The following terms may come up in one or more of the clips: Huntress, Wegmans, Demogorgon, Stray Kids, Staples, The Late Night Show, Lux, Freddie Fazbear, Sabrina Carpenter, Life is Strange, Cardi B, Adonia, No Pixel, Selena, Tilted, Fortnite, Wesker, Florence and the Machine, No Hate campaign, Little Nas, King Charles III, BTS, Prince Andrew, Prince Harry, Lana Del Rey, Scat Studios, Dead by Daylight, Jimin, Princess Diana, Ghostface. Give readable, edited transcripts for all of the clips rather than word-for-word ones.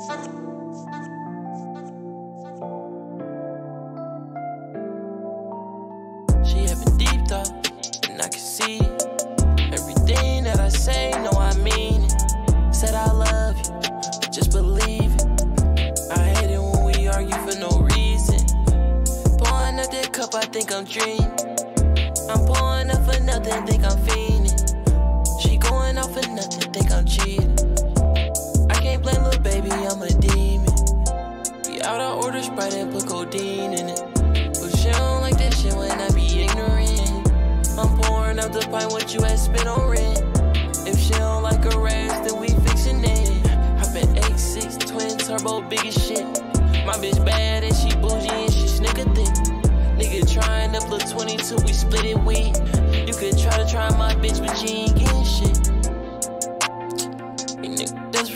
She have a deep thought, and I can see it. Everything that I say, no, I mean it. Said I love you, just believe it. I hate it when we argue for no reason. Pouring up that cup, I think I'm dreaming. I'm pouring up for nothing, think I'm fiending. She going off for nothing, think I'm cheating. Can't blame little baby, I'm a demon. We out, I order Sprite and put codeine in it. But she don't like that shit when I be ignorant. I'm pouring up the pint, what you had spit on rent. If she don't like her ass, then we fixin' it. I've been 8'6", twin turbo, big as shit. My bitch bad and she bougie and she snicker thick. Nigga tryin' up little 22, we split it weak. You could try my bitch, but she ain't getting shit.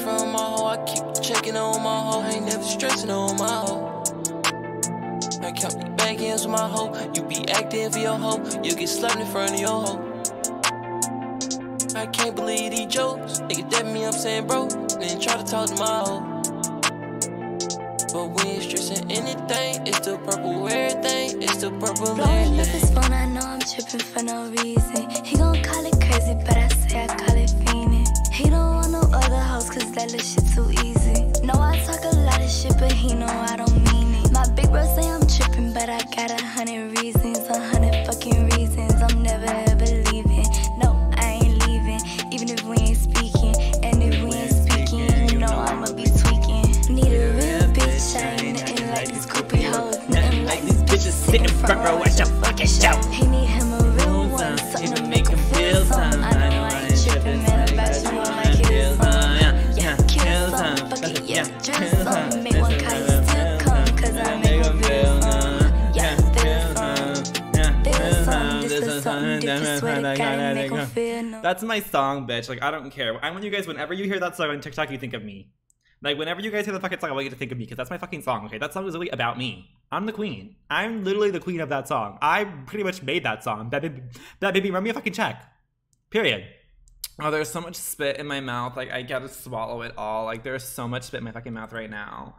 From my hoe, I keep checking on my hoe. Ain't never stressing on my hoe. I count the back ends with my hoe. You be acting for your hoe, you get slapped in front of your hoe. I can't believe these jokes. Nigga dab me, I'm saying bro. Then try to talk to my hoe. But we ain't stressing anything. It's the purple everything. It's the purple everything. Blowing up his phone, I know I'm tripping for no reason. He gon' call it crazy, but I say I call it fiending. He don't want no other hoes, cause that little shit too easy. No, I talk a lot of shit, but he know I don't mean it. My big bro say I'm tripping, but I got 100 reasons, 100 fucking reasons. I'm never ever leaving. No, I ain't leaving, even if we ain't speaking. And if we ain't speaking, you know I'ma be tweaking. Need a real bitch, I ain't nothing like these groupie hoes. Nothing like these bitches sitting front row at your fucking show. He need him a real one, something to make him feel something. I know I ain't tripping, man, about you. That's my song, bitch. Like, I don't care. I want you guys, whenever you hear that song on TikTok, you think of me. Like, whenever you guys hear the fucking song, I want you to think of me, because that's my fucking song, okay? That song is really about me. I'm the queen. I'm literally the queen of that song. I pretty much made that song. That baby, run me a fucking check. Period. Oh, there's so much spit in my mouth. Like, I gotta swallow it all. Like, there's so much spit in my fucking mouth right now.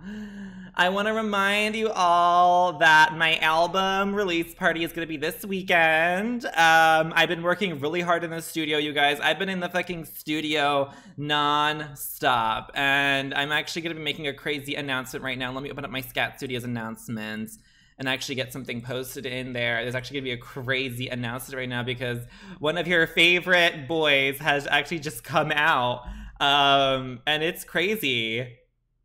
I want to remind you all that my album release party is gonna be this weekend. I've been working really hard in the studio, you guys. I've been in the fucking studio non-stop. And I'm actually gonna be making a crazy announcement right now. Let me open up my Scat Studios announcements and actually get something posted in there. There's actually gonna be a crazy announcement right now because one of your favorite boys has actually just come out. And it's crazy.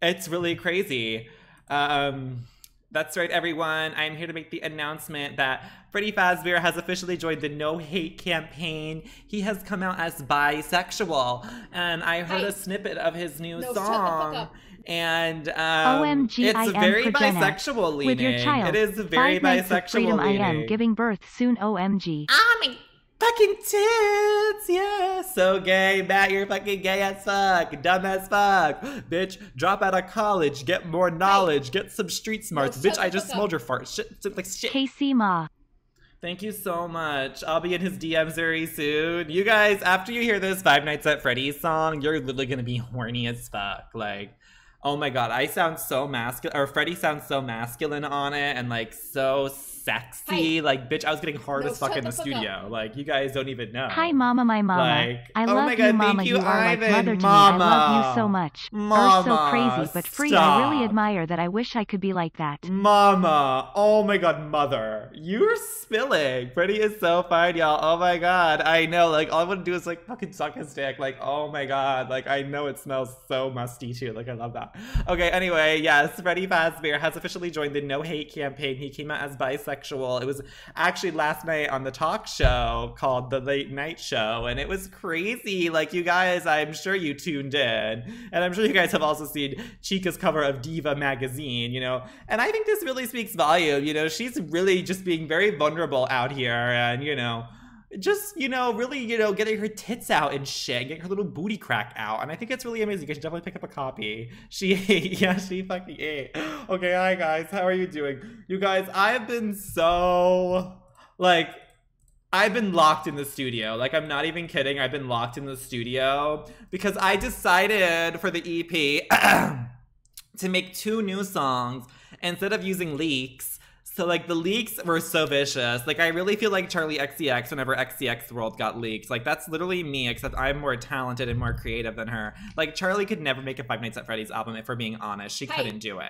It's really crazy. That's right, everyone. I'm here to make the announcement that Freddie Fazbear has officially joined the No Hate campaign. He has come out as bisexual. And I heard a snippet of his new song. Shut the fuck up. And OMG, it's very bisexual leaning. With your child, it is very bisexual freedom, leaning. I am giving birth soon. OMG. I'm fucking tits. Yeah, so gay, Matt. You're fucking gay as fuck, dumb as fuck, bitch. Drop out of college, get more knowledge, get some street smarts, bitch. I just smelled your fart. Shit, like shit. KC Ma. Thank you so much. I'll be in his DMs very soon. You guys, after you hear this Five Nights at Freddy's song, you're literally gonna be horny as fuck, like. Oh my god, I sound so masculine, or Freddie sounds so masculine on it, and like so sexy. Hi. Like, bitch, I was getting hard as fuck in the studio. Up. Like, you guys don't even know. Hi, mama, my mama. Like, I love you, mama. You are like mother to me. I love you so much. Mama, so crazy, but free. Stop. I really admire that. I wish I could be like that. Mama, oh my god, mother, you're spilling. Freddie is so fine, y'all. Oh my god, I know. Like, all I want to do is like fucking suck his dick. Like, oh my god, like I know it smells so musty too. Like, I love that. Okay, anyway, yes, Freddie Fazbear has officially joined the No Hate campaign. He came out as bisexual. It was actually last night on the talk show called The Late Night Show, and it was crazy. Like, you guys, I'm sure you tuned in, and I'm sure you guys have also seen Chica's cover of Diva magazine, you know, and I think this really speaks volume. You know, she's really just being very vulnerable out here, and, you know, just, you know, really, you know, getting her tits out and shit, getting her little booty crack out. And I think it's really amazing. You should definitely pick up a copy. She ate. Yeah, she fucking ate. Okay, hi guys. How are you doing? You guys, I've been so, like, I've been locked in the studio. Like, I'm not even kidding. I've been locked in the studio because I decided for the EP to make two new songs instead of using leaks. So, like, the leaks were so vicious. Like, I really feel like Charli XCX whenever XCX World got leaked. Like, that's literally me, except I'm more talented and more creative than her. Like, Charli could never make a Five Nights at Freddy's album, if we're being honest. She couldn't do it.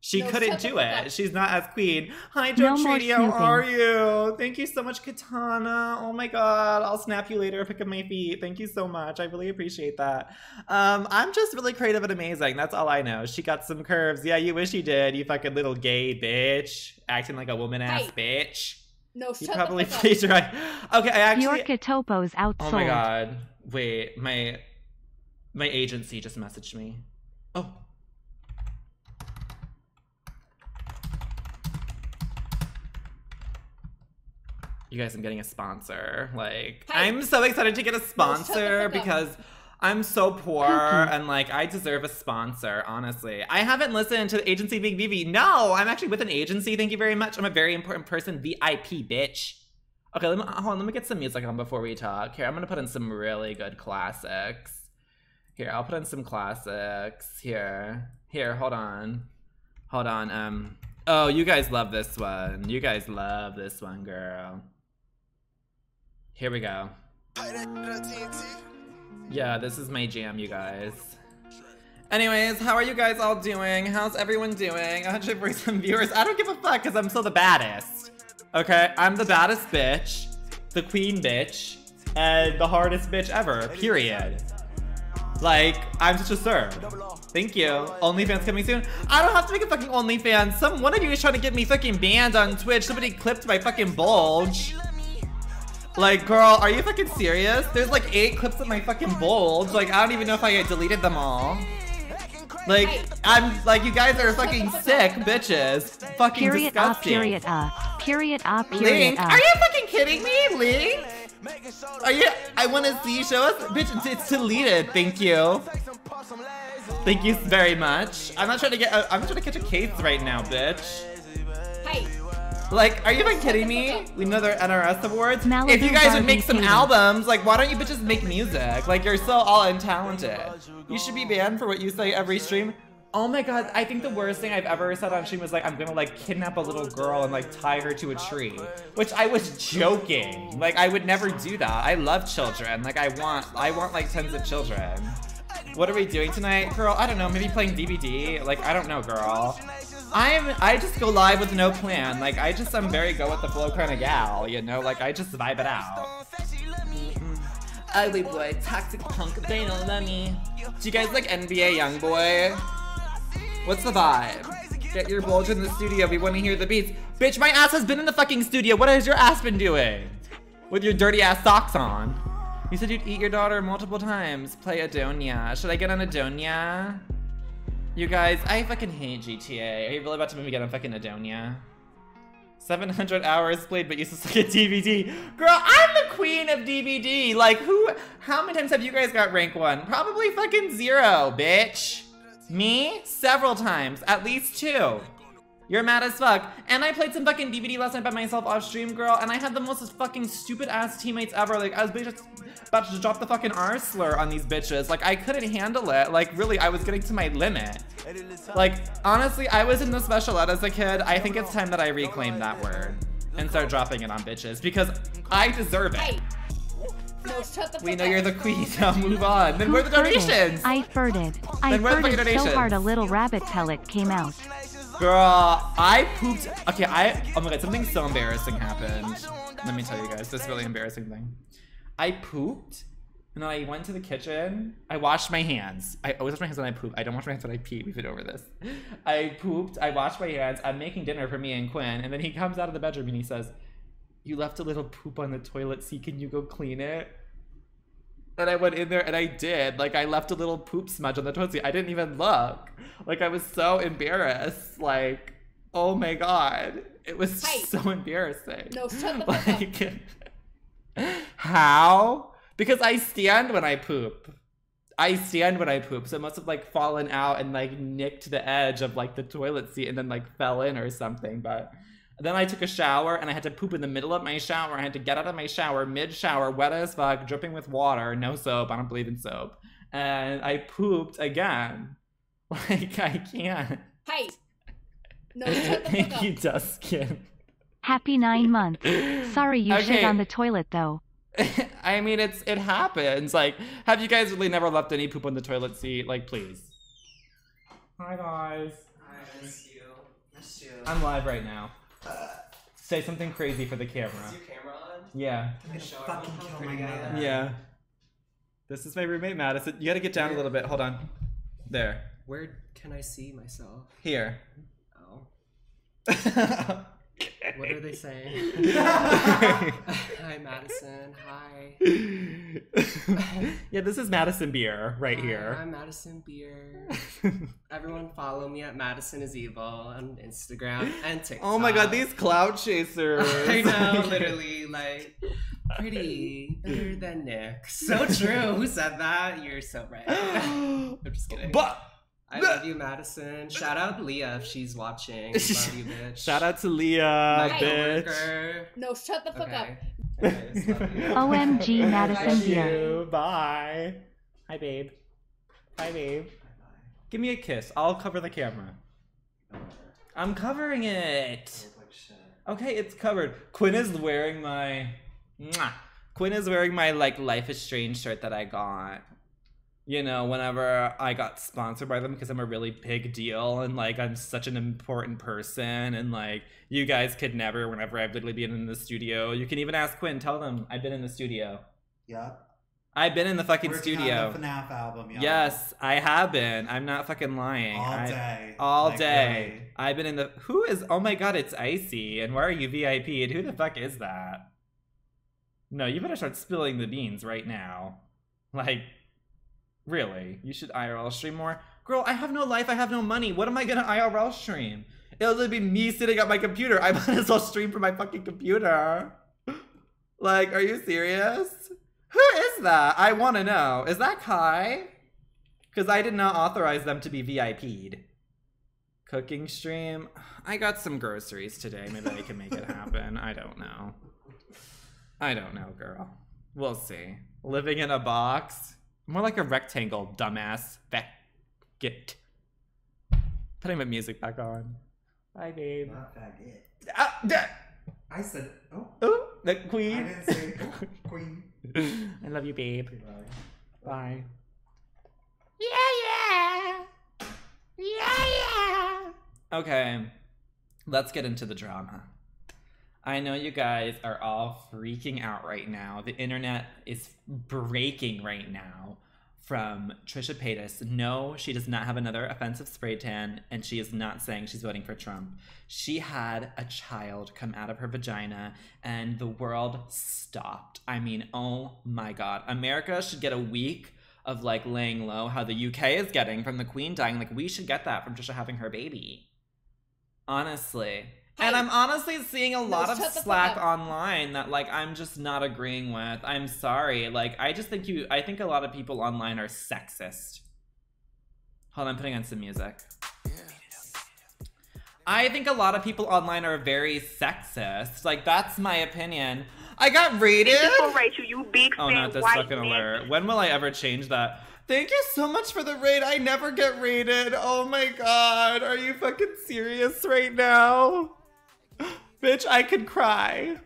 She couldn't do it. She's not as queen. Hi, Joe Treaty, how are you? Thank you so much, Katana. Oh my god, I'll snap you later, pick up my feet. Thank you so much. I really appreciate that. I'm just really creative and amazing. That's all I know. She got some curves. Yeah, you wish you did, you fucking little gay bitch. Acting like a woman-ass bitch. No, shut the fuck up. You probably right. Okay, I actually... Your Katopo's outsold. Oh my god. Wait, my agency just messaged me. Oh. You guys, I'm getting a sponsor. Like, I'm so excited to get a sponsor because I'm so poor and like I deserve a sponsor, honestly. I haven't listened to the agency Big Vivi. No, I'm actually with an agency. Thank you very much. I'm a very important person, VIP bitch. Okay, hold on, let me get some music on before we talk. Here, I'm gonna put in some really good classics. Here, I'll put in some classics. Here, hold on. Oh, you guys love this one. You guys love this one, girl. Here we go. Yeah, this is my jam, you guys. Anyways, how are you guys all doing? How's everyone doing? 100% viewers. I don't give a fuck because I'm still the baddest. Okay, I'm the baddest bitch, the queen bitch, and the hardest bitch ever, period. Like, I'm such a serve. Thank you. OnlyFans coming soon. I don't have to make a fucking OnlyFans. One of you is trying to get me fucking banned on Twitch. Somebody clipped my fucking bulge. Like, girl, are you fucking serious? There's like 8 clips of my fucking bulge. Like, I don't even know if I deleted them all. Like, I'm like, you guys are fucking sick bitches. Fucking period disgusting. Link, are you fucking kidding me, Link? Are you? I want to see. Show us, bitch. It's deleted. Thank you. Thank you very much. I'm not trying to get. I'm not trying to catch a case right now, bitch. Hey. Like, are you even kidding me? We know they're NRS awards. Malibu, if you guys would make some albums, like, why don't you bitches make music? Like, you're so all untalented. You should be banned for what you say every stream. Oh my god, I think the worst thing I've ever said on stream was like, I'm gonna like kidnap a little girl and like tie her to a tree. Which I was joking. Like, I would never do that. I love children. Like, I want like tons of children. What are we doing tonight, girl? I don't know, maybe playing DVD? Like, I don't know, girl. I just go live with no plan. Like, I'm very go with the flow kind of gal, you know? Like, I just vibe it out. Ugly boy, toxic punk, they don't love me. Do you guys like NBA Youngboy? What's the vibe? Get your bulge in the studio. We want to hear the beats. Bitch, my ass has been in the fucking studio. What has your ass been doing? With your dirty ass socks on. You said you'd eat your daughter multiple times. Play Adonia. Should I get on Adonia? You guys, I fucking hate GTA. Are you really about to make me get on fucking Adonia? 700 hours played, but useless like a DVD. Girl, I'm the queen of DVD. Like, who? How many times have you guys got rank 1? Probably fucking 0, bitch. Me? Several times. At least 2. You're mad as fuck. And I played some fucking DVD last night by myself off stream, girl, and I had the most fucking stupid ass teammates ever. Like, I was about to drop the fucking R slur on these bitches. Like, I couldn't handle it. Like, really, I was getting to my limit. Like, honestly, I was in the special ed as a kid. I think it's time that I reclaim that word and start dropping it on bitches because I deserve it. We know you're the queen, now move on. Then where are the donations? I farted. I farted so hard a little rabbit pellet came out. Girl, I pooped. Okay, oh my god, something so embarrassing happened. Let me tell you guys, this really embarrassing thing. I pooped, and then I went to the kitchen. I washed my hands. I always wash my hands when I poop. I don't wash my hands when I pee, we've been over this. I pooped, I washed my hands, I'm making dinner for me and Quinn, and then he comes out of the bedroom and he says, "You left a little poop on the toilet seat, can you go clean it?" And I went in there and I did. Like, I left a little poop smudge on the toilet seat. I didn't even look. Like, I was so embarrassed. Like, oh my god. It was just so embarrassing. No, shut the fuck up. How? Because I stand when I poop. So it must have like fallen out and like nicked the edge of like the toilet seat and then like fell in or something, but then I took a shower and I had to poop in the middle of my shower. I had to get out of my shower, mid-shower, wet as fuck, dripping with water, no soap. I don't believe in soap. And I pooped again. Like, I can't. Hey! No, shut the fuck up. You just skin. Happy 9 months. Sorry you shit on the toilet, though. I mean, it happens. Like, have you guys really never left any poop on the toilet seat? Like, please. Hi, guys. Hi, I missed you. Missed you. I'm live right now. Say something crazy for the camera. Is your camera on? Yeah. Can I show fucking kill my guy? Yeah. This is my roommate, Madison. You gotta get down a little bit. Hold on. There. Where can I see myself? Here. Oh. What are they saying? Hi, Madison. Hi. Yeah, this is Madison Beer right here. I'm Madison Beer. Everyone follow me at Madison is Evil on Instagram and TikTok. Oh my god, these cloud chasers. I know, literally, like, pretty better than Nick. So true. Who said that? You're so right. I'm just kidding. But I love you, Madison. Shout out Leah if she's watching. Love you, bitch. Shout out to Leah, bitch. No, shut the fuck up. Anyways, OMG, Madison Beer. Bye. Hi, babe. Hi, babe. Give me a kiss. I'll cover the camera. I'm covering it. Okay, it's covered. Quinn is wearing my... Quinn is wearing my, like, Life is Strange shirt that I got. You know, whenever I got sponsored by them, because I'm a really big deal and, like, I'm such an important person and, like, you guys could never, whenever I've literally been in the studio. You can even ask Quinn. Tell them I've been in the studio. Yeah. I've been in the fucking studio. The FNAF album, y'all. Yes, I have been. I'm not fucking lying. All day. Really. I've been in the... Who is... Oh, my God, it's Icy. And why are you VIP? And who the fuck is that? No, you better start spilling the beans right now. Like... Really? You should IRL stream more? Girl, I have no life, I have no money. What am I gonna IRL stream? It'll literally be me sitting at my computer. I might as well stream from my fucking computer. Like, are you serious? Who is that? I wanna know. Is that Kai? Because I did not authorize them to be VIP'd. Cooking stream? I got some groceries today. Maybe I can make it happen. I don't know. I don't know, girl. We'll see. Living in a box? More like a rectangle, dumbass. Faggot. Putting my music back on. Bye, babe. Not faggot. I said, oh. Oh, the queen. I didn't say, oh, queen. I love you, babe. Bye. Yeah, yeah. Yeah, yeah. Okay. Let's get into the drama. I know you guys are all freaking out right now. The internet is breaking right now from Trisha Paytas. No, she does not have another offensive spray tan, and she is not saying she's voting for Trump. She had a child come out of her vagina, and the world stopped. I mean, oh my God. America should get a week of, like, laying low how the UK is getting from the Queen dying. Like, we should get that from Trisha having her baby. Honestly. And I'm honestly seeing a lot of slack online that, like, I'm just not agreeing with. I'm sorry. Like, I just think I think a lot of people online are sexist. Hold on, I'm putting on some music. Yeah. I think a lot of people online are very sexist. Like, that's my opinion. I got rated? Rachel, you big fat white man. Oh, not this fucking alert. When will I ever change that? Thank you so much for the raid. I never get rated. Oh, my God. Are you fucking serious right now? Bitch, I could cry.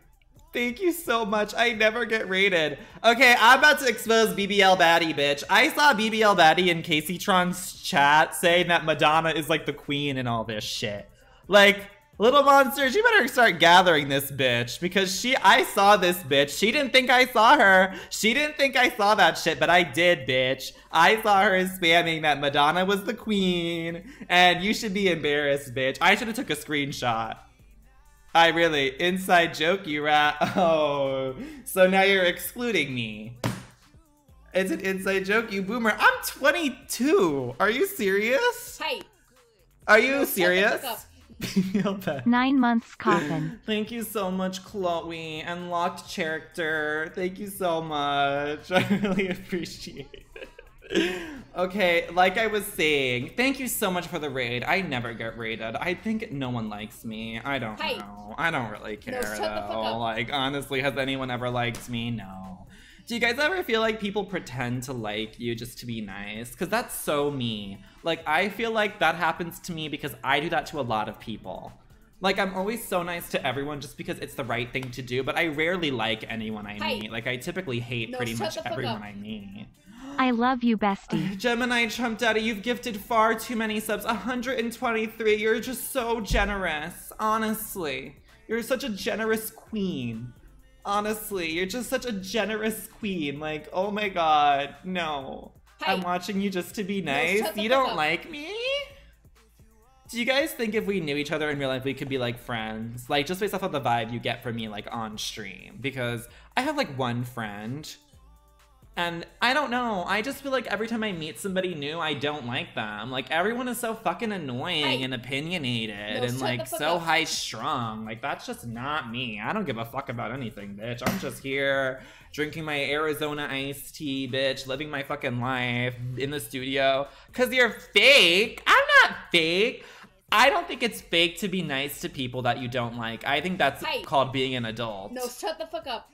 Thank you so much. I never get rated. Okay, I'm about to expose BBL Baddie, bitch. I saw BBL Baddie in Caseytron's chat saying that Madonna is like the queen and all this shit. Like, little monsters, you better start gathering this bitch because I saw this bitch. She didn't think I saw her. She didn't think I saw that shit, but I did, bitch. I saw her spamming that Madonna was the queen and you should be embarrassed, bitch. I should have took a screenshot. I really, inside joke, you rat. Oh, so now you're excluding me. It's an inside joke, you boomer. I'm 22. Are you serious? Hey. Are you serious? 9 months coffin. Thank you so much, Chloe. And Locked Character. Thank you so much. I really appreciate it. Okay, like I was saying, thank you so much for the raid. I never get raided. I think no one likes me. I don't know. I don't really care, though. Like, honestly, has anyone ever liked me? No. Do you guys ever feel like people pretend to like you just to be nice? Because that's so me. Like, I feel like that happens to me because I do that to a lot of people. Like, I'm always so nice to everyone just because it's the right thing to do, but I rarely like anyone I meet. Like, I typically hate pretty much everyone I meet. I love you, bestie. Gemini Trump Daddy, you've gifted far too many subs. 123. You're just so generous. Honestly. You're such a generous queen. Honestly, you're just such a generous queen. Like, oh my god, no. Hi. I'm watching you just to be nice. You don't like me? Do you guys think if we knew each other in real life, we could be like friends? Like, just based off of the vibe you get from me, like, on stream. Because I have like one friend. And I don't know, I just feel like every time I meet somebody new, I don't like them. Like, everyone is so fucking annoying and opinionated and like so high strung. Like, that's just not me. I don't give a fuck about anything, bitch. I'm just here drinking my Arizona iced tea, bitch, living my fucking life in the studio. Cause you're fake. I'm not fake. I don't think it's fake to be nice to people that you don't like. I think that's called being an adult. No, shut the fuck up.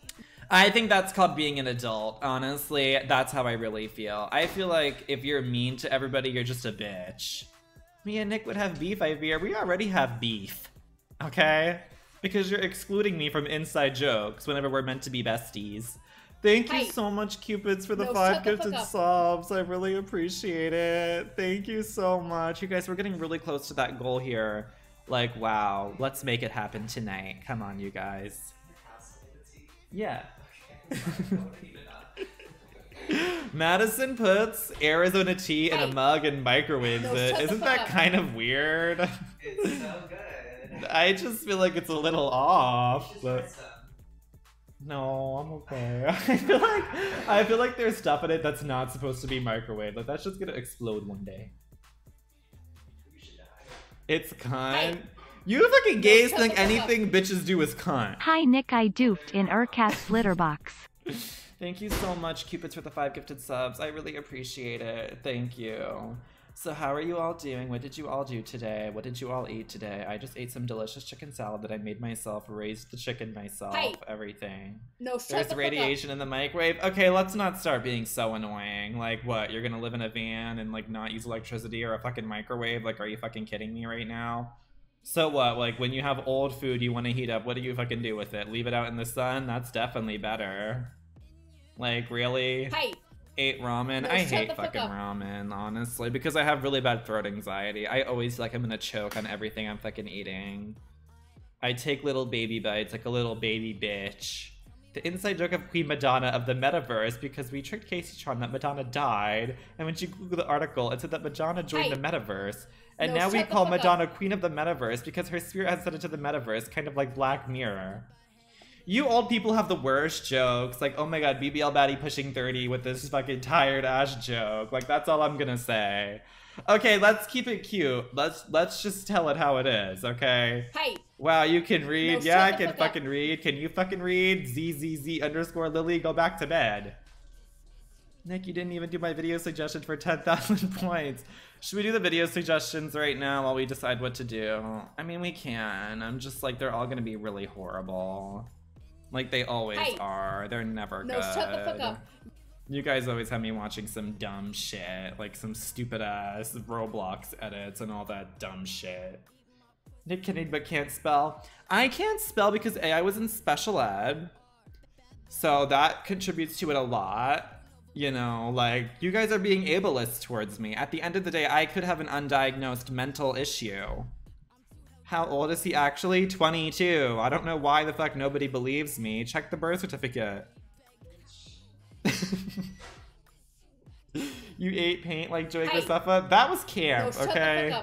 I think that's called being an adult. Honestly, that's how I really feel. I feel like if you're mean to everybody, you're just a bitch. Me and Nick would have beef, I fear. We already have beef, okay? Because you're excluding me from inside jokes whenever we're meant to be besties. Thank you so much, Cupids, for the 5 gifted subs. I really appreciate it. Thank you so much. You guys, we're getting really close to that goal here. Like, wow, let's make it happen tonight. Come on, you guys. Yeah. Madison puts Arizona tea in a mug and microwaves it. Isn't that kind of weird? It's so good. I just feel like it's a little off, but no, I'm okay. I feel like there's stuff in it that's not supposed to be microwaved. Like, that's just gonna explode one day. It's kind. You fucking gays think anything bitches do is cunt. Hi, Nick, I duped in Urcat's litter box. Thank you so much, Cupids, for the 5 gifted subs. I really appreciate it. Thank you. So how are you all doing? What did you all do today? What did you all eat today? I just ate some delicious chicken salad that I made myself, raised the chicken myself, everything. No, there's radiation in the microwave. Okay, let's not start being so annoying. Like, what, you're gonna live in a van and like not use electricity or a fucking microwave? Like, are you fucking kidding me right now? So what, like, when you have old food you want to heat up, what do you fucking do with it? Leave it out in the sun? That's definitely better. Like, really? Ate ramen? No, I hate fucking ramen, honestly, because I have really bad throat anxiety. I always feel like I'm gonna choke on everything I'm fucking eating. I take little baby bites like a little baby bitch. The inside joke of Queen Madonna of the metaverse, because we tricked Caseytron that Madonna died, and when she Googled the article, it said that Madonna joined the metaverse. And now we call Madonna Queen of the Metaverse because her spirit has set into the metaverse, kind of like Black Mirror. You old people have the worst jokes. Like, oh my god, BBL Batty pushing 30 with this fucking tired-ass joke. Like, that's all I'm gonna say. Okay, let's keep it cute. Let's just tell it how it is, okay? Wow, you can read. Yeah, I can fucking read. Can you fucking read? ZZZ_Lily, go back to bed. Nick, you didn't even do my video suggestion for 10,000 points. Should we do the video suggestions right now while we decide what to do? I mean, we can. I'm just like, they're all gonna be really horrible. Like they always are. They're never good. No, shut the fuck up. You guys always have me watching some dumb shit. Like some stupid ass Roblox edits and all that dumb shit. Nick kidding but can't spell. I can't spell because A, I was in special ed. So that contributes to it a lot. You know, like, you guys are being ableist towards me. At the end of the day, I could have an undiagnosed mental issue. How old is he actually? 22. I don't know why the fuck nobody believes me. Check the birth certificate. You ate paint like Joy Graceffa? That was camp, okay?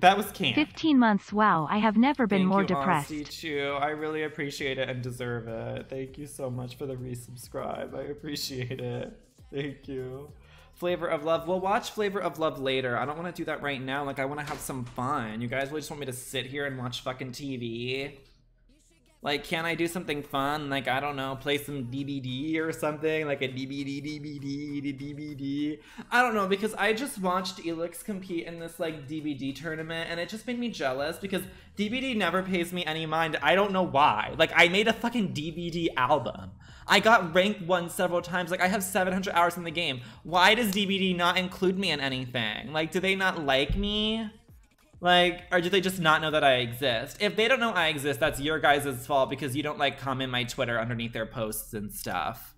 That was camp. 15 months, wow. I have never been more depressed. Thank you, Honesty2. I really appreciate it and deserve it. Thank you so much for the resubscribe. I appreciate it. Thank you. Flavor of Love. We'll watch Flavor of Love later. I don't want to do that right now. Like, I want to have some fun. You guys really just want me to sit here and watch fucking TV? Like, can I do something fun? Like, I don't know, play some DVD or something, like a DVD. I don't know, because I just watched Elix compete in this like DVD tournament and it just made me jealous because DVD never pays me any mind. I don't know why. Like, I made a fucking DVD album. I got ranked 1 several times. Like, I have 700 hours in the game. Why does DVD not include me in anything? Like, do they not like me? Like, or do they just not know that I exist? If they don't know I exist, that's your guys' fault because you don't, like, comment my Twitter underneath their posts and stuff.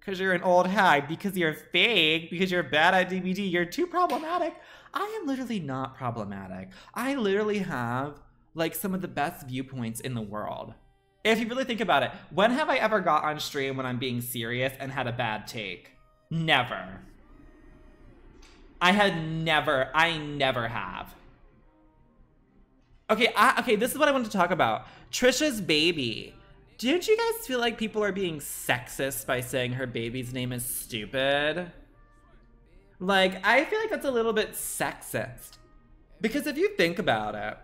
Because you're an old hag, because you're fake, because you're bad at DVD, you're too problematic. I am literally not problematic. I literally have, like, some of the best viewpoints in the world. If you really think about it, when have I ever got on stream when I'm being serious and had a bad take? Never. I never have. Okay, okay, this is what I wanted to talk about. Trisha's baby. Don't you guys feel like people are being sexist by saying her baby's name is stupid? Like, I feel like that's a little bit sexist. Because if you think about it,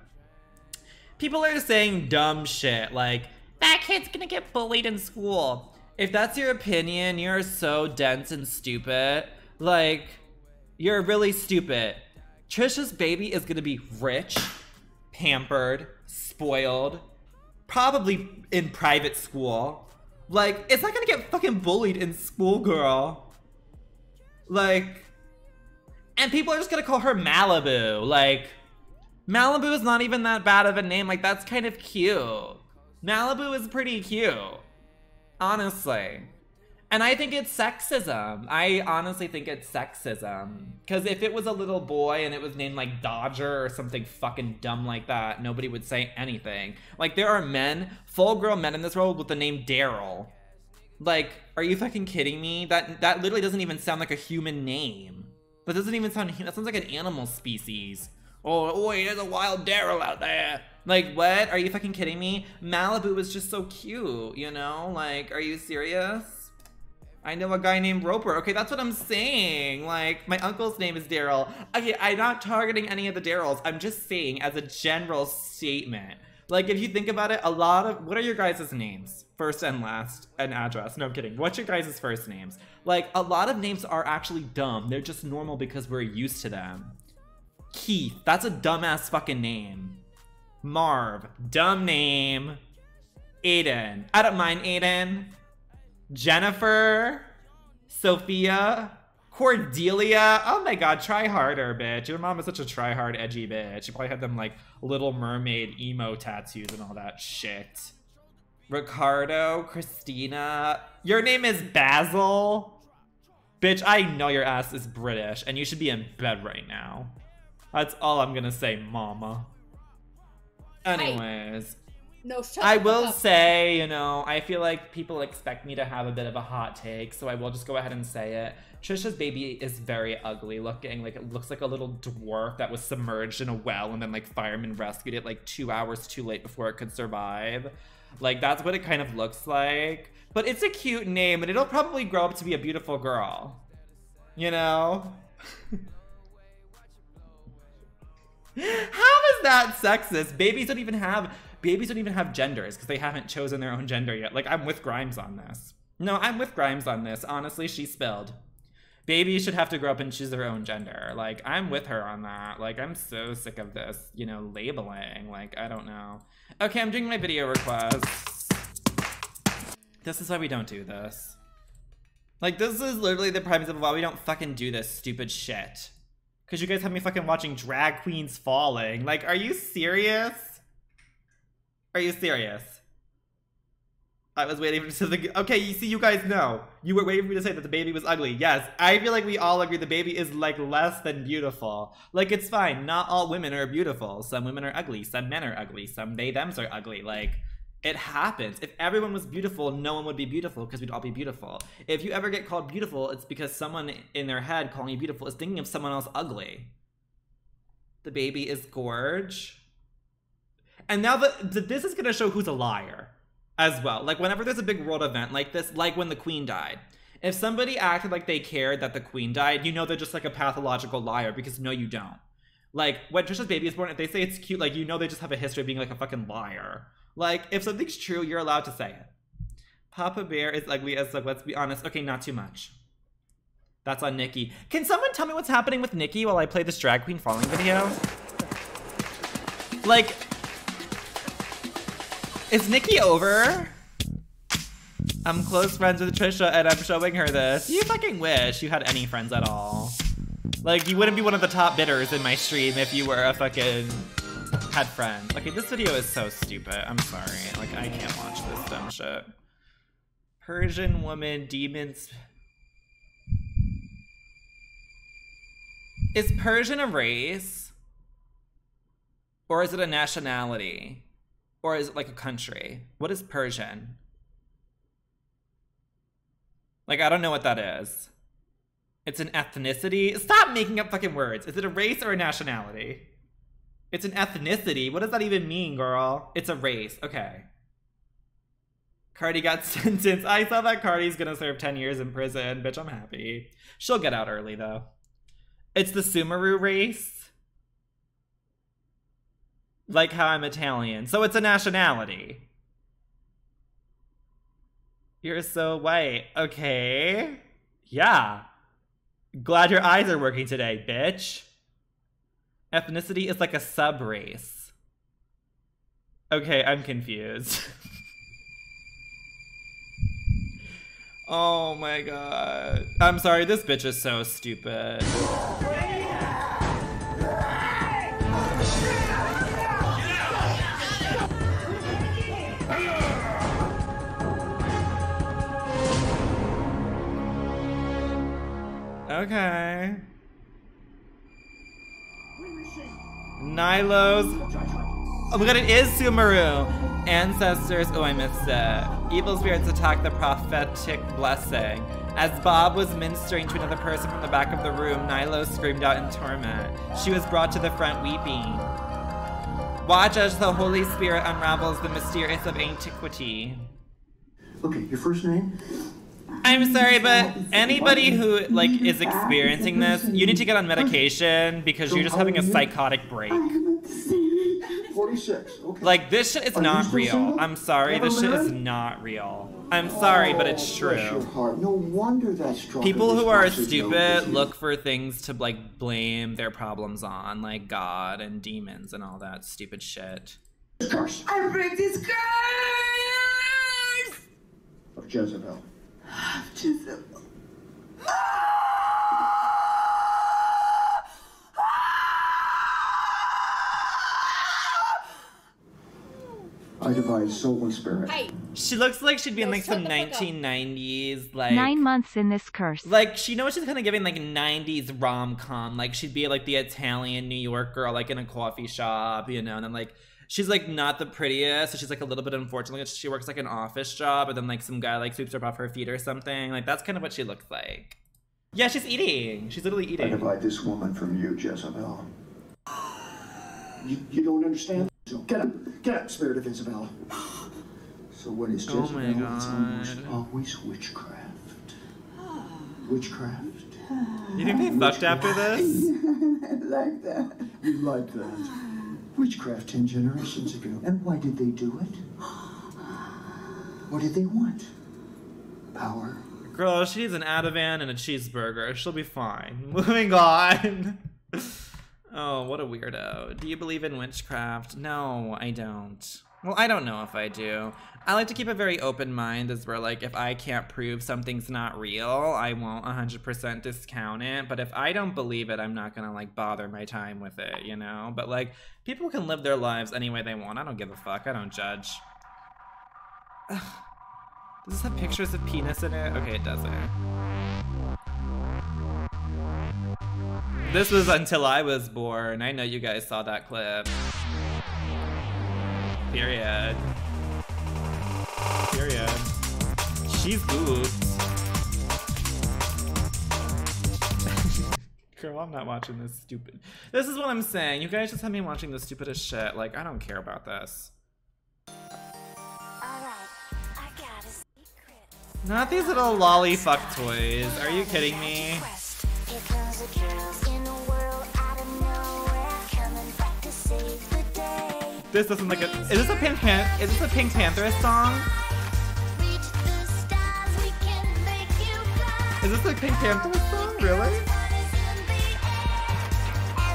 people are saying dumb shit like, that kid's gonna get bullied in school. If that's your opinion, you're so dense and stupid. Like, you're really stupid. Trisha's baby is gonna be rich, pampered, spoiled, probably in private school. Like, it's not gonna get fucking bullied in school, girl. Like, and people are just gonna call her Malibu. Like, Malibu is not even that bad of a name. Like, that's kind of cute. Malibu is pretty cute, honestly. And I think it's sexism. I honestly think it's sexism. Because if it was a little boy and it was named like Dodger or something fucking dumb like that, nobody would say anything. Like, there are men, full-grown men in this world with the name Daryl. Like, are you fucking kidding me? That literally doesn't even sound like a human name. That doesn't even sound, that sounds like an animal species. Oh, oi, there's a wild Daryl out there. Like, what? Are you fucking kidding me? Malibu is just so cute, you know? Like, are you serious? I know a guy named Roper. Okay, that's what I'm saying. Like, my uncle's name is Daryl. Okay, I'm not targeting any of the Daryls. I'm just saying as a general statement. Like, if you think about it, a lot of... What are your guys' names? First and last and address. No, I'm kidding. What's your guys' first names? Like, a lot of names are actually dumb. They're just normal because we're used to them. Keith. That's a dumbass fucking name. Marv. Dumb name. Aiden. I don't mind Aiden. Jennifer, Sophia, Cordelia. Oh my god, try harder, bitch. Your mom is such a try hard, edgy bitch. You probably had them like Little Mermaid emo tattoos and all that shit. Ricardo, Christina. Your name is Basil? Bitch, I know your ass is British and you should be in bed right now. That's all I'm gonna say, mama. Anyways. No, I will say, you know, I feel like people expect me to have a bit of a hot take, so I will just go ahead and say it. Trisha's baby is very ugly looking. Like, it looks like a little dwarf that was submerged in a well and then, like, firemen rescued it, like, 2 hours too late before it could survive. Like, that's what it kind of looks like. But it's a cute name, and it'll probably grow up to be a beautiful girl. You know? How is that sexist? Babies don't even have genders because they haven't chosen their own gender yet. Like, I'm with Grimes on this. No, I'm with Grimes on this. Honestly, she spilled. Babies should have to grow up and choose their own gender. Like, I'm with her on that. Like, I'm so sick of this, you know, labeling. Like, I don't know. Okay, I'm doing my video request. This is why we don't do this. Like, this is literally the prime example of why we don't fucking do this stupid shit. Because you guys have me fucking watching drag queens falling. Like, are you serious? Are you serious? I was waiting for something. Okay, you see, you guys know. You were waiting for me to say that the baby was ugly. Yes, I feel like we all agree the baby is, like, less than beautiful. Like, it's fine. Not all women are beautiful. Some women are ugly. Some men are ugly. Some they-thems are ugly. Like, it happens. If everyone was beautiful, no one would be beautiful because we'd all be beautiful. If you ever get called beautiful, it's because someone in their head calling you beautiful is thinking of someone else ugly. The baby is gorge. And now this is going to show who's a liar as well. Like, whenever there's a big world event like this, like when the queen died, if somebody acted like they cared that the queen died, you know they're just like a pathological liar because no, you don't. Like, when Trisha's baby is born, if they say it's cute, like, you know they just have a history of being like a fucking liar. Like, if something's true, you're allowed to say it. Papa Bear is ugly as fuck. Let's be honest. Okay, not too much. That's on Nicki. Can someone tell me what's happening with Nicki while I play this drag queen falling video? Like, is Nicki over? I'm close friends with Trisha and I'm showing her this. You fucking wish you had any friends at all. Like, you wouldn't be one of the top bidders in my stream if you were a fucking... had friends. Okay, this video is so stupid. I'm sorry. Like, I can't watch this dumb shit. Persian woman, demons... Is Persian a race? Or is it a nationality? Or is it like a country? What is Persian? Like, I don't know what that is. It's an ethnicity. Stop making up fucking words. Is it a race or a nationality? It's an ethnicity. What does that even mean, girl? It's a race. Okay. Cardi got sentenced. I saw that Cardi's gonna serve 10 years in prison. Bitch, I'm happy. She'll get out early, though. It's the Sumeru race. Like how I'm Italian. So it's a nationality. You're so white. Okay. Yeah. Glad your eyes are working today, bitch. Ethnicity is like a sub-race. Okay, I'm confused. Oh my god. I'm sorry, this bitch is so stupid. Okay. Nilo's. Oh my god, it is Sumeru. Ancestors. Oh, I missed it. Evil spirits attack the prophetic blessing. As Bob was ministering to another person from the back of the room, Nilo screamed out in torment. She was brought to the front weeping. Watch as the Holy Spirit unravels the mysterious of antiquity. Okay, your first name? I'm sorry, but anybody who, like, is experiencing this, you need to get on medication because you're just having a psychotic break. 46. Okay. Like, this shit is not real. I'm sorry, this shit is not real. I'm sorry, but it's true. No wonder that's true. People who are stupid look for things to, like, blame their problems on, like God and demons and all that stupid shit. Curse. I break this curse! Of Jezebel. I divide soul and spirit. She looks like she'd be in like some 1990s, like 9 months in this curse. Like, she knows she's kind of giving like 90s rom-com. Like, she'd be like the Italian New York girl, like in a coffee shop, you know, and then like she's like not the prettiest, so she's like a little bit unfortunate. She works like an office job, and then like some guy like sweeps her off her feet or something. Like, that's kind of what she looks like. Yeah, she's eating. She's literally eating. I divide this woman from you, Jezebel. You don't understand? So get up, spirit of Isabel. So what is Jezebel? Oh my god. It's almost always witchcraft. Witchcraft. You think they fucked after this? I like that. You like that. Witchcraft 10 generations ago. And why did they do it? What did they want? Power. Girl, she needs an Ativan and a cheeseburger. She'll be fine. Moving on. Oh, what a weirdo. Do you believe in witchcraft? No, I don't. Well, I don't know if I do. I like to keep a very open mind, as where, like, if I can't prove something's not real, I won't 100% discount it. But if I don't believe it, I'm not gonna, like, bother my time with it, you know? But, like, people can live their lives any way they want. I don't give a fuck. I don't judge. Ugh. Does this have pictures of penis in it? Okay, it doesn't. This was Until I Was Born. I know you guys saw that clip. Period. Period. She's boobs. Girl, I'm not watching this stupid. This is what I'm saying. You guys just have me watching the stupidest shit. Like, I don't care about this. Not these little lolly fuck toys. Are you kidding me? This doesn't look good. Is this a Pink Pantherist song? Is this a Pink Pantherist song? Really?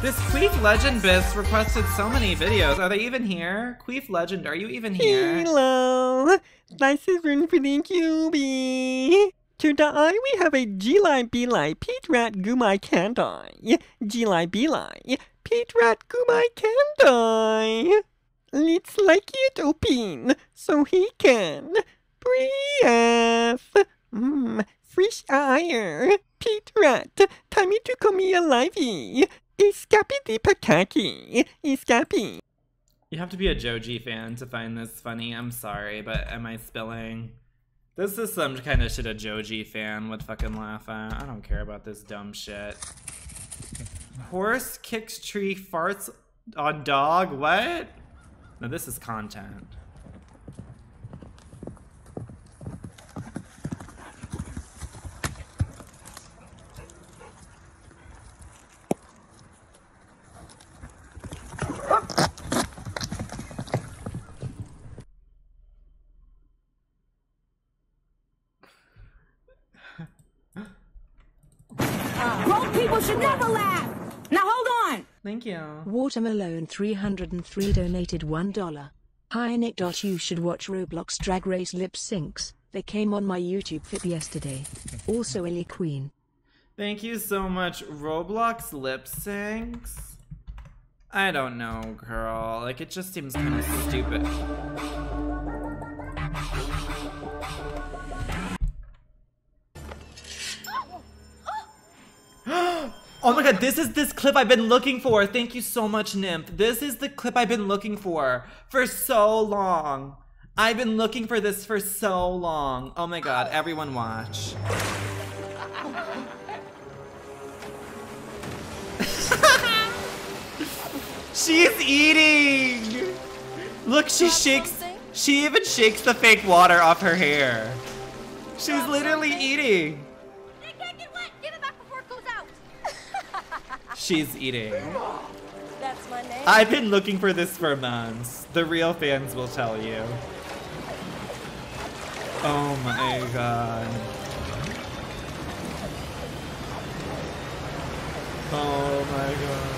This Queef Legend Biz requested so many videos. Are they even here? Queef Legend, are you even here? Hello! This is Rune for the QB. To die, we have a G-Lie, B-Lie, Pete Rat, Gumai, can't die. G-Lie, B-Lie, Pete Rat, Gumai, can't die. Let's like it open, so he can breathe. Fresh air. Pete Rat, time to come here alive. Escape the Pakaki. Escape. You have to be a Joji fan to find this funny. I'm sorry, but am I spilling? This is some kind of shit a Joji fan would fucking laugh at. I don't care about this dumb shit. Horse kicks tree, farts on dog? What? No, this is content. Thank you. Watermelon 303 donated $1. Hi Nick. You should watch Roblox Drag Race lip syncs. They came on my YouTube fit yesterday. Also Illy Queen. Thank you so much. Roblox lip syncs? I don't know, girl. Like it just seems kind of stupid. Oh my god, this is this clip I've been looking for. Thank you so much, Nymph. This is the clip I've been looking for so long. I've been looking for this for so long. Oh my god, everyone watch. She's eating! Look, she shakes, she even shakes the fake water off her hair. She's literally eating. She's eating. That's my name. I've been looking for this for months. The real fans will tell you. Oh my god. Oh my god.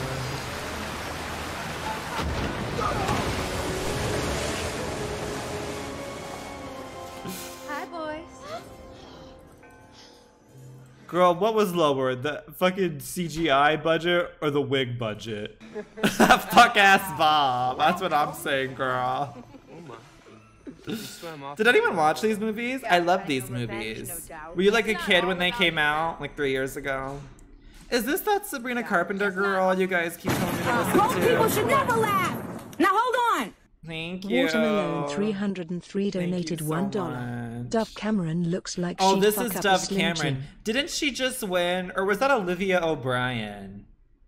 Hi, boys. Girl, what was lower, the fucking CGI budget or the wig budget? Fuck ass Bob, that's what I'm saying, girl. Did anyone watch these movies? I love these movies. Were you like a kid when they came out, like 3 years ago? Is this that Sabrina Carpenter girl you guys keep telling me to listen to? Old people should never laugh! Now hold on! Thank you. Watermelon 303 donated $1. Dove Cameron looks like she fucked up a Slim Jim. Oh, this is Dove Cameron. Didn't she just win, or was that Olivia O'Brien?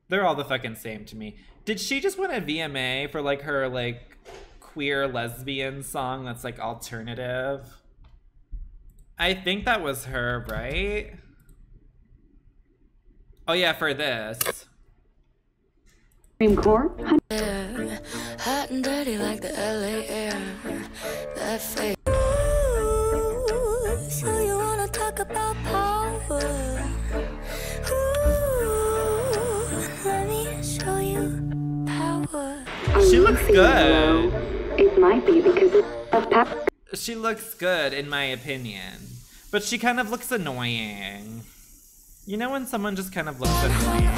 They're all the fucking same to me. Did she just win a VMA for like her like queer lesbian song that's like alternative? I think that was her, right? Oh yeah, for this. Hot and dirty like the LA air. That face. Ooh, so you wanna talk about power? Ooh, let me show you power. She looks good. It might be because of power. She looks good, in my opinion, but she kind of looks annoying. You know when someone just kind of looks annoying.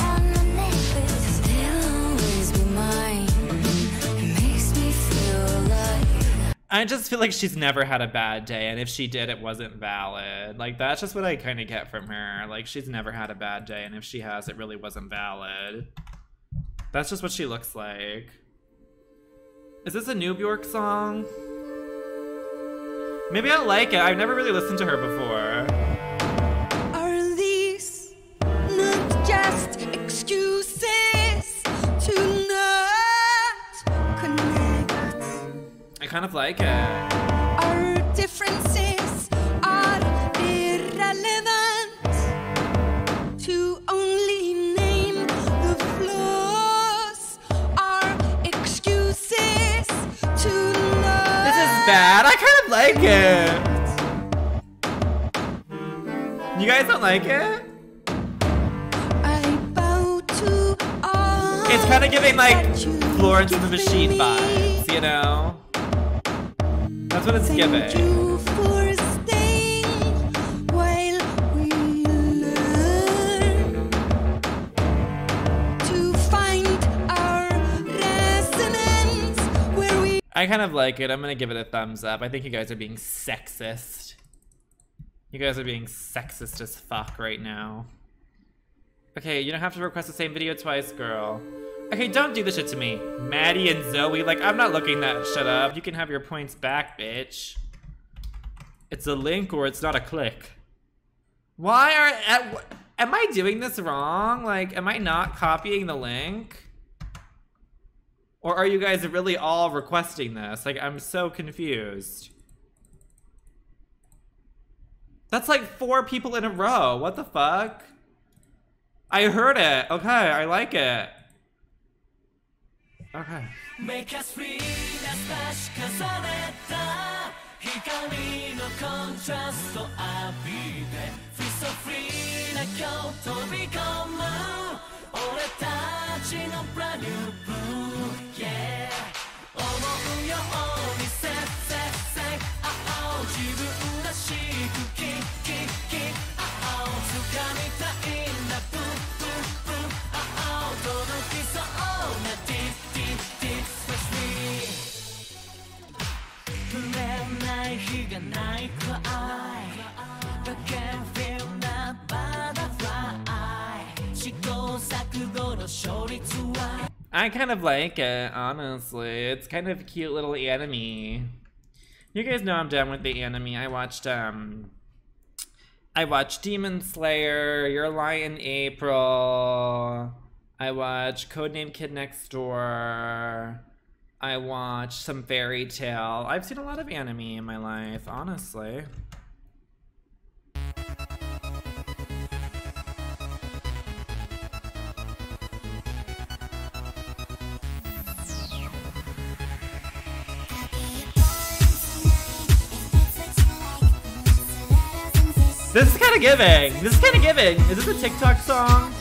I just feel like she's never had a bad day, and if she did, it wasn't valid. Like, that's just what I kind of get from her. Like, she's never had a bad day, and if she has, it really wasn't valid. That's just what she looks like. Is this a New York song? Maybe I like it. I've never really listened to her before. Are these not just excuses to not connect? I kind of like it. Our differences are irrelevant to only name the flaws. Our excuses bad. I kind of like it. You guys don't like it? It's kind of giving like Florence and the Machine vibes, you know? That's what it's giving. I kind of like it. I'm gonna give it a thumbs up. I think you guys are being sexist. You guys are being sexist as fuck right now. Okay, you don't have to request the same video twice, girl. Okay, don't do this shit to me. Maddie and Zoe, like, I'm not looking that shit up. You can have your points back, bitch. It's a link or it's not a click. Why are... Am I doing this wrong? Like, am I not copying the link? Or are you guys really all requesting this? Like, I'm so confused. That's like 4 people in a row. What the fuck? I heard it. Okay, I like it. Okay. I kind of like it, honestly. It's kind of a cute little anime. You guys know I'm done with the anime. I watched Demon Slayer, Your Lie in April. I watched Codename Kid Next Door. I watched some fairy tale. I've seen a lot of anime in my life, honestly. This is kind of giving. This is kind of giving. Is this a TikTok song?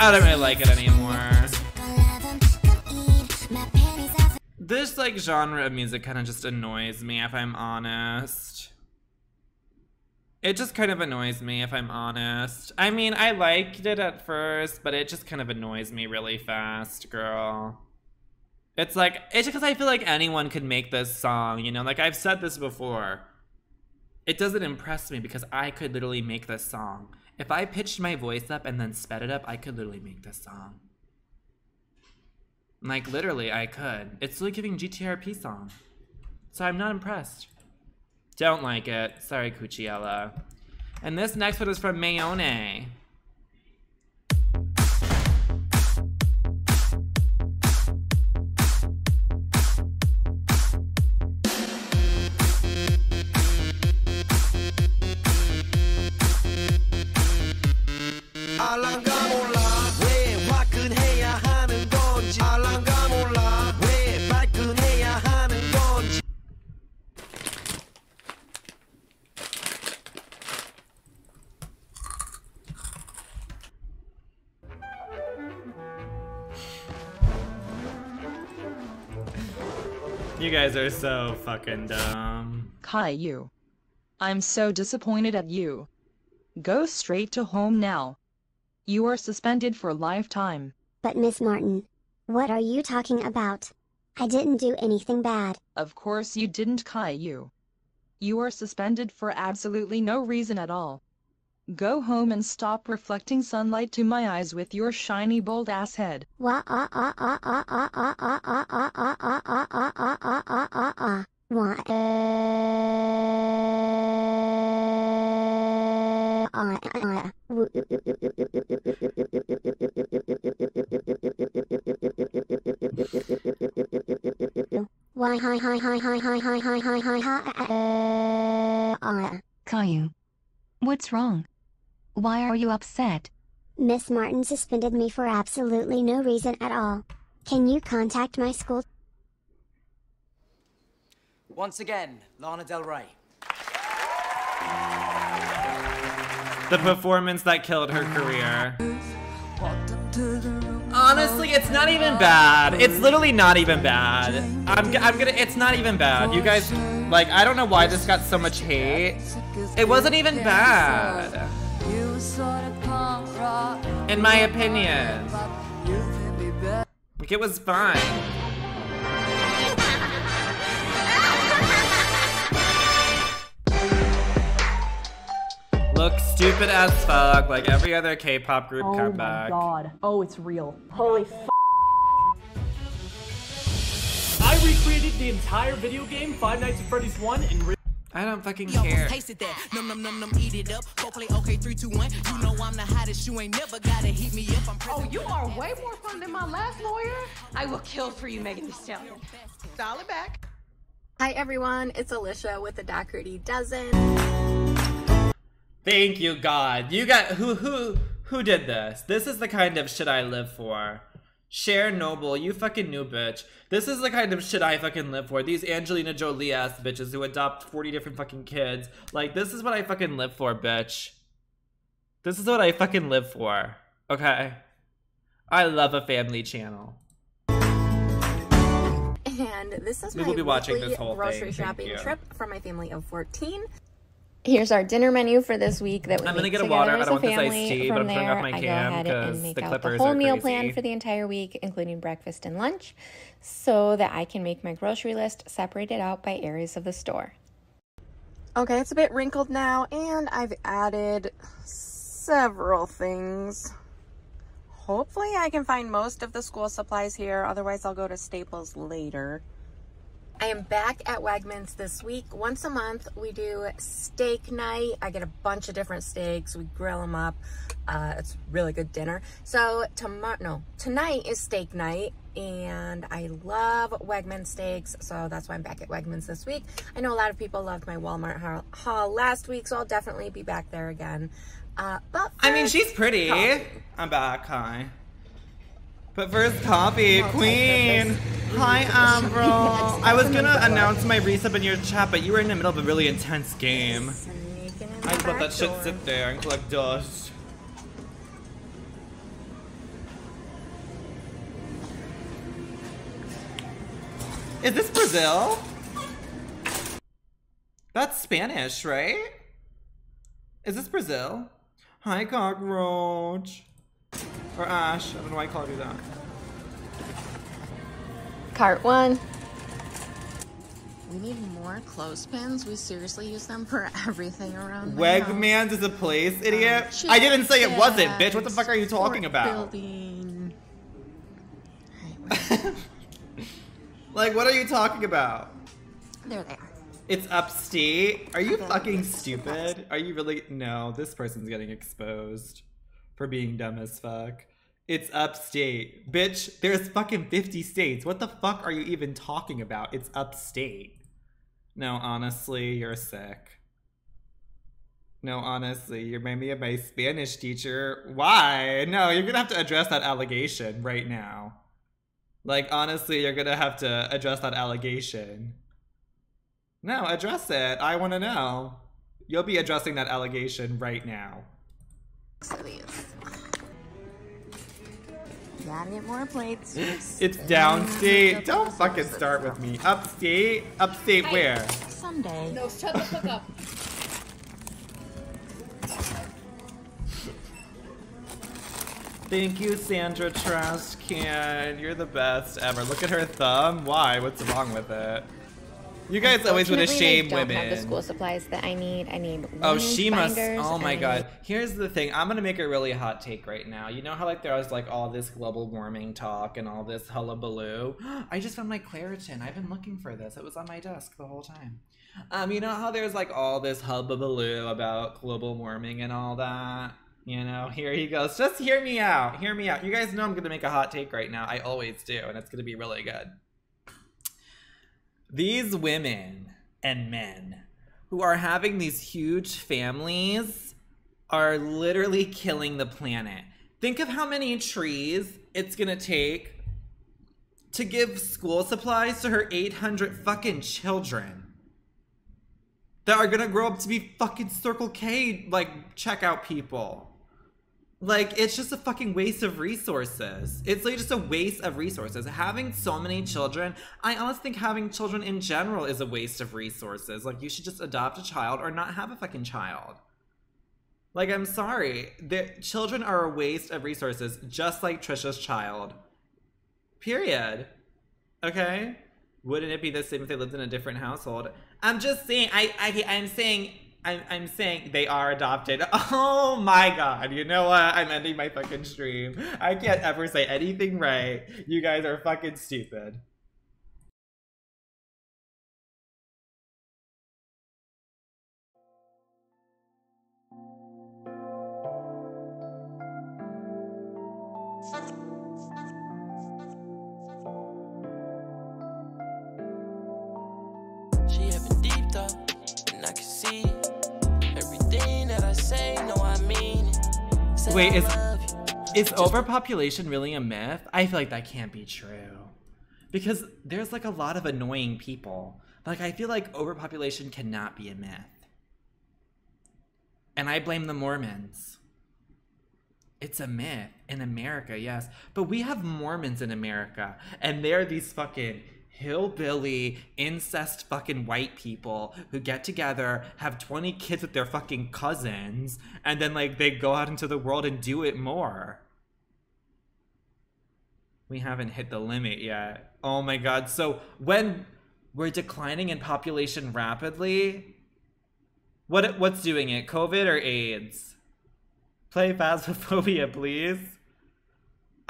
I don't really like it anymore. This like genre of music kind of just annoys me if I'm honest. It just kind of annoys me if I'm honest. I mean, I liked it at first, but it just kind of annoys me really fast, girl. It's like, it's just because I feel like anyone could make this song, you know? Like I've said this before. It doesn't impress me because I could literally make this song. If I pitched my voice up and then sped it up, I could literally make this song. Like, literally, I could. It's like giving GTRP song. So I'm not impressed. Don't like it. Sorry, Cucciella. And this next one is from Mayone. You guys are so fucking dumb. Kai, you. I'm so disappointed at you. Go straight to home now. You are suspended for a lifetime. But Miss Martin, what are you talking about? I didn't do anything bad. Of course you didn't, Kai, you. You are suspended for absolutely no reason at all. Go home and stop reflecting sunlight to my eyes with your shiny bald ass head. Caillou, What's wrong? Why are you upset? Miss Martin suspended me for absolutely no reason at all. Can you contact my school? Once again, Lana Del Rey. The performance that killed her career. Honestly, it's not even bad. It's literally not even bad. It's not even bad. You guys, like, I don't know why this got so much hate. It wasn't even bad. In my opinion. Like, it was fine. Looks stupid as fuck, like every other K-pop group comeback. Oh my god. Oh, it's real. Holy f***. I recreated the entire video game, Five Nights at Freddy's 1, in I don't fucking care. Tasted that. Num num num num, eat it up. Hopefully, okay, 3, 2, 1. You know I'm the hottest. You ain't never gotta heat me up. I'm oh, you are way more fun than my last lawyer. I will kill for you, Megan Thee Stallion. Dollar back. Hi everyone, it's Alicia with the Doherty Dozen. Thank you, God. You got who did this? This is the kind of shit I live for. Cher Noble, you fucking new bitch. This is the kind of shit I fucking live for. These Angelina Jolie ass bitches who adopt 40 different fucking kids. Like, this is what I fucking live for, bitch. This is what I fucking live for. Okay? I love a family channel. And this is my weekly grocery shopping trip for my family of 14. Here's our dinner menu for this week that we I'm gonna get a water. I don't want this iced tea, but I'm turning off my cam because the clippers are crazy. I go ahead and make out the whole meal plan for the entire week, including breakfast and lunch, so that I can make my grocery list separated out by areas of the store. Okay, it's a bit wrinkled now, and I've added several things. Hopefully, I can find most of the school supplies here. Otherwise, I'll go to Staples later. I am back at Wegmans this week. Once a month, we do steak night. I get a bunch of different steaks. We grill them up. It's really good dinner. So tonight is steak night, and I love Wegmans steaks, so that's why I'm back at Wegmans this week. I know a lot of people loved my Walmart haul last week, so I'll definitely be back there again. But I mean, she's pretty. Coffee. I'm back, hi. But first, coffee, Queen. Hi, Ambrose. I was gonna announce my resub in your chat, but you were in the middle of a really intense game. I just let that shit sit there and collect dust. Is this Brazil? That's Spanish, right? Is this Brazil? Hi, cockroach. Or Ash. I don't know why I called you that. Part one. We need more clothespins. We seriously use them for everything around my Wegmans house. Is a place, idiot. I didn't say it wasn't, bitch. What the fuck are you talking about? Building. Right, like, what are you talking about? There they are. It's upstate. Are you fucking stupid? Are you really? No, this person's getting exposed for being dumb as fuck. It's upstate. Bitch, there's fucking 50 states. What the fuck are you even talking about? It's upstate. No, honestly, you're sick. No, honestly, you remind me of my Spanish teacher. Why? No, you're gonna have to address that allegation right now. Like, honestly, you're gonna have to address that allegation. No, address it. I wanna know. You'll be addressing that allegation right now. Gotta get more plates. It's downstate. Don't fucking start with me. Upstate? Upstate where? Someday. No, shut the fuck up. Thank you, Sandra Trash Can. You're the best ever. Look at her thumb. Why? What's wrong with it? You guys always want to shame women. I don't have the school supplies that I need. I need oh my god. Here's the thing. I'm gonna make a really hot take right now. You know how like there was like all this global warming talk and all this hullabaloo? I just found my Claritin. I've been looking for this. It was on my desk the whole time. You know how there's like all this hullabaloo about global warming and all that? You know, here he goes. Just hear me out. Hear me out. You guys know I'm gonna make a hot take right now. I always do, and it's gonna be really good. These women and men who are having these huge families are literally killing the planet. Think of how many trees it's gonna take to give school supplies to her 800 fucking children that are gonna grow up to be fucking Circle K, like, checkout people. Like, it's just a fucking waste of resources. It's like just a waste of resources. Having so many children, I honestly think having children in general is a waste of resources. Like, you should just adopt a child or not have a fucking child. Like, I'm sorry. The children are a waste of resources, just like Trisha's child. Period. Okay? Wouldn't it be the same if they lived in a different household? I'm just saying, I'm saying they are adopted. Oh my god. You know what? I'm ending my fucking stream. I can't ever say anything right. You guys are fucking stupid. She having deep thought, and I can see everything that I say, no, I mean it. Say wait, is overpopulation really a myth? I feel like that can't be true. Because there's like a lot of annoying people. Like, I feel like overpopulation cannot be a myth. And I blame the Mormons. It's a myth in America, yes. But we have Mormons in America, and they're these fucking hillbilly, incest fucking white people who get together, have 20 kids with their fucking cousins, and then, like, they go out into the world and do it more. We haven't hit the limit yet. Oh my god, so when we're declining in population rapidly, what's doing it, COVID or AIDS? Play Phasmophobia, please.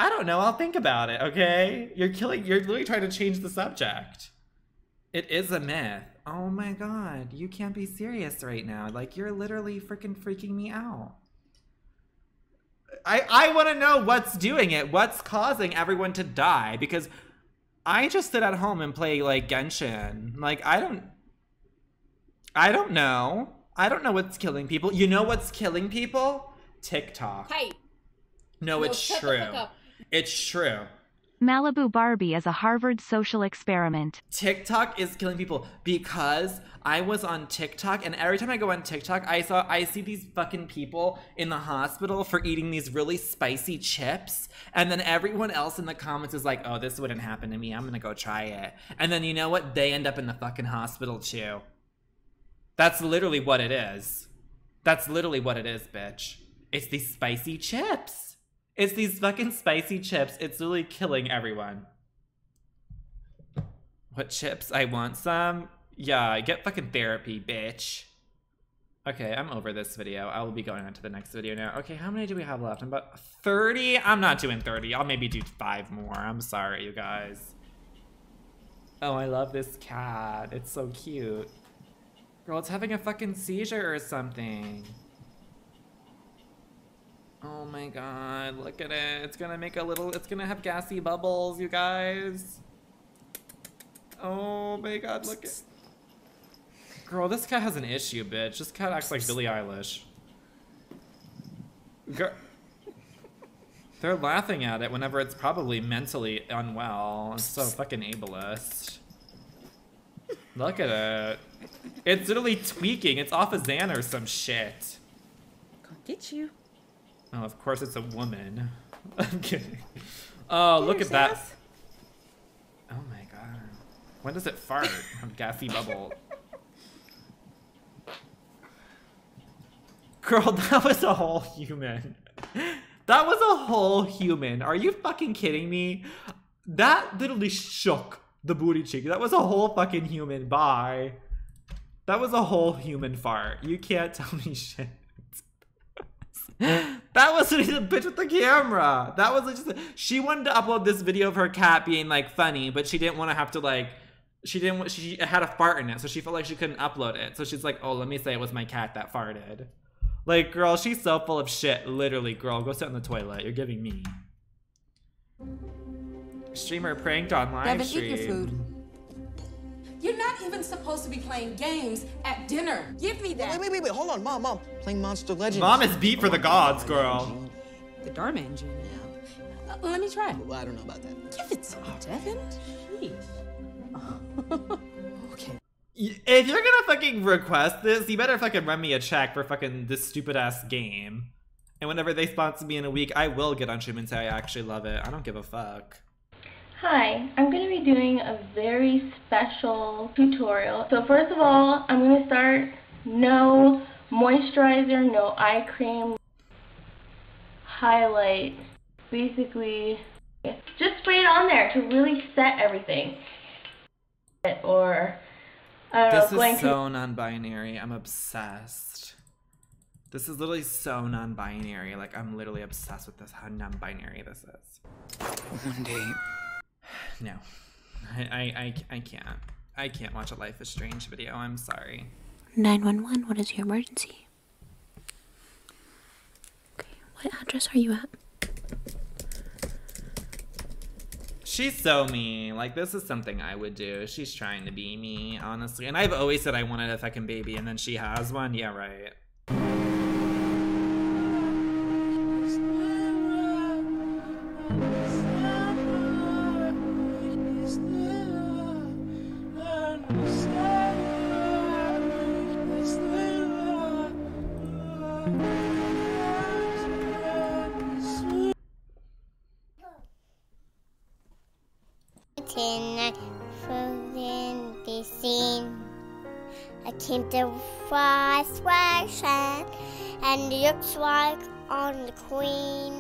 I don't know, I'll think about it, okay? You're literally trying to change the subject. It is a myth. Oh my god, you can't be serious right now. Like, you're literally freaking me out. I wanna know what's doing it, what's causing everyone to die, because I just sit at home and play, like, Genshin. Like, I don't know. I don't know what's killing people. You know what's killing people? TikTok. Hey. No, it's true. It's true. Malibu Barbie is a Harvard social experiment. TikTok is killing people because I was on TikTok, and every time I go on TikTok, I see these fucking people in the hospital for eating these really spicy chips, and then everyone else in the comments is like, "Oh, this wouldn't happen to me. I'm gonna go try it." And then you know what? They end up in the fucking hospital too. That's literally what it is. That's literally what it is, bitch. It's these spicy chips. It's these fucking spicy chips. It's really killing everyone. What chips? I want some. Yeah, get fucking therapy, bitch. Okay, I'm over this video. I will be going on to the next video now. Okay, how many do we have left? I'm about 30? I'm not doing 30. I'll maybe do 5 more. I'm sorry, you guys. Oh, I love this cat. It's so cute. Girl, it's having a fucking seizure or something. Oh my god, look at it. It's gonna make a little, it's gonna have gassy bubbles, you guys. Oh my god, look at. Girl, this cat has an issue, bitch. This cat acts like Billie Eilish. Girl. They're laughing at it whenever it's probably mentally unwell. It's so fucking ableist. Look at it. It's literally tweaking. It's off of Xan or some shit. Gonna get you. Oh, of course it's a woman. I'm kidding. Oh, look at that. Oh my god. When does it fart? Gassy bubble. Girl, that was a whole human. That was a whole human. Are you fucking kidding me? That literally shook the booty cheek. That was a whole fucking human. Bye. That was a whole human fart. You can't tell me shit. That wasn't even a bitch with the camera. That was just she wanted to upload this video of her cat being like funny, but she didn't want to have to like she had a fart in it, so she felt like she couldn't upload it. So she's like, "Oh, let me say it was my cat that farted." Like, girl, she's so full of shit. Literally, girl, go sit on the toilet. You're giving me. Streamer pranked on live stream. Devin, eat your food. You're not not even supposed to be playing games at dinner. Give me that. Wait, hold on, Mom. Playing Monster Legends. Mom is beat for the gods, girl. The Dharma engine. Yeah. Let me try. Well, I don't know about that. Give it to me, Devin. Jeez. Okay. If you're gonna fucking request this, you better fucking run me a check for fucking this stupid ass game. And whenever they sponsor me in a week, I will get on Shroom and say I actually love it. I don't give a fuck. Hi, I'm going to be doing a very special tutorial. So first of all, I'm going to start no moisturizer, no eye cream, highlight. Basically, just spray it on there to really set everything. Or, I don't know. This is so non-binary. I'm obsessed. This is literally so non-binary. Like, I'm literally obsessed with this, how non-binary this is. One day. No. I can't. I can't watch a Life is Strange video. I'm sorry. 911, what is your emergency? Okay, what address are you at? She's so mean. Like, this is something I would do. She's trying to be me, honestly. And I've always said I wanted a fucking baby, and then she has one? Yeah, right. The fast fashion and looks like on the queen.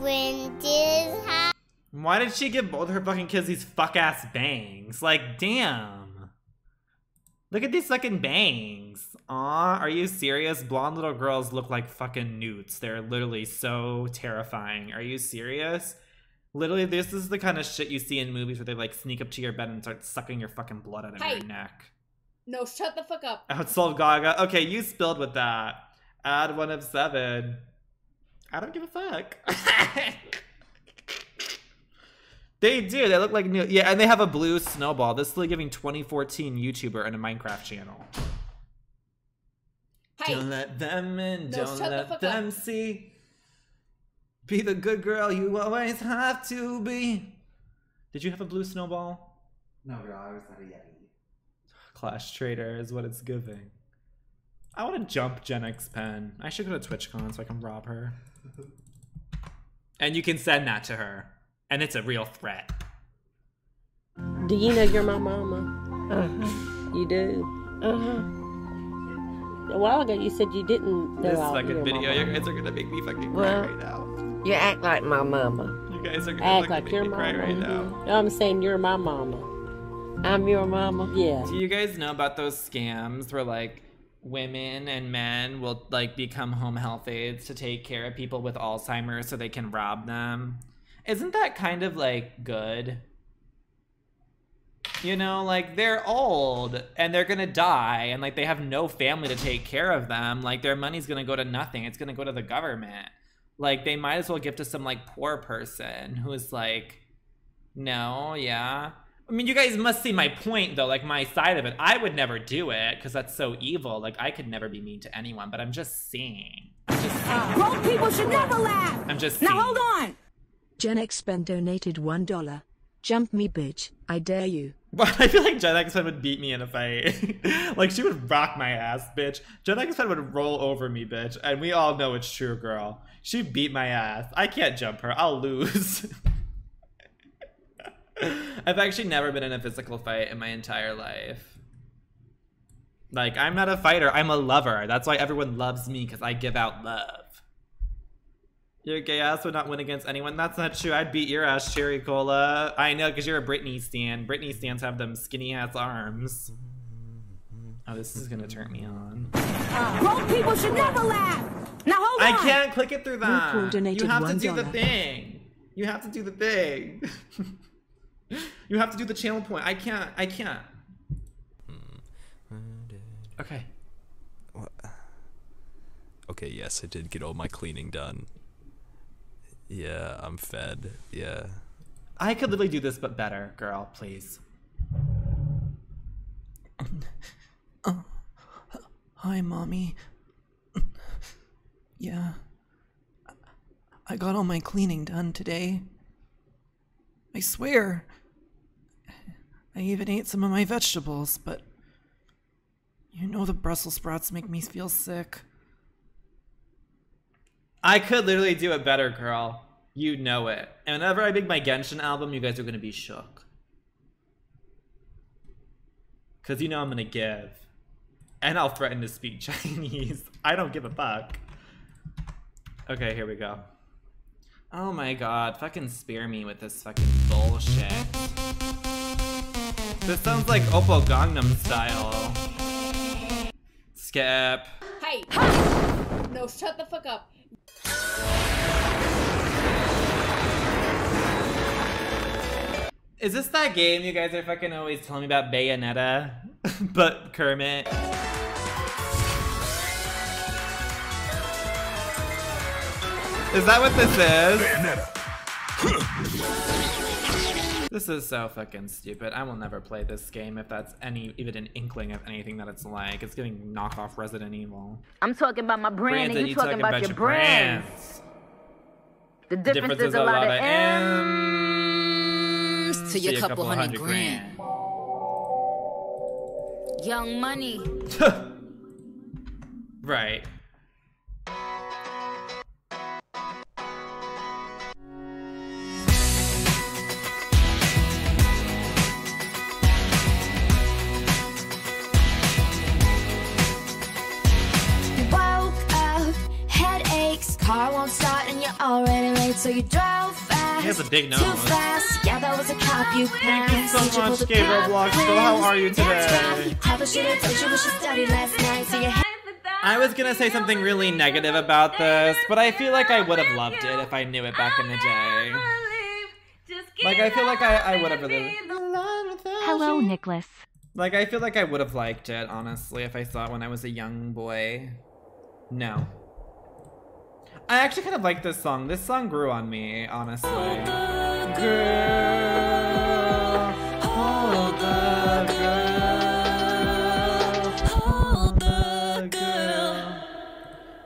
When this happened. Why did she give both her fucking kids these fuck ass bangs? Like, damn. Look at these fucking bangs. Aw, are you serious? Blonde little girls look like fucking newts. They're literally so terrifying. Are you serious? Literally, this is the kind of shit you see in movies where they like sneak up to your bed and start sucking your fucking blood out of your neck. No, shut the fuck up. Outsold Gaga. Okay, you spilled with that. Add 1 of 7. I don't give a fuck. They do. They look like new. Yeah, and they have a blue snowball. This is like giving 2014 YouTuber and a Minecraft channel. Hi. Don't let them in. No, don't let them see. Be the good girl you always have to be. Did you have a blue snowball? No, girl. I was not a Yeti. Clash Trader is what it's giving. I want to jump Gen X Pen. I should go to TwitchCon so I can rob her. And you can send that to her. And it's a real threat. Do you know you're my mama? Uh-huh. You do? Uh-huh. A while ago you said you didn't know. This fucking video, you guys are gonna make me fucking cry right now. You act like my mama. You guys are gonna fucking make me cry right now. No, I'm saying you're my mama. I'm your mama. Yeah. Do you guys know about those scams where like women and men will like become home health aides to take care of people with Alzheimer's so they can rob them? Isn't that kind of like good? You know, like they're old and they're gonna die and like they have no family to take care of them. Like their money's gonna go to nothing. It's gonna go to the government. Like they might as well give to some like poor person who is like, no, yeah. I mean, you guys must see my point, though, like my side of it. I would never do it because that's so evil. Like, I could never be mean to anyone, but I'm just saying. Grown people should never laugh. I'm just saying. Now, hold on. Gen X Ben donated $1. Jump me, bitch. I dare you. I feel like Gen X Ben would beat me in a fight. Like, she would rock my ass, bitch. Gen X Ben would roll over me, bitch. And we all know it's true, girl. She beat my ass. I can't jump her. I'll lose. I've actually never been in a physical fight in my entire life. Like, I'm not a fighter, I'm a lover. That's why everyone loves me, because I give out love. Your gay ass would not win against anyone. That's not true. I'd beat your ass, Cherry Cola. I know, because you're a Britney stan. Britney stans have them skinny ass arms. Oh, this is going to turn me on. Grown people should never laugh. Now, hold on. I can't click it through that. You have to do the thing. You have to do the thing. You have to do the channel point. I can't. Okay. What? Okay, yes, I did get all my cleaning done. Yeah, I'm fed. Yeah. I could literally do this, but better, girl, please. Hi, Mommy. Yeah. I got all my cleaning done today. I swear. I even ate some of my vegetables, but you know the Brussels sprouts make me feel sick. I could literally do it better, girl. You know it. And whenever I make my Genshin album, you guys are gonna be shook. Cause you know I'm gonna give. And I'll threaten to speak Chinese. I don't give a fuck. Okay, here we go. Oh my god, fucking spear me with this fucking bullshit. This sounds like Oppo Gangnam Style. Skip. Hey! Hi. No, shut the fuck up. Is this that game you guys are fucking always telling me about? Bayonetta? But Kermit. Is that what this is? Bayonetta. This is so fucking stupid. I will never play this game if that's any even an inkling of anything that it's like. It's getting knockoff Resident Evil. I'm talking about my brand and you're talking about your brands. The difference is a lot of M's to your couple hundred grand. Young money. Right. Car won't start and you're already late, so you drove fast. He has a big nose. Too fast. Yeah, that was a cop you passed. Thank you so much, Gabe Roblox. So how are you today? I was gonna say something really negative about this, but I feel like I would have loved it if I knew it back in the day. Like, I feel like I would have really... Hello, Nicholas. Like, I feel like I would have liked it, honestly, if I saw it when I was a young boy. No. I actually kind of like this song. This song grew on me, honestly. Girl, hold the girl, hold the girl.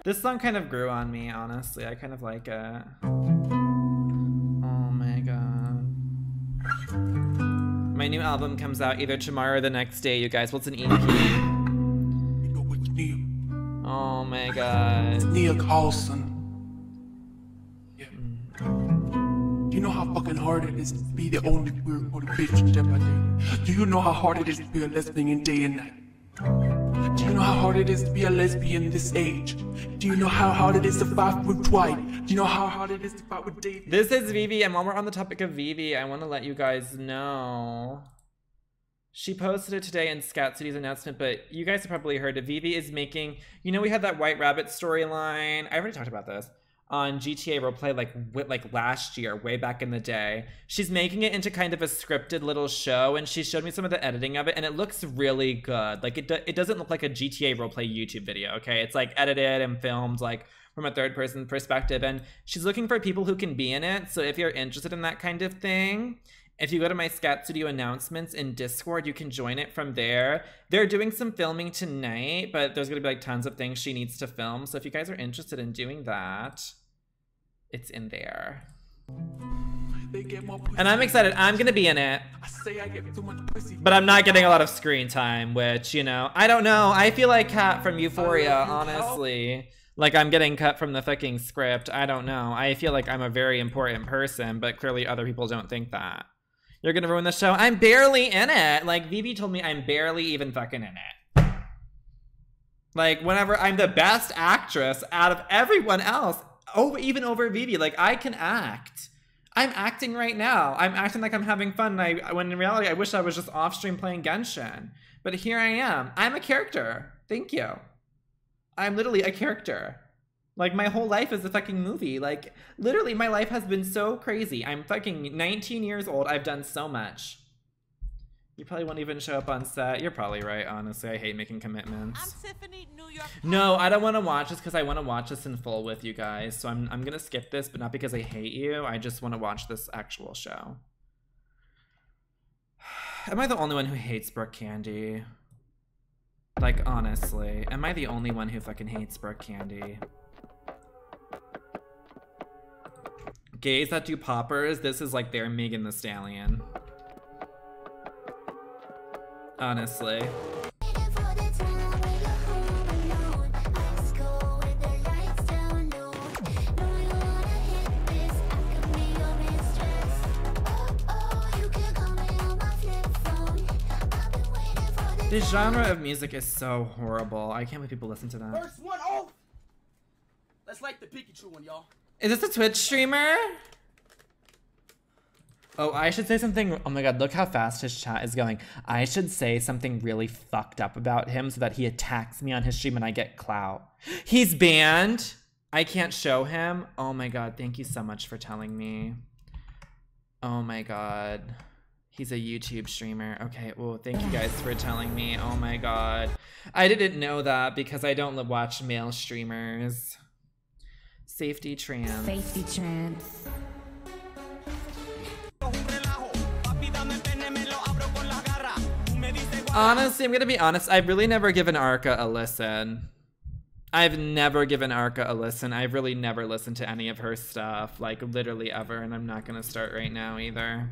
This song kind of grew on me, honestly. I kind of like it. Oh my god. My new album comes out either tomorrow or the next day, you guys. What's an EP? Oh my god. Nia Carlson. You know how fucking hard it is to be the only weird little bitch step by day? Do you know how hard it is to be a lesbian day and night? Do you know how hard it is to be a lesbian this age? Do you know how hard it is to fight with Dwight? Do you know how hard it is to fight with Dave? This is Vivi, and while we're on the topic of Vivi, I want to let you guys know. She posted it today in Scat Studios announcement, but you guys have probably heard it. Vivi is making, you know, we had that White Rabbit storyline. I already talked about this. On GTA Roleplay like last year, way back in the day. She's making it into kind of a scripted little show, and she showed me some of the editing of it, and it looks really good. Like, it doesn't look like a GTA Roleplay YouTube video, okay? It's like edited and filmed like from a third-person perspective, and she's looking for people who can be in it, so if you're interested in that kind of thing, if you go to my Scat Studio announcements in Discord, you can join it from there. They're doing some filming tonight, but there's gonna be like tons of things she needs to film, so if you guys are interested in doing that, it's in there. And I'm excited. I'm gonna be in it. But I'm not getting a lot of screen time, which, you know, I don't know. I feel like Kat from Euphoria, honestly. Like, I'm getting cut from the fucking script. I don't know. I feel like I'm a very important person, but clearly other people don't think that. You're gonna ruin the show. I'm barely in it. Like, Vivi told me I'm barely even fucking in it. Like, whenever I'm the best actress out of everyone else. Oh, even over Vivi, like, I can act. I'm acting right now. I'm acting like I'm having fun, and when in reality, I wish I was just off-stream playing Genshin. But here I am. I'm a character. Thank you. I'm literally a character. Like, my whole life is a fucking movie. Like, literally, my life has been so crazy. I'm fucking 19 years old. I've done so much. You probably won't even show up on set. You're probably right, honestly. I hate making commitments. I'm Tiffany, New York. No, I don't want to watch this because I want to watch this in full with you guys. So I'm going to skip this, but not because I hate you. I just want to watch this actual show. Am I the only one who hates Brooke Candy? Like, honestly, am I the only one who fucking hates Brooke Candy? Gays that do poppers, this is like their Megan Thee Stallion. Honestly. This genre of music is so horrible. I can't believe people listen to that. First one off. Let's like the Pikachu one, y'all. Is this a Twitch streamer? Oh, I should say something. Oh my god, look how fast his chat is going. I should say something really fucked up about him so that he attacks me on his stream and I get clout. He's banned. I can't show him. Oh my god, thank you so much for telling me. Oh my god. He's a YouTube streamer. Okay, well, thank you guys for telling me. Oh my god. I didn't know that because I don't watch male streamers. Safety trans. Safety trans. Honestly, I'm gonna be honest. I've really never given Arca a listen. I've never given Arca a listen. I've really never listened to any of her stuff, like literally ever, and I'm not gonna start right now either.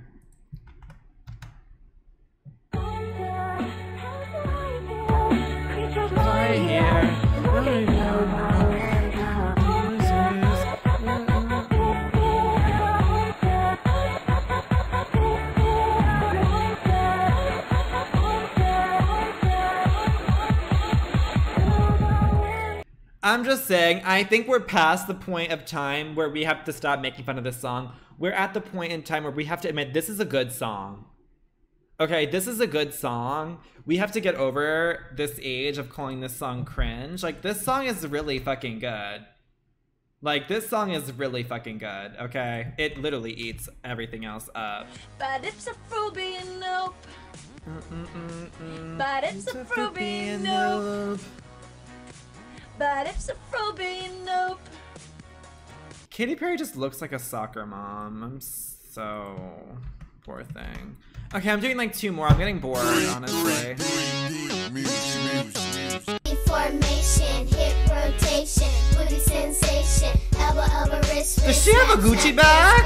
I'm just saying, I think we're past the point of time where we have to stop making fun of this song. We're at the point in time where we have to admit this is a good song. Okay, this is a good song. We have to get over this age of calling this song cringe. Like, this song is really fucking good. Like, this song is really fucking good, okay? It literally eats everything else up. But it's a Fruby and nope. But it's a Fruby and nope. But it's a Fruby and nope. Katy Perry just looks like a soccer mom. I'm so... poor thing. Okay, I'm doing like two more. I'm getting bored, honestly. Does she have a Gucci bag?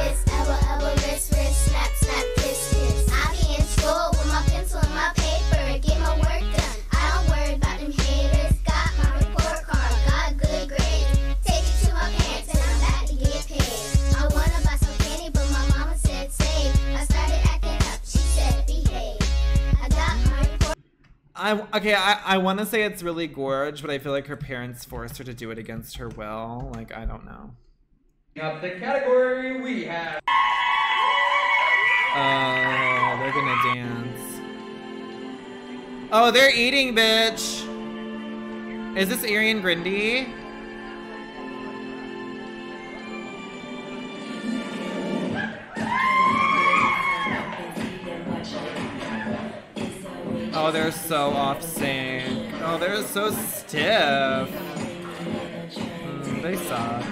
I want to say it's really gorge, but I feel like her parents forced her to do it against her will. Like, I don't know. Up the category we have. Oh, they're gonna dance. Oh, they're eating, bitch. Is this Arian Grande? Oh, they're so off sync. Oh, they're so stiff. They suck.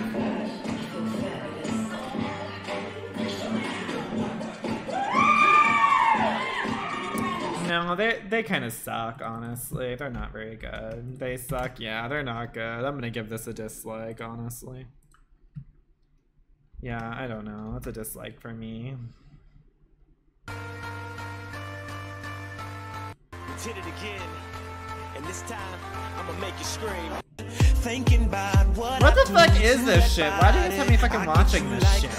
No, they kind of suck, honestly. They're not very good. They suck, yeah, they're not good. I'm gonna give this a dislike, honestly. Yeah, I don't know. It's a dislike for me. Did it again, and this time I'm gonna make you scream. Thinking about what the fuck is this shit? Why do you guys have me fucking watching this shit?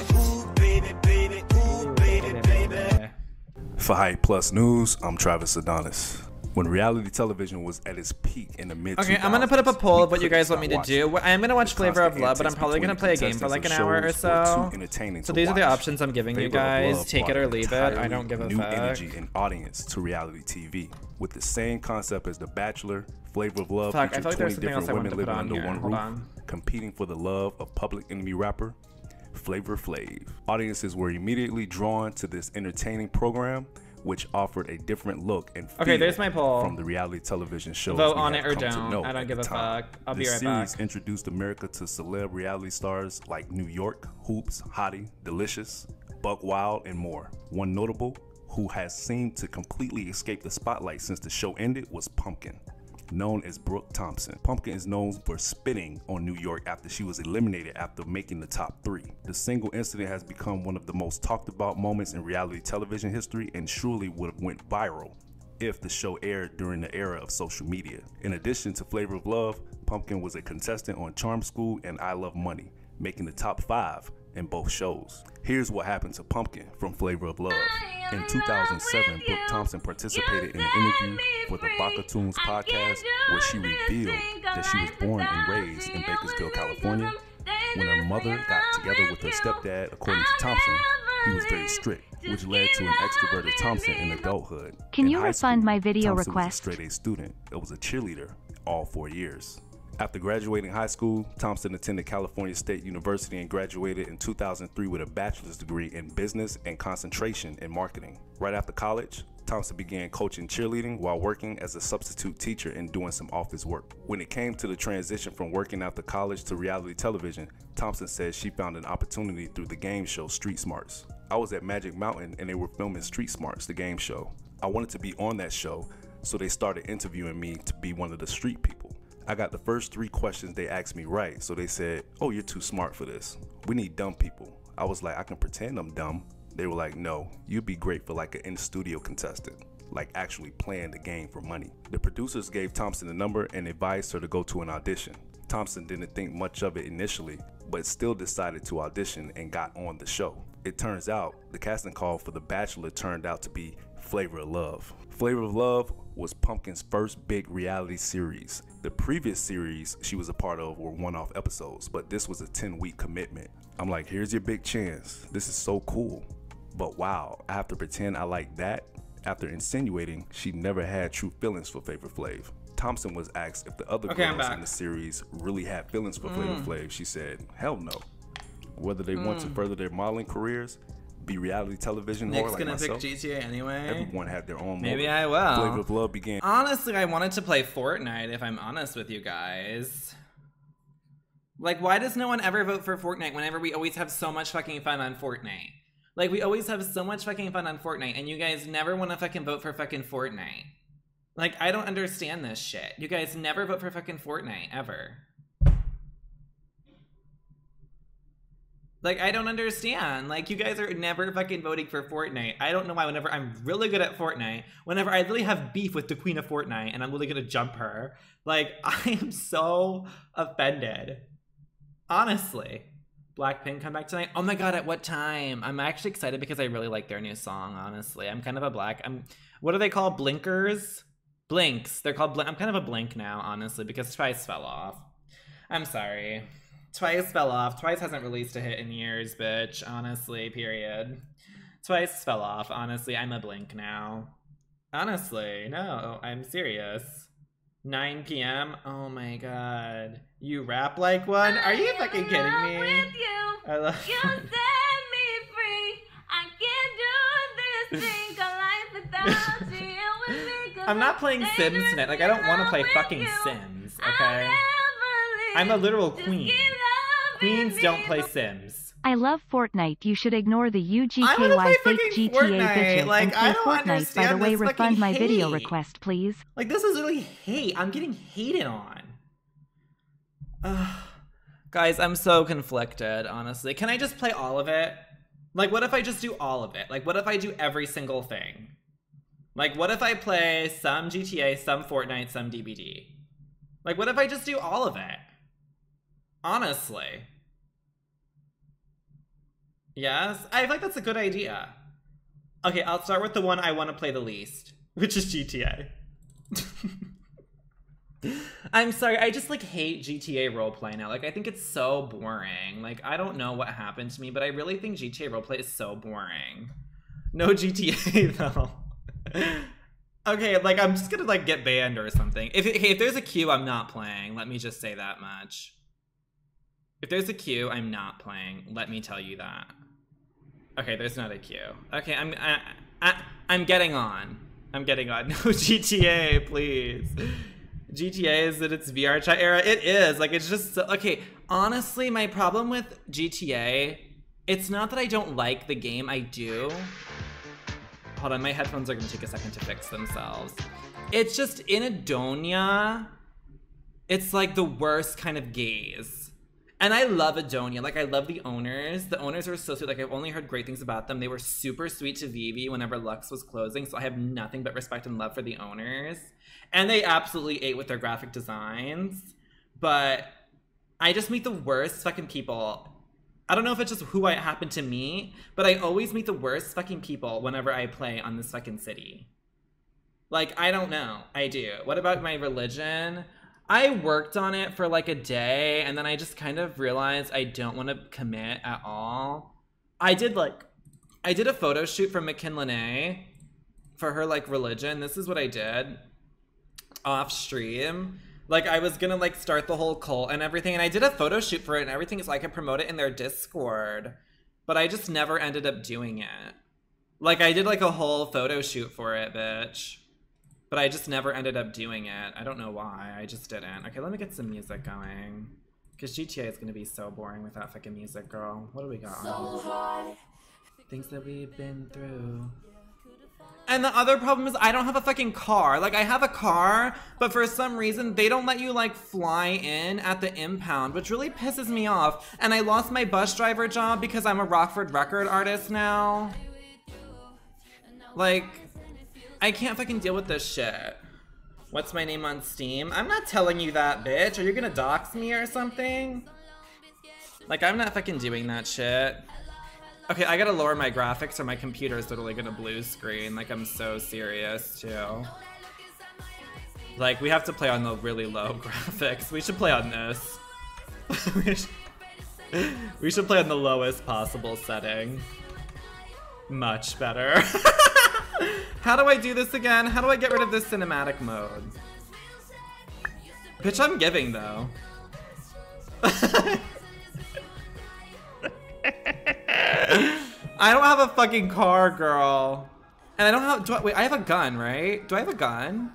For Hype Plus News, I'm Travis Adonis. When reality television was at its peak in the mid-2000s. Okay, I'm gonna put up a poll of what you guys want me to do. I'm gonna watch Flavor of Love, but I'm probably gonna play a game for like an hour or so. So these are the options I'm giving you guys. Take it or leave it. I don't give a fuck. New energy and audience to reality TV with the same concept as The Bachelor. Flavor of Love featured 20 different women living under one roof, competing for the love of Public Enemy rapper Flavor Flav. Audiences were immediately drawn to this entertaining program, which offered a different look and feel from the reality television shows. Vote on it or don't. I don't give a fuck. I'll be right back. The series introduced America to celeb reality stars like New York, Hoops, Hottie, Delicious, Buck Wild, and more. One notable who has seemed to completely escape the spotlight since the show ended was Pumpkin. known as Brooke Thompson. Pumpkin is known for spitting on New York after she was eliminated after making the top 3. The single incident has become one of the most talked about moments in reality television history and surely would have went viral if the show aired during the era of social media. In addition to Flavor of Love, Pumpkin was a contestant on Charm School and I Love Money, making the top 5 in both shows. Here's what happened to Pumpkin from Flavor of Love. In 2007, Brooke Thompson participated in an interview for the Bakatoons podcast where she revealed that she was born and raised in Bakersfield, California. When her mother got together with her stepdad, according to Thompson, he was very strict, which led to an extroverted Thompson in adulthood. Can you refund my video request? Thompson was a straight A student. It was a cheerleader all 4 years. After graduating high school, Thompson attended California State University and graduated in 2003 with a bachelor's degree in business and concentration in marketing. Right after college, Thompson began coaching cheerleading while working as a substitute teacher and doing some office work. When it came to the transition from working after college to reality television, Thompson said she found an opportunity through the game show Street Smarts. I was at Magic Mountain and they were filming Street Smarts, the game show. I wanted to be on that show, so they started interviewing me to be one of the street people. I got the first 3 questions they asked me right, so they said, "Oh, you're too smart for this. We need dumb people." I was like, "I can pretend I'm dumb." They were like, "No, you'd be great for like an in-studio contestant, like actually playing the game for money." The producers gave Thompson the number and advised her to go to an audition. Thompson didn't think much of it initially, but still decided to audition and got on the show. It turns out the casting call for The Bachelor turned out to be Flavor of Love. Flavor of Love was Pumpkin's first big reality series. The previous series she was a part of were one-off episodes, but this was a 10-week commitment. I'm like, here's your big chance. This is so cool. But wow, I have to pretend I like that? After insinuating she never had true feelings for Flavor Flav. Thompson was asked if the other girls in the series really had feelings for Flavor Flav. She said, hell no. Whether they want to further their modeling careers, be reality television, Nick's or like gonna myself, pick GTA anyway. Everyone had their own. Maybe I will. Flavor of Love began. Honestly, I wanted to play Fortnite. If I'm honest with you guys, like, why does no one ever vote for Fortnite? Whenever we always have so much fucking fun on Fortnite, like we always have so much fucking fun on Fortnite, and you guys never want to fucking vote for fucking Fortnite. Like, I don't understand this shit. You guys never vote for fucking Fortnite ever. Like, I don't understand. Like, you guys are never fucking voting for Fortnite. I don't know why whenever I'm really good at Fortnite, whenever I really have beef with the queen of Fortnite and I'm really gonna jump her, like, I am so offended. Honestly. Blackpink come back tonight. Oh my god, at what time? I'm actually excited because I really like their new song, honestly. I'm kind of a what are they called? Blinkers? Blinks. They're called I'm kind of a blink now, honestly, because Twice fell off. I'm sorry. Twice fell off. Twice hasn't released a hit in years, bitch. Honestly, period. Twice fell off. Honestly, I'm a blink now. Honestly, no, I'm serious. 9 p.m.? Oh my god. You rap like one? Are you fucking kidding me? I love you. You set me free. I can't do this single life without you. I'm not playing Sims tonight. Like, I don't want to play fucking Sims, okay? I'm a literal queen. Queens don't play Sims. I love Fortnite. You should ignore the UGKY fake GTA bitches. Like, I don't understand. By the way, refund my video request, please. Like, this is really hate. I'm getting hated on. Guys, I'm so conflicted, honestly. Can I just play all of it? Like, what if I just do all of it? Like, what if I do every single thing? Like, what if I play some GTA, some Fortnite, some DBD? Like, what if I just do all of it? Honestly. Yes? I feel like that's a good idea. Okay, I'll start with the one I want to play the least, which is GTA. I'm sorry, I just, like, hate GTA roleplay now. Like, I think it's so boring. Like, I don't know what happened to me, but I really think GTA roleplay is so boring. No GTA, though. Okay, like, I'm just gonna, like, get banned or something. If there's a queue, I'm not playing. Let me just say that much. If there's a queue, I'm not playing. Let me tell you that. Okay, there's not a queue. Okay, I'm getting on. I'm getting on. No GTA, please. GTA is in its VR chat era. It is. Like, it's just so, okay, honestly, my problem with GTA, it's not that I don't like the game. I do. Hold on, my headphones are gonna take a second to fix themselves. It's just in Adonia, it's like the worst kind of gays. And I love Adonia. Like, I love the owners. The owners are so sweet. Like, I've only heard great things about them. They were super sweet to Vivi whenever Lux was closing. So I have nothing but respect and love for the owners. And they absolutely ate with their graphic designs. But I just meet the worst fucking people. I don't know if it's just who I happen to meet, but I always meet the worst fucking people whenever I play on this fucking city. Like, I don't know. I do. What about my religion? I worked on it for like a day, and then I just kind of realized I don't want to commit at all. I did a photo shoot for McKinley for her like religion. This is what I did off stream. Like, I was gonna like start the whole cult and everything, and I did a photo shoot for it and everything so I could promote it in their Discord, but I just never ended up doing it. Like, I did like a whole photo shoot for it, bitch. But I just never ended up doing it. I don't know why. I just didn't. Okay, let me get some music going. Because GTA is going to be so boring without fucking music, girl. What do we got? So things that we've been through. And the other problem is I don't have a fucking car. Like, I have a car, but for some reason, they don't let you, like, fly in at the impound, which really pisses me off. And I lost my bus driver job because I'm a Rockford record artist now. Like, I can't fucking deal with this shit. What's my name on Steam? I'm not telling you that, bitch. Are you gonna dox me or something? Like, I'm not fucking doing that shit. Okay, I gotta lower my graphics or my computer is literally gonna blue screen. Like, I'm so serious, too. Like, we have to play on the really low graphics. We should play on this. We should play on the lowest possible setting. Much better. How do I do this again? How do I get rid of this cinematic mode? Bitch, I'm giving, though. I don't have a fucking car, girl. And I don't have... wait, I have a gun, right? Do I have a gun?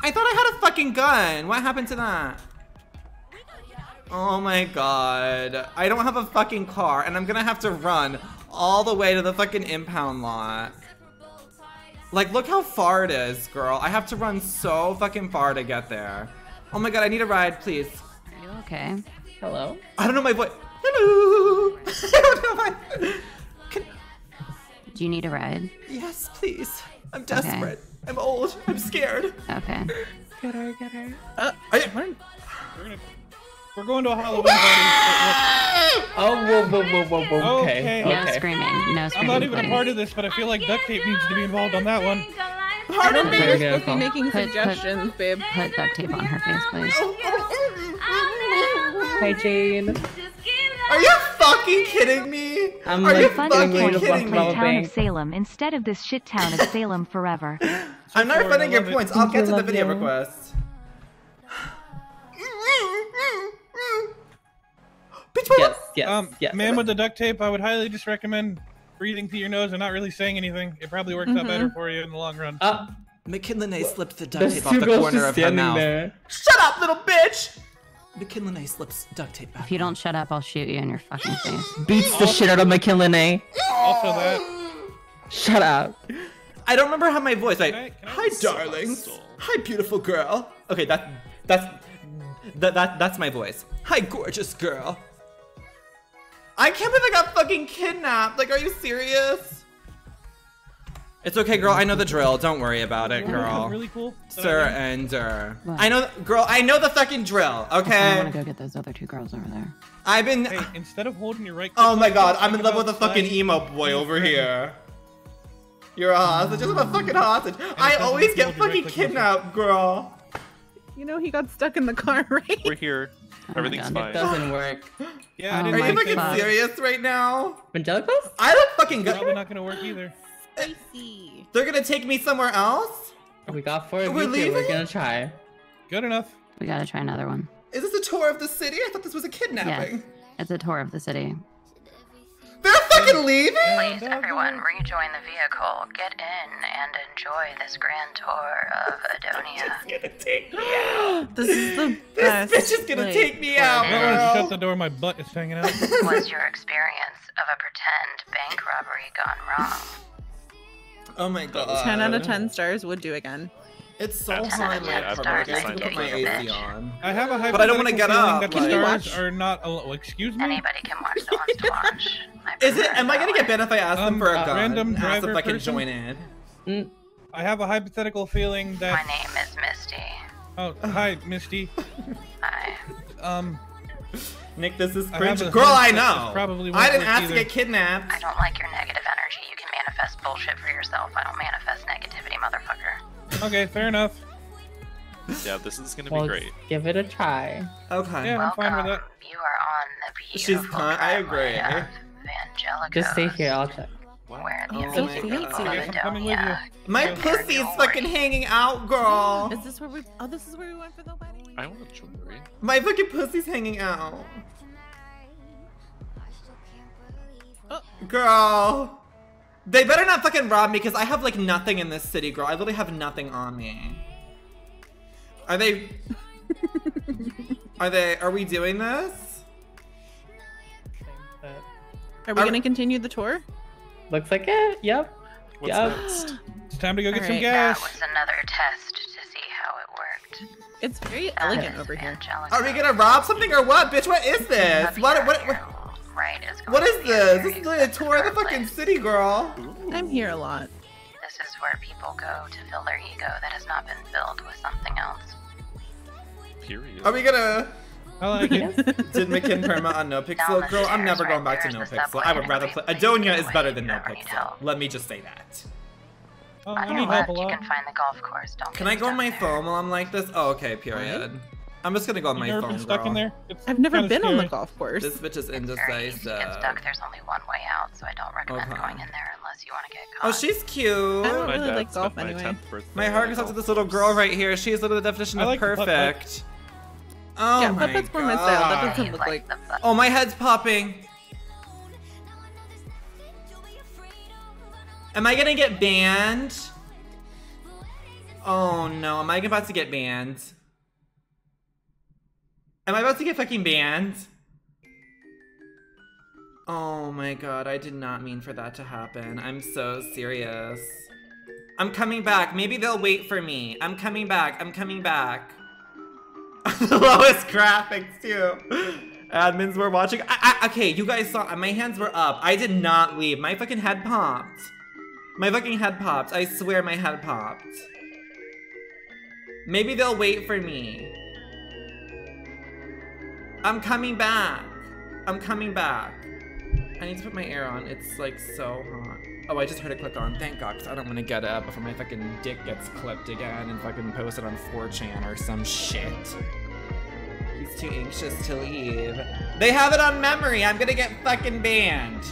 I thought I had a fucking gun. What happened to that? Oh, my God. I don't have a fucking car, and I'm gonna have to run all the way to the fucking impound lot. Like, look how far it is, girl. I have to run so fucking far to get there. Oh my God, I need a ride, please. Are you okay? Hello? I don't know my voice. Hello! I don't know my... Do you need a ride? Yes, please. I'm desperate. Okay. I'm old. I'm scared. Okay. Get her, get her. We're going to a Halloween party. Oh, whoa. Okay. No screaming. No screaming. I'm not even a part of this, but I feel like duct tape needs to be involved on that one. Pardon me. You're supposed to be making suggestions, babe. Put duct tape on her face, please. Hi, Jane. Are you fucking kidding me? I'm Are like, you fucking kidding me? My town of Salem instead of this shit town of Salem forever. I'm not refunding your points. I'll get to the video request. Yes. Ma'am with the duct tape, I would highly just recommend breathing through your nose and not really saying anything. It probably works out better for you in the long run. McKinley slipped the duct tape off the corner of her mouth. Shut up, little bitch! McKinley slips duct tape back. If you don't shut up, I'll shoot you in your fucking face. Beats the shit out of McKinley. Also that. Shut up. I don't remember how my voice. Like, hi, darlings. Hi, beautiful girl. Okay, that's my voice. Hi, gorgeous girl. I can't believe I got fucking kidnapped. Like, are you serious? It's okay, girl. I know the drill. Don't worry about it, girl. Really cool. Surrender. I know, girl. I know the fucking drill. Okay. I want to go get those other two girls over there. I've been. Hey, instead of holding your right. Oh my God, I'm in love with a fucking emo boy over here. You're a hostage. Just a fucking hostage. I always get fucking kidnapped, girl. You know he got stuck in the car, right? We're here. Everything's fine. It doesn't work. Yeah, I didn't Are you fucking serious right now? Evangelicals? I don't fucking go. Probably not gonna work either. They're gonna take me somewhere else? We got four of you two. We're gonna try. Good enough. We gotta try another one. Is this a tour of the city? I thought this was a kidnapping. Yes, it's a tour of the city. They're fucking leaving? Please, everyone, rejoin the vehicle. Get in and enjoy this grand tour of Adonia. This is gonna take me out. This is the best. This bitch is gonna take me out, girl. Shut the door. My butt is hanging out. What's your experience of a pretend bank robbery gone wrong? Oh my God. 10 out of 10 stars. Would do again. It's so fun. I can put my AC on. I have a hypothetical, but I don't want to get up. That the stars are not. Excuse me. Anybody can watch that wants to watch. Is it? Am I gonna get banned if I ask them for a gun? Random driver if I can join in. I have a hypothetical feeling that. My name is Misty. Oh, hi, Misty. Hi. Nick, this is cringe. Girl, I know. Probably I didn't ask to get kidnapped. I don't like your negative energy. You can manifest bullshit for yourself. I don't manifest negativity, motherfucker. Okay, fair enough. Yeah, this is gonna be great. Give it a try. Okay. Yeah, I'm fine with that. You are on the beautiful. She's fine. I agree. Evangelica. Just stay here. I'll check. Where the Adonia. My pussy's fucking hanging out, girl. Is this where we? Oh, this is where we went for the wedding. I want jewelry. My fucking pussy's hanging out. Oh. Girl, they better not fucking rob me because I have like nothing in this city, girl. I literally have nothing on me. Are they? Are they? Are we doing this? Are we gonna continue the tour? Looks like it. Yep. What's next? It's time to go get some gas. That was another test to see how it worked. It's very elegant over here. Angelica. Are we gonna rob something or what, bitch? What is this? What is this? This is like a tour of the fucking city, girl. Ooh. I'm here a lot. This is where people go to fill their ego that has not been filled with something else. Period. Are we gonna? I like it. Did McKin perma on No Pixel? Girl, I'm never going back to No Pixel. I would rather play. Adonia is better than No Pixel. Let me just say that. Oh, I need help a lot. You can find the golf course. Can I go on my phone while I'm like this? Oh, okay, period. I'm just gonna go on my phone, girl. I've never been on the golf course. This bitch is indecisive. Get stuck. There's only one way out, so I don't recommend going in there unless you want to get caught. Oh, she's cute. I don't really like golf anyway. My heart goes out to this little girl right here. She is literally the definition of perfect. Oh yeah, my God. My style. That doesn't look like... Oh, my head's popping. Am I gonna get banned? Oh no, am I about to get banned? Am I about to get fucking banned? Oh my God, I did not mean for that to happen. I'm so serious. I'm coming back. Maybe they'll wait for me. I'm coming back. I'm coming back. The lowest graphics too. Admins were watching. Okay, you guys saw. My hands were up. I did not leave. My fucking head popped. My fucking head popped. I swear my head popped. Maybe they'll wait for me. I'm coming back. I'm coming back. I need to put my air on. It's like so hot. Oh, I just heard it click on. Thank God, because I don't want to get up before my fucking dick gets clipped again and fucking posted on 4chan or some shit. He's too anxious to leave. They have it on memory. I'm gonna get fucking banned.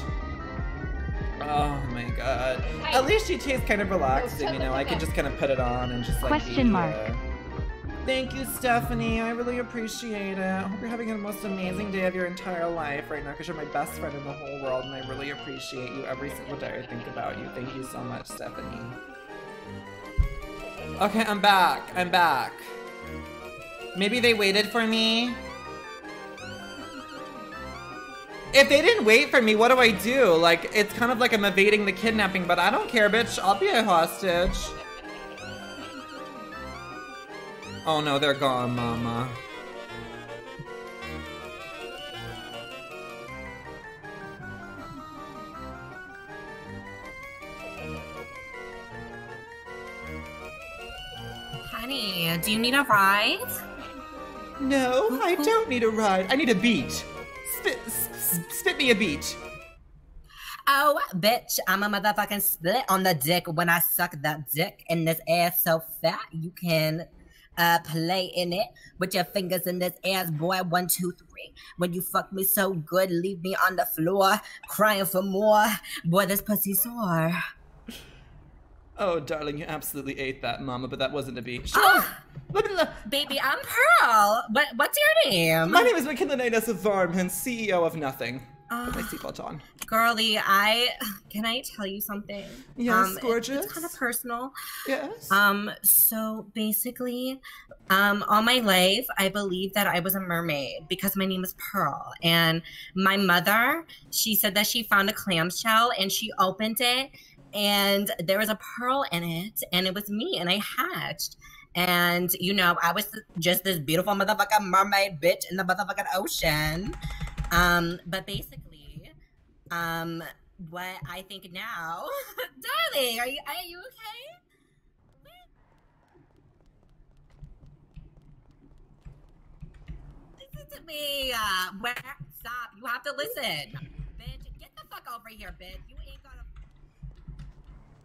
Oh my God. At least she tastes kind of relaxing, you know. I can just kind of put it on and just like. Question mark. Thank you, Stephanie. I really appreciate it. I hope you're having the most amazing day of your entire life right now because you're my best friend in the whole world and I really appreciate you every single day I think about you. Thank you so much, Stephanie. Okay, I'm back. I'm back. Maybe they waited for me. If they didn't wait for me, what do I do? Like, it's kind of like I'm evading the kidnapping, but I don't care, bitch. I'll be a hostage. Oh no, they're gone, mama. Honey, do you need a ride? No, I don't need a ride. I need a beat. Spit me a beat. Oh, bitch, I'm a motherfucking split on the dick when I suck that dick in this ass so fat you can... play in it with your fingers in this ass, boy. 1, 2, 3. When you fuck me so good, leave me on the floor, crying for more. Boy, this pussy sore. Oh, darling, you absolutely ate that, mama. But that wasn't a beach. Oh, baby, I'm Pearl. But what's your name? My name is McKinley Savarman, CEO of Nothing. Put my seatbelt on. Girlie, can I tell you something? Yes, gorgeous. It's kind of personal. Yes. So basically, all my life I believed that I was a mermaid because my name is Pearl, and my mother, she said that she found a clamshell and she opened it, and there was a pearl in it, and it was me, and I hatched. And, you know, I was just this beautiful motherfucking mermaid bitch in the motherfucking ocean. But basically, what I think now, darling, are you okay? Listen to me. Stop. You have to listen. Bitch, get the fuck over here, bitch. You ain't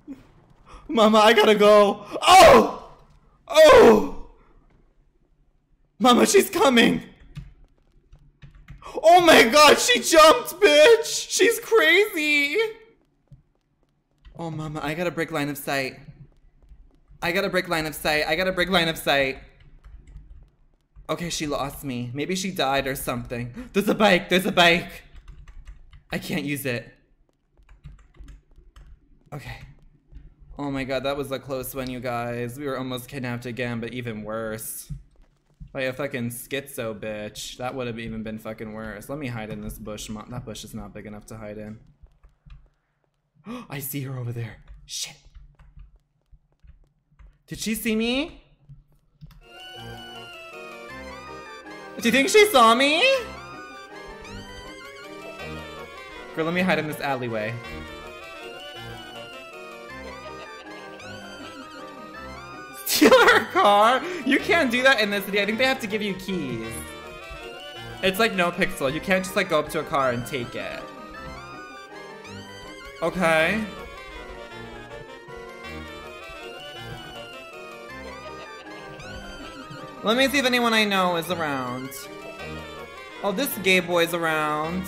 gonna... Mama, I gotta go. Oh! Oh! Mama, she's coming! Oh my god, she jumped, bitch! She's crazy! Oh, Mama, I gotta break line of sight. I gotta break line of sight. I gotta break line of sight. Okay, she lost me. Maybe she died or something. There's a bike! There's a bike! I can't use it. Okay. Oh my god, that was a close one, you guys. We were almost kidnapped again, but even worse. By a fucking schizo bitch. That would have even been fucking worse. Let me hide in this bush. That bush is not big enough to hide in. I see her over there. Shit. Did she see me? Do you think she saw me? Girl, let me hide in this alleyway. Steal her car? You can't do that in this city. I think they have to give you keys. It's like No Pixel. You can't just like go up to a car and take it. Okay. Let me see if anyone I know is around. Oh, this gay boy's around.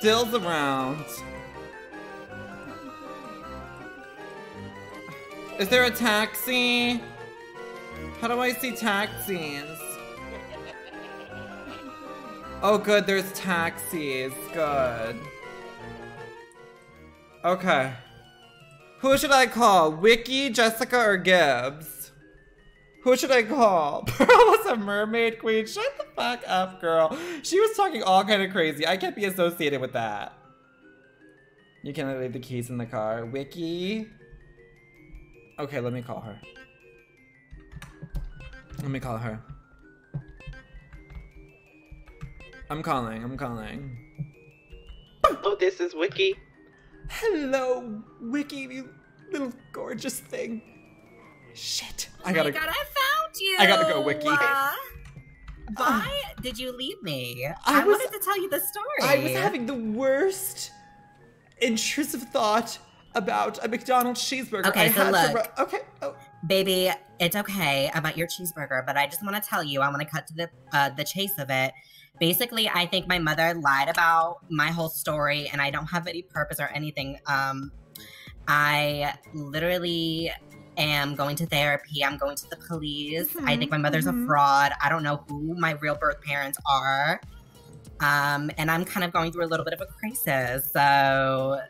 Dill's around. Is there a taxi? How do I see taxis? Oh good, there's taxis. Good. Okay. Who should I call? Wiki, Jessica, or Gibbs? Who should I call? Pearl was a mermaid queen. Shut the fuck up, girl. She was talking all kind of crazy. I can't be associated with that. You can't leave the keys in the car. Wiki. Okay, let me call her. Let me call her. I'm calling, I'm calling. Oh, this is Wiki. Hello, Wiki, you little gorgeous thing. Shit. Oh my god, I found you! I gotta go, Wiki. Why did you leave me? I wanted to tell you the story. I was having the worst intrusive thought about a McDonald's cheeseburger. Okay, so look. Okay. Oh. Baby, it's okay about your cheeseburger, but I just want to tell you, I want to cut to the chase of it. Basically, I think my mother lied about my whole story, and I don't have any purpose or anything. I literally am going to therapy. I'm going to the police. Mm-hmm. I think my mother's a fraud. I don't know who my real birth parents are. And I'm kind of going through a little bit of a crisis, so...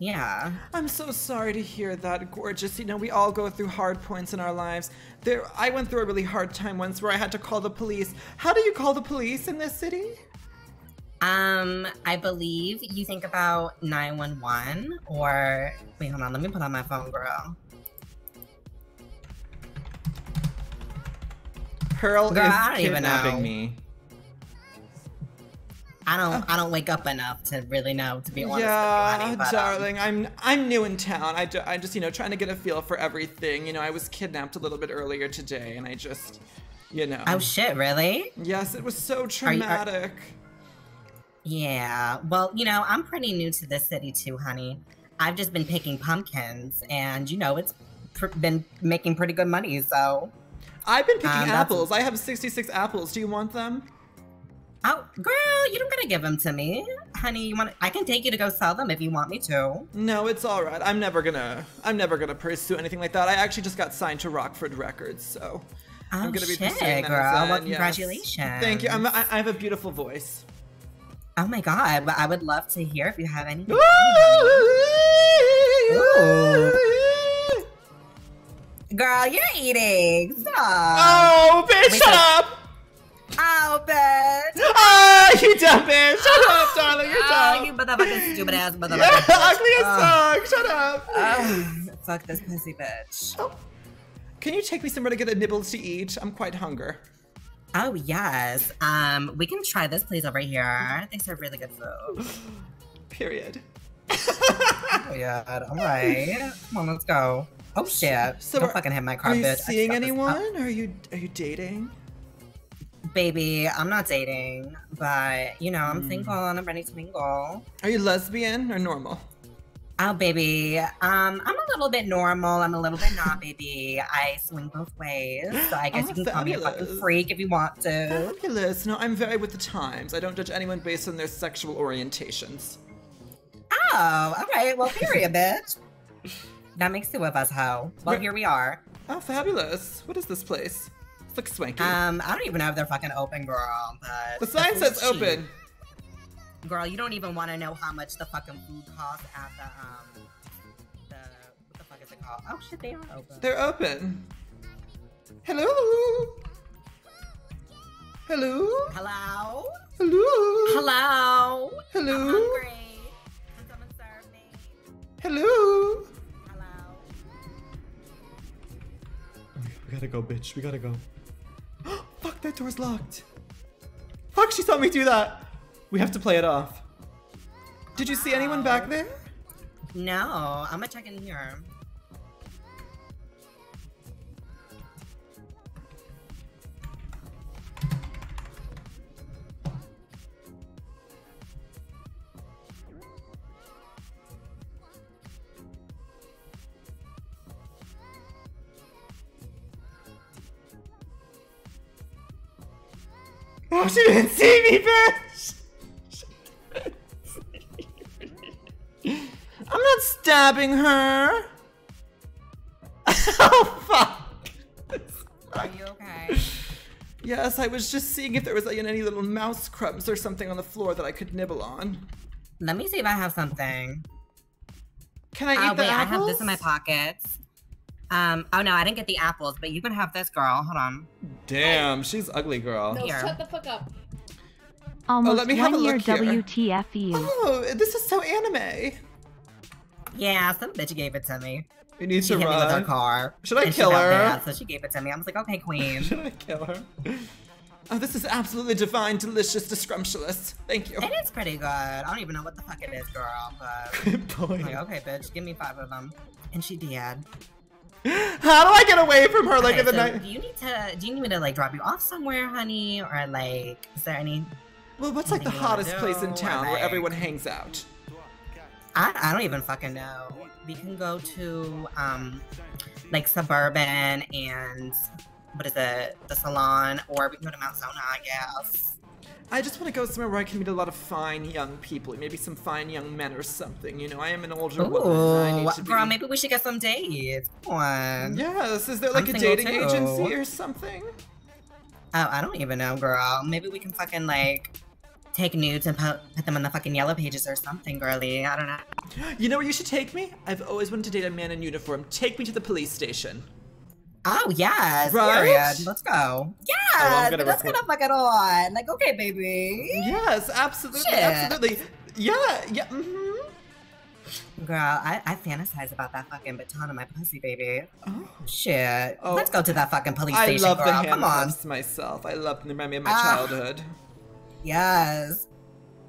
Yeah. I'm so sorry to hear that, gorgeous. You know, we all go through hard points in our lives. I went through a really hard time once where I had to call the police. How do you call the police in this city? I believe you think about 911 or... Wait, hold on. Let me put on my phone, girl. Pearl girl, is kidnapping me. I don't wake up enough to really know, to be honest with you, honey, but, darling, I'm new in town. I just, you know, trying to get a feel for everything. You know, I was kidnapped a little bit earlier today, and I just, you know. Oh shit, really? Yes, it was so traumatic. Yeah, well, you know, I'm pretty new to this city too, honey. I've just been picking pumpkins, and you know, it's been making pretty good money, so. I've been picking apples. I have 66 apples. Do you want them? Oh, girl, you don't gotta give them to me. Honey, you want? I can take you to go sell them if you want me to. No, it's all right. I'm never gonna pursue anything like that. I actually just got signed to Rockford Records, so I'm gonna be pursuing that. Well, congratulations. Yes. Thank you. I have a beautiful voice. Oh my god, but I would love to hear if you have anything. Girl, you're eating. Stop. Oh, bitch, wait, shut up. Oh, bitch. Oh, you dumb bitch. Shut up, darling. You're dumb. Oh, you motherfucking stupid ass motherfucker. Yeah, ugly as fuck. Shut up. Fuck this pussy bitch. Oh. Can you take me somewhere to get a nibbles to eat? I'm quite hungry. Oh, yes. We can try this place over here. They serve really good food. Period. Oh, yeah. All right. Come on, let's go. Oh, shit. So don't fucking hit my car, bitch. Are you seeing anyone? Or are you dating? Baby, I'm not dating. But, you know, I'm single and I'm ready to mingle. Are you lesbian or normal? Oh, baby. I'm a little bit normal. I'm a little bit not, baby. I swing both ways. So I guess you can call me a fucking freak if you want to. Fabulous. No, I'm very with the times. I don't judge anyone based on their sexual orientations. Oh, all right. Well, period, bitch. That makes two of us, ho. Well, here we are. Oh, fabulous. What is this place? It looks swanky. I don't even know if they're fucking open, girl. But the sign says open. Girl, you don't even want to know how much the fucking food costs at the what the fuck is it called? Oh shit, they are open. They're open. Hello. Hello. Hello. Hello. Hello. Hello. I'm hungry. Can someone serve me? Hello. Hello. We gotta go, bitch. We gotta go. Fuck, that door's locked. Fuck, she saw me do that. We have to play it off. Did you see anyone back there? No, I'm gonna check in here. Oh, she didn't see me, bitch! I'm not stabbing her. Oh, fuck. Are you okay? Yes, I was just seeing if there was like any little mouse crumbs or something on the floor that I could nibble on. Let me see if I have something. Can I eat the apples? I have this in my pockets. Oh no, I didn't get the apples, but you can have this, girl. Hold on. Damn, she's ugly, girl. No, shut the fuck up. Almost let me have a look here. WTFU. Oh, this is so anime. Yeah, some bitch gave it to me. We need to run. Hit me with her car. Should I kill her? Bad, so she gave it to me. I was like, okay, queen. Should I kill her? Oh, this is absolutely divine, delicious, discrumptious. Thank you. It is pretty good. I don't even know what the fuck it is, girl. But good point. Like, okay, bitch, give me 5 of them. And she did. How do I get away from her? Like, okay, in the night. Do you need me to like drop you off somewhere, honey? Or like, is there any? Well, what's like the hottest place in town where everyone hangs out? I don't even fucking know. We can go to like Suburban and what is it, the Salon, or we can go to Mount Zona, I guess. I just want to go somewhere where I can meet a lot of fine young people, maybe some fine young men or something. You know, I am an older woman. I need to girl, maybe we should get some dates. Come on. Yes, is there like a dating agency or something? Oh, I don't even know, girl. Maybe we can fucking like take nudes and put them on the fucking yellow pages or something, girly. I don't know. You know where you should take me? I've always wanted to date a man in uniform. Take me to the police station. Oh, yes. Right? Period. Let's go. Yes. Oh, let's get up like it on. Like, okay, baby. Yes, absolutely. Shit. Absolutely. Yeah. Yeah. Mm-hmm. Girl, I fantasize about that fucking baton on my pussy, baby. Oh, shit. Oh. Let's go to that fucking police station, girl. I love the handcuffs myself. I love them. Remind me of my childhood. Yes.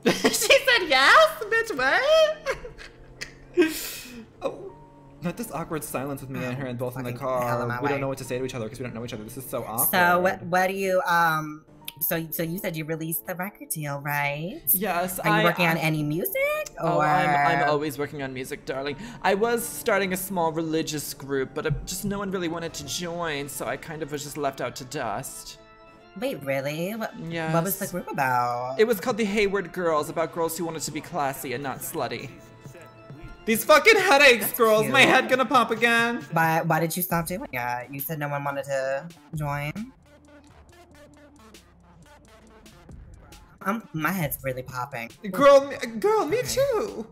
She said yes, bitch. What? Oh, not this awkward silence with me and her and both in the car. We don't know what to say to each other because we don't know each other. This is so awkward. So what do you So you said you released the record deal, right? Yes. Are you working on any music? Or? Oh, I'm always working on music, darling. I was starting a small religious group, but just no one really wanted to join, so I kind of was just left out to dust. Wait, really? What was the group about? It was called the Hayward Girls, about girls who wanted to be classy and not slutty. These fucking headaches, that's girls. Cute. My head gonna pop again. Why did you stop doing it? You said no one wanted to join. My head's really popping. Girl, me too.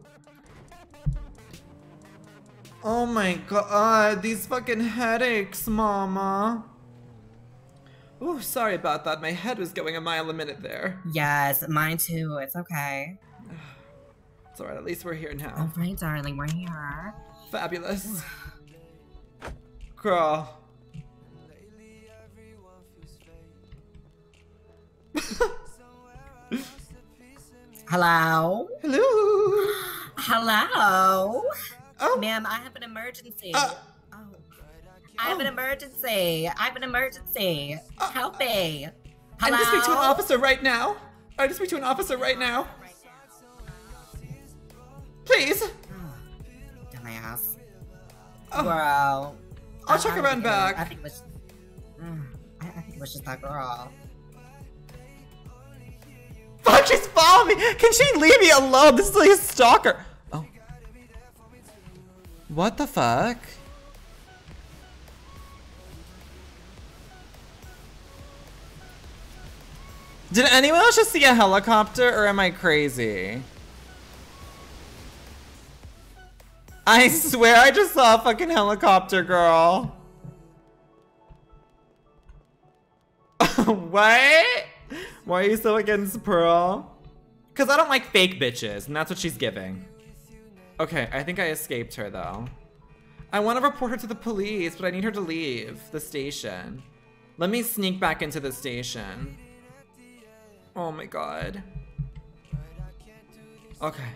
Oh my god, these fucking headaches, mama. Oh, sorry about that. My head was going a mile a minute there. Yes, mine too. It's okay. It's all right. At least we're here now. All right, darling. We're here. Fabulous. Girl, Hello? Hello? Hello? Oh. Ma'am, I have an emergency. Oh. I have an emergency. I have an emergency. Help me. Hello? I need to speak to an officer right now. I need to speak to an officer right now. Please. Dumbass. Oh. Bro. I'll check around back. I think it was just that girl. Fuck, she's following me! Can she leave me alone? This is like a stalker! Oh. What the fuck? Did anyone else just see a helicopter, or am I crazy? I swear I just saw a fucking helicopter, girl. What? Why are you so against Pearl? Because I don't like fake bitches, and that's what she's giving. Okay, I think I escaped her, though. I want to report her to the police, but I need her to leave the station. Let me sneak back into the station. Oh my god. Okay.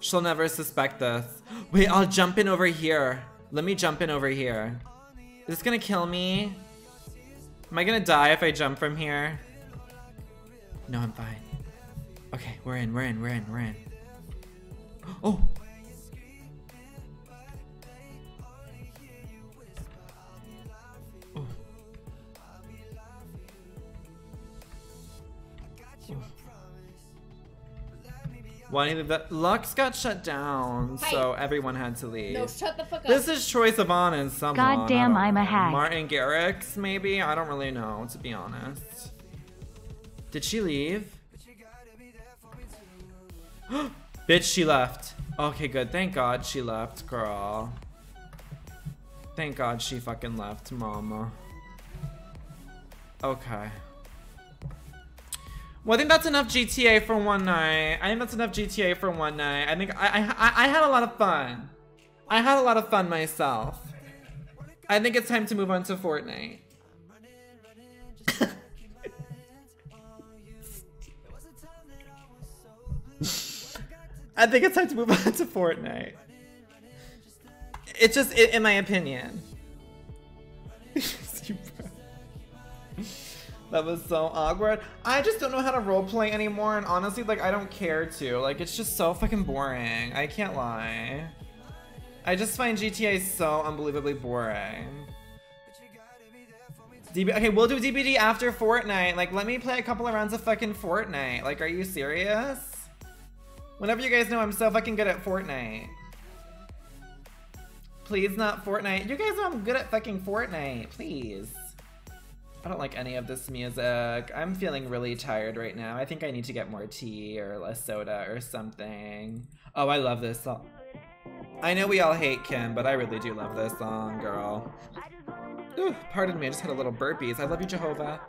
She'll never suspect this. Wait, I'll jump in over here. Let me jump in over here. Is this gonna kill me? Am I gonna die if I jump from here? No, I'm fine. Okay, we're in. Oh! Oh. Oh. Why did that? Lux got shut down, so everyone had to leave. No, shut the fuck up. This is Troye Sivan and someone. God damn, I'm a hack. Martin Garrix, maybe? I don't really know, to be honest. Did she leave? Bitch, she left. Okay, good. Thank God she left, girl. Thank God she fucking left, mama. Okay. Well, I think that's enough GTA for one night. I think I had a lot of fun. I had a lot of fun myself. I think it's time to move on to Fortnite. I think it's time to move on to Fortnite. It's just, in my opinion. That was so awkward. I just don't know how to roleplay anymore, and honestly, like, I don't care to. Like, it's just so fucking boring. I can't lie. I just find GTA so unbelievably boring. Okay, we'll do DBD after Fortnite. Like, let me play a couple of rounds of fucking Fortnite. Like, are you serious? Whenever you guys know I'm so fucking good at Fortnite. Please, not Fortnite. You guys know I'm good at fucking Fortnite. Please. I don't like any of this music. I'm feeling really tired right now. I think I need to get more tea or less soda or something. Oh, I love this song. I know we all hate Kim, but I really do love this song, girl. Ooh, pardon me, I just had a little burpees. I love you, Jehovah.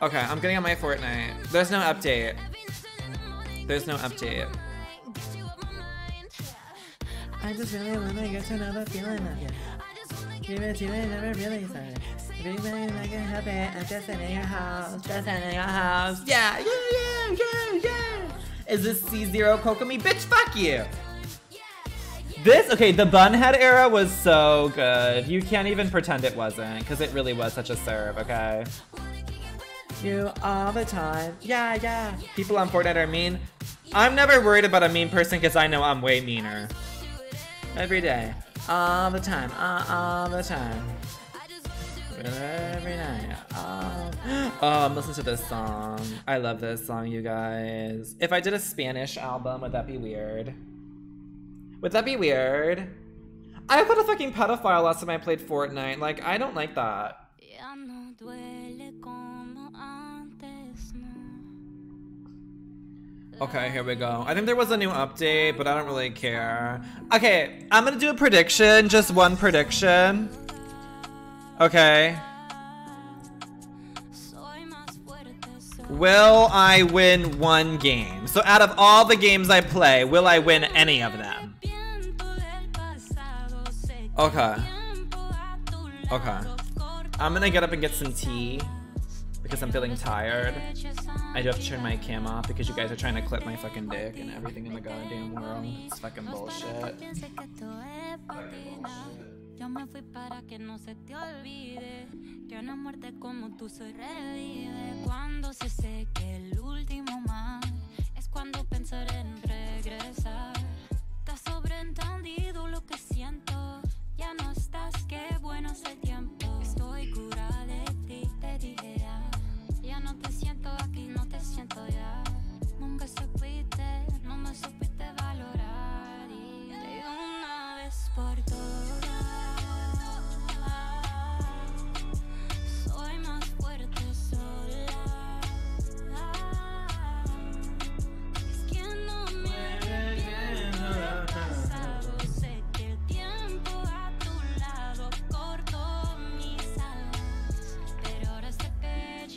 Okay, I'm getting on my Fortnite. There's no update. I just really wanna get to know the feeling of you. Give it to you, never really started. Everybody like a habit, I'm just in your house, Yeah. Is this C0 Kokomi? Bitch, fuck you! This, okay, the bunhead era was so good. You can't even pretend it wasn't, because it really was such a serve, okay? You all the time. Yeah. People on Fortnite are mean. I'm never worried about a mean person because I know I'm way meaner. Every day. All the time. Every night. Oh, listen to this song. I love this song, you guys. If I did a Spanish album, would that be weird? I put a fucking pedophile last time I played Fortnite. Like, I don't like that. Okay, here we go. I think there was a new update, but I don't really care. Okay, I'm gonna do a prediction. Just one prediction. Okay. Will I win one game? So out of all the games I play, will I win any of them? Okay. I'm gonna get up and get some tea because I'm feeling tired. I do have to turn my cam off because you guys are trying to clip my fucking dick and everything in the goddamn world. It's fucking bullshit.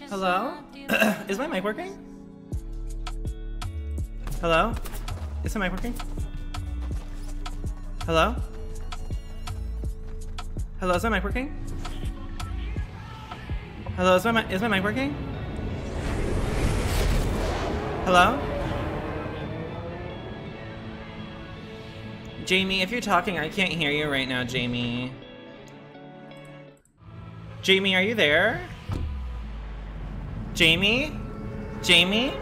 Hello? Is my mic working? Hello? Is my mic working? Hello? Hello, is my mic working? Hello, is my mic working? Hello? Jamie, if you're talking, I can't hear you right now, Jamie. Jamie, are you there? Jamie? Jamie?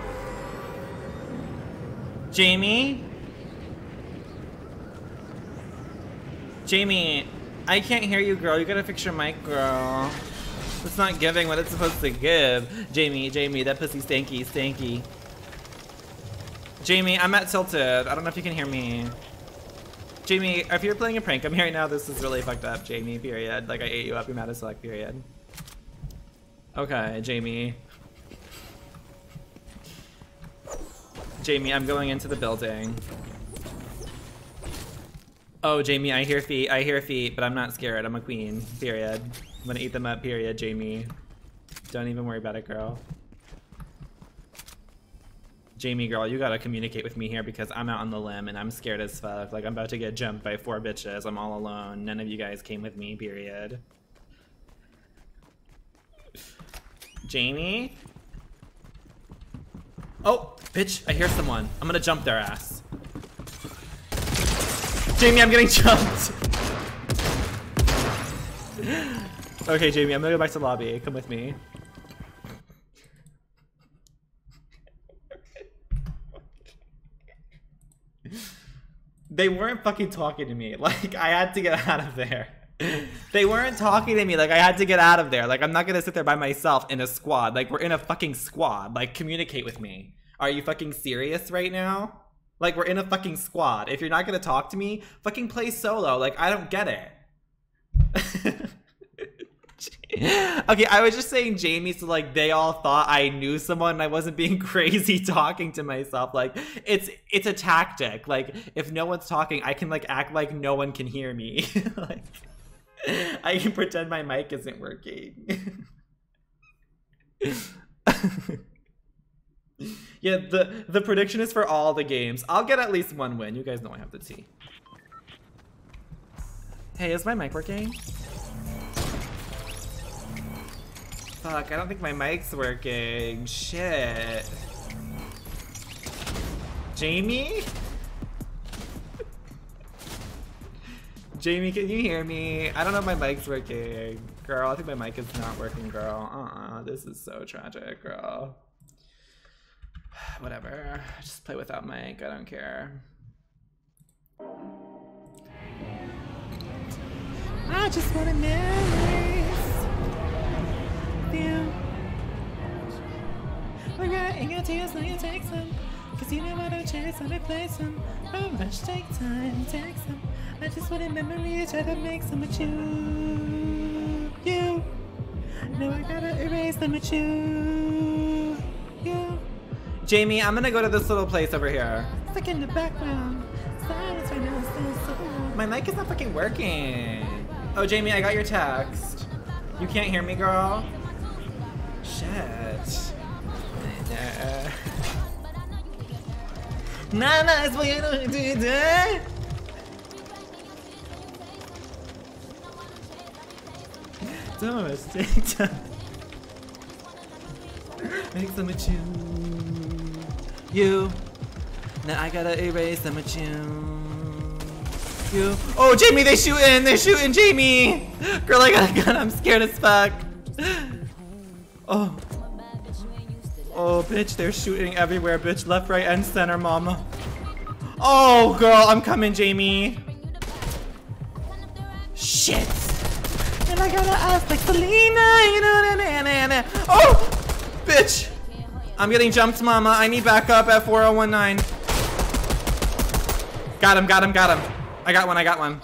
Jamie? Jamie, I can't hear you, girl. You gotta fix your mic, girl. It's not giving what it's supposed to give. Jamie, Jamie, that pussy's stanky, stanky. Jamie, I'm at Tilted. I don't know if you can hear me. Jamie, if you're playing a prank, I'm here now. This is really fucked up, Jamie, period. Like, I ate you up, you're mad as fuck, period. Okay, Jamie. Jamie, I'm going into the building. Oh, Jamie, I hear feet, but I'm not scared. I'm a queen, period. I'm gonna eat them up, period, Jamie. Don't even worry about it, girl. Jamie, girl, you gotta communicate with me here because I'm out on the limb and I'm scared as fuck. Like, I'm about to get jumped by 4 bitches. I'm all alone. None of you guys came with me, period. Jamie? Oh, bitch, I hear someone. I'm gonna jump their ass. Jamie, I'm getting jumped. Okay, Jamie, I'm gonna go back to the lobby. Come with me. They weren't fucking talking to me. Like, I had to get out of there. They weren't talking to me. Like, I had to get out of there. Like, I'm not gonna sit there by myself in a squad. Like, we're in a fucking squad. Like, communicate with me. Are you fucking serious right now? Like, we're in a fucking squad. If you're not gonna talk to me, fucking play solo. Like, I don't get it. Okay, I was just saying Jamie, so like they all thought I knew someone and I wasn't being crazy talking to myself. Like, it's a tactic. Like, if no one's talking, I can like act like no one can hear me. Like, I can pretend my mic isn't working. Yeah, the prediction is for all the games. I'll get at least one win. You guys know I have the tea. Hey, is my mic working? Fuck, I don't think my mic's working. Shit. Jamie? Jamie, can you hear me? I don't know if my mic's working. Girl, I think my mic is not working, girl. This is so tragic, girl. Whatever. Just play without mic. I don't care. I just want to memories. Yeah. We're writing our tears, now you take some. Cause you know I don't chase, I replace them. Don't rush, take time, take some. I just want to memory each other, make some with you. You. Now I gotta erase them with you. You. Jamie, I'm gonna go to this little place over here. It's like in the background. Silence right now, silence so loud. My mic is not fucking working. Oh, Jamie, I got your text. You can't hear me, girl? Shit. Nana, it's what you don't do today. No, it's take time. Make them with you. Now I gotta erase them with you. Oh, Jamie, they shootin'! They're shootin', Jamie! Girl, I got a gun. I'm scared as fuck. Oh. Oh, bitch, they're shooting everywhere, bitch. Left, right, and center, mama. Oh, girl, I'm coming, Jamie. Shit. And I gotta ask like Selena, you know, oh, bitch. I'm getting jumped, mama. I need backup at 4019. Got him, got him, got him. I got one, I got one.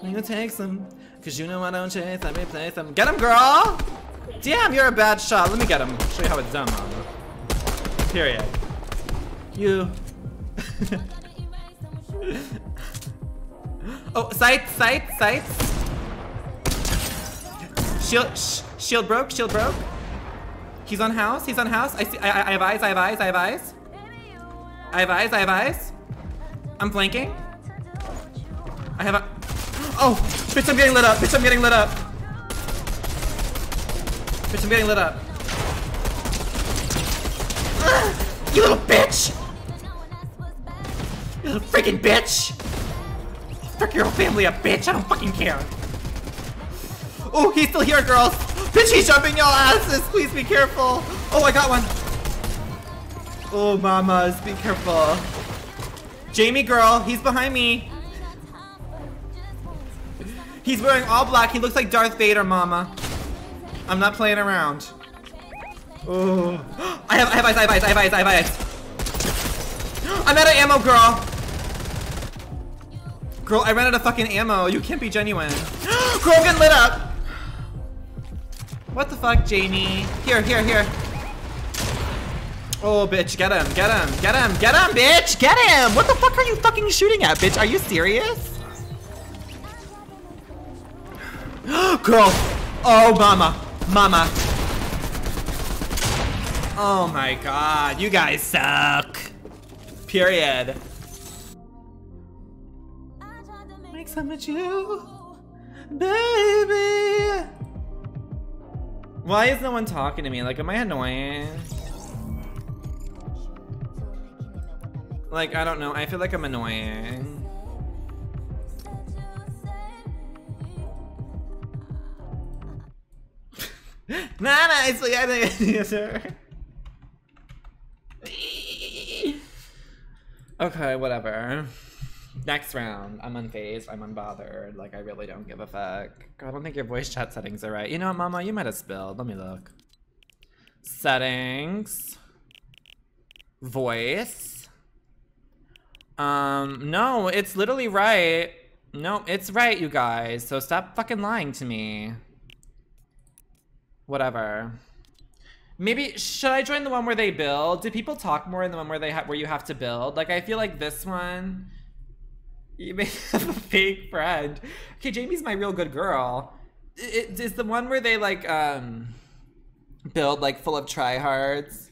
I'm gonna take some, cause you know I don't chase, I replace them. Get him, girl. Damn, you're a bad shot. Let me get him. Show you how it's done, mama. Period. You. Oh, sights, sights, sights. Shield, shield broke, shield broke. He's on house, he's on house. I see, I have eyes, I have eyes, I have eyes. I have eyes, I have eyes. I'm flanking. I have a, oh, bitch, I'm getting lit up, bitch, I'm getting lit up. Bitch, I'm getting lit up. You little bitch. You little freaking bitch. Frick your whole family up, bitch. I don't fucking care. Oh, he's still here, girls. Bitch, he's jumping y'all asses. Please be careful. Oh, I got one. Oh, mamas, be careful. Jamie, girl, he's behind me. He's wearing all black. He looks like Darth Vader, mama. I'm not playing around. Oh, I have eyes, I have eyes, I have eyes, I have eyes. I'm out of ammo, girl. Girl, I ran out of fucking ammo. You can't be genuine. Girl, get lit up. What the fuck, Jamie? Here, here, here. Oh, bitch, get him, get him, get him, get him, bitch, get him. What the fuck are you fucking shooting at, bitch? Are you serious? Girl. Oh, mama, mama. Oh my God, you guys suck. Period. I'm at you, baby. Why is no one talking to me? Like, am I annoying? Like, I don't know. I feel like I'm annoying. Nana, it's like I didn't answer. Okay, whatever. Next round. I'm unfazed. I'm unbothered. Like, I really don't give a fuck. I don't think your voice chat settings are right. You know what, mama? You might have spilled. Let me look. Settings. Voice. No, it's literally right. No, it's right, you guys. So stop fucking lying to me. Whatever. Maybe, should I join the one where they build? Do people talk more in the one where they where you have to build? Like, I feel like this one... You may have a fake friend. Okay, Jamie's my real good girl. Is the one where they like build like full of tryhards.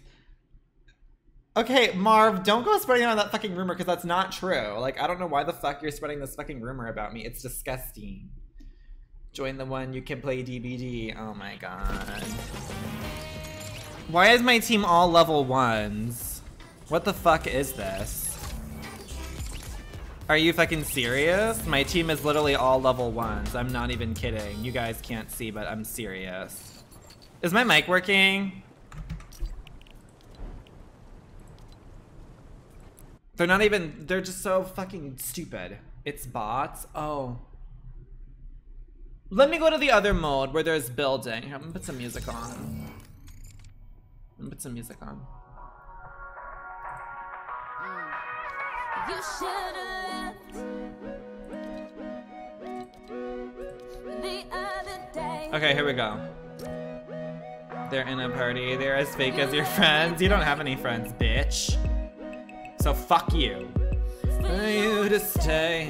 Okay, Marv, don't go spreading on that fucking rumor because that's not true. Like, I don't know why the fuck you're spreading this fucking rumor about me. It's disgusting. Join the one you can play DBD. Oh my God. Why is my team all level ones? What the fuck is this? Are you fucking serious? My team is literally all level ones. I'm not even kidding. You guys can't see, but I'm serious. Is my mic working? They're not even, they're just so fucking stupid. It's bots? Oh. Let me go to the other mode where there's building. I'm gonna put some music on. I'm gonna put some music on. You should've the other day. Okay, here we go. They're in a party. They're as fake as your friends. You don't have any friends, bitch. So fuck you. For you to stay.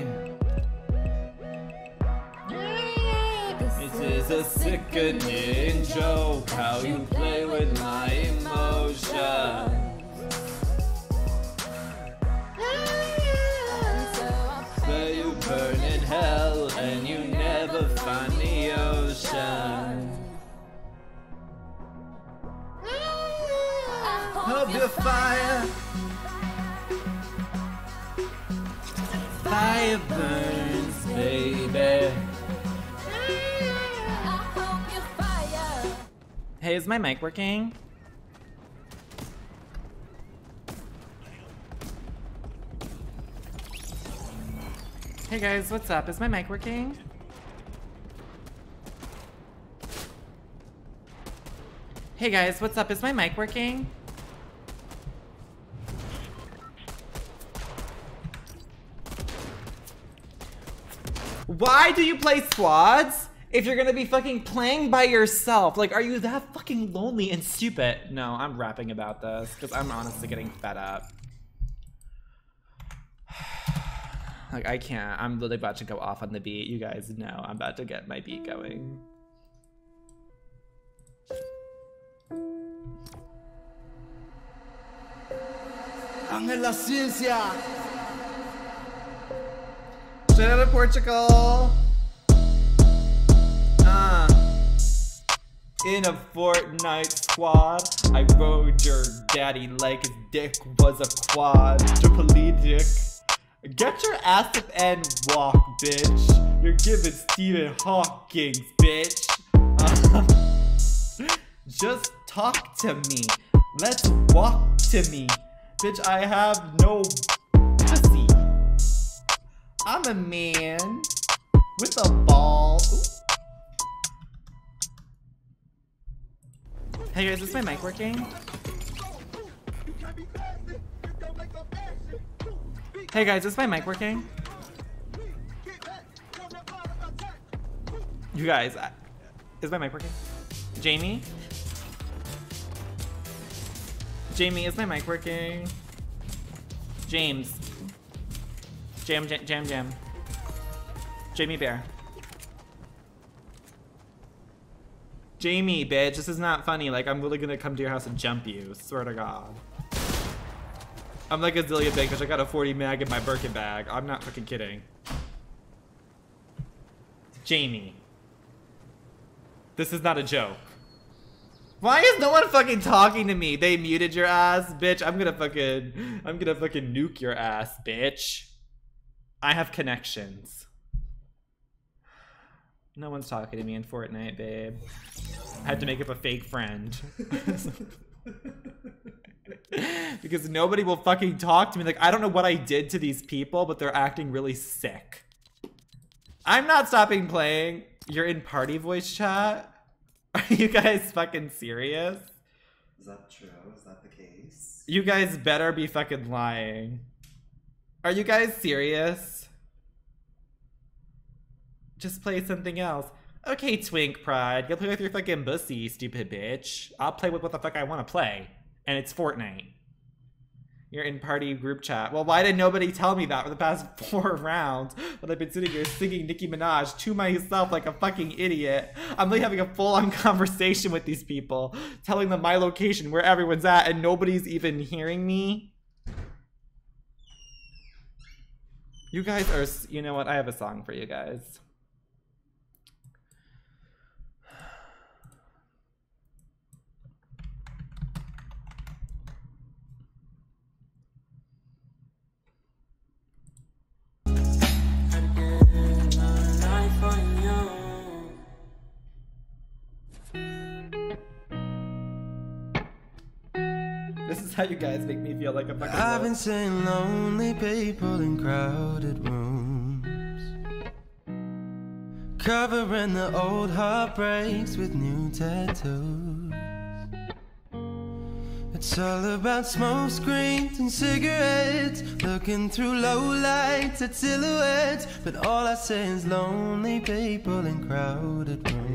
It is a sickening joke how you play with my emotions. You burn in hell and you never find the ocean. fire. Fire burns, baby. Hey, is my mic working? Hey guys, what's up? Is my mic working? Hey guys, what's up? Is my mic working? Why do you play squads if you're gonna be fucking playing by yourself? Like, are you that fucking lonely and stupid? No, I'm rapping about this because I'm honestly getting fed up. Like, I can't. I'm literally about to go off on the beat. You guys know I'm about to get my beat going. Angela Ciencia. Shout out to Portugal. In a Fortnite squad, I rode your daddy like his dick was a quadriplegic. Get your ass up and walk, bitch. You're giving Stephen Hawking, bitch. Just talk to me. Let's walk to me. Bitch, I have no pussy. I'm a man with a ball. Ooh. Hey guys, is my mic working? Hey guys, is my mic working? You guys, is my mic working? Jamie? Jamie, is my mic working? James. Jam. Jamie Bear. Jamie, bitch, this is not funny. Like, I'm really gonna come to your house and jump you. Swear to God. I'm like a zillion big bitch. I got a 40 mag in my Birkin bag. I'm not fucking kidding. Jamie. This is not a joke. Why is no one fucking talking to me? They muted your ass, bitch. I'm gonna fucking nuke your ass, bitch. I have connections. No one's talking to me in Fortnite, babe. I had to make up a fake friend. Because nobody will fucking talk to me. Like, I don't know what I did to these people, but they're acting really sick. I'm not stopping playing. You're in party voice chat? Are you guys fucking serious? Is that true? Is that the case? You guys better be fucking lying. Are you guys serious? Just play something else. Okay, Twink Pride. Go play with your fucking bussy, stupid bitch. I'll play with what the fuck I want to play. And it's Fortnite. You're in party group chat. Well, why did nobody tell me that for the past 4 rounds? But I've been sitting here singing Nicki Minaj to myself like a fucking idiot. I'm really having a full-on conversation with these people, telling them my location, where everyone's at, and nobody's even hearing me. You guys are, you know what? I have a song for you guys. This is how you guys make me feel like a fucking I've been seeing lonely people in crowded rooms, covering the old heartbreaks with new tattoos. It's all about smoke screens and cigarettes, looking through low lights at silhouettes. But all I see is lonely people in crowded rooms.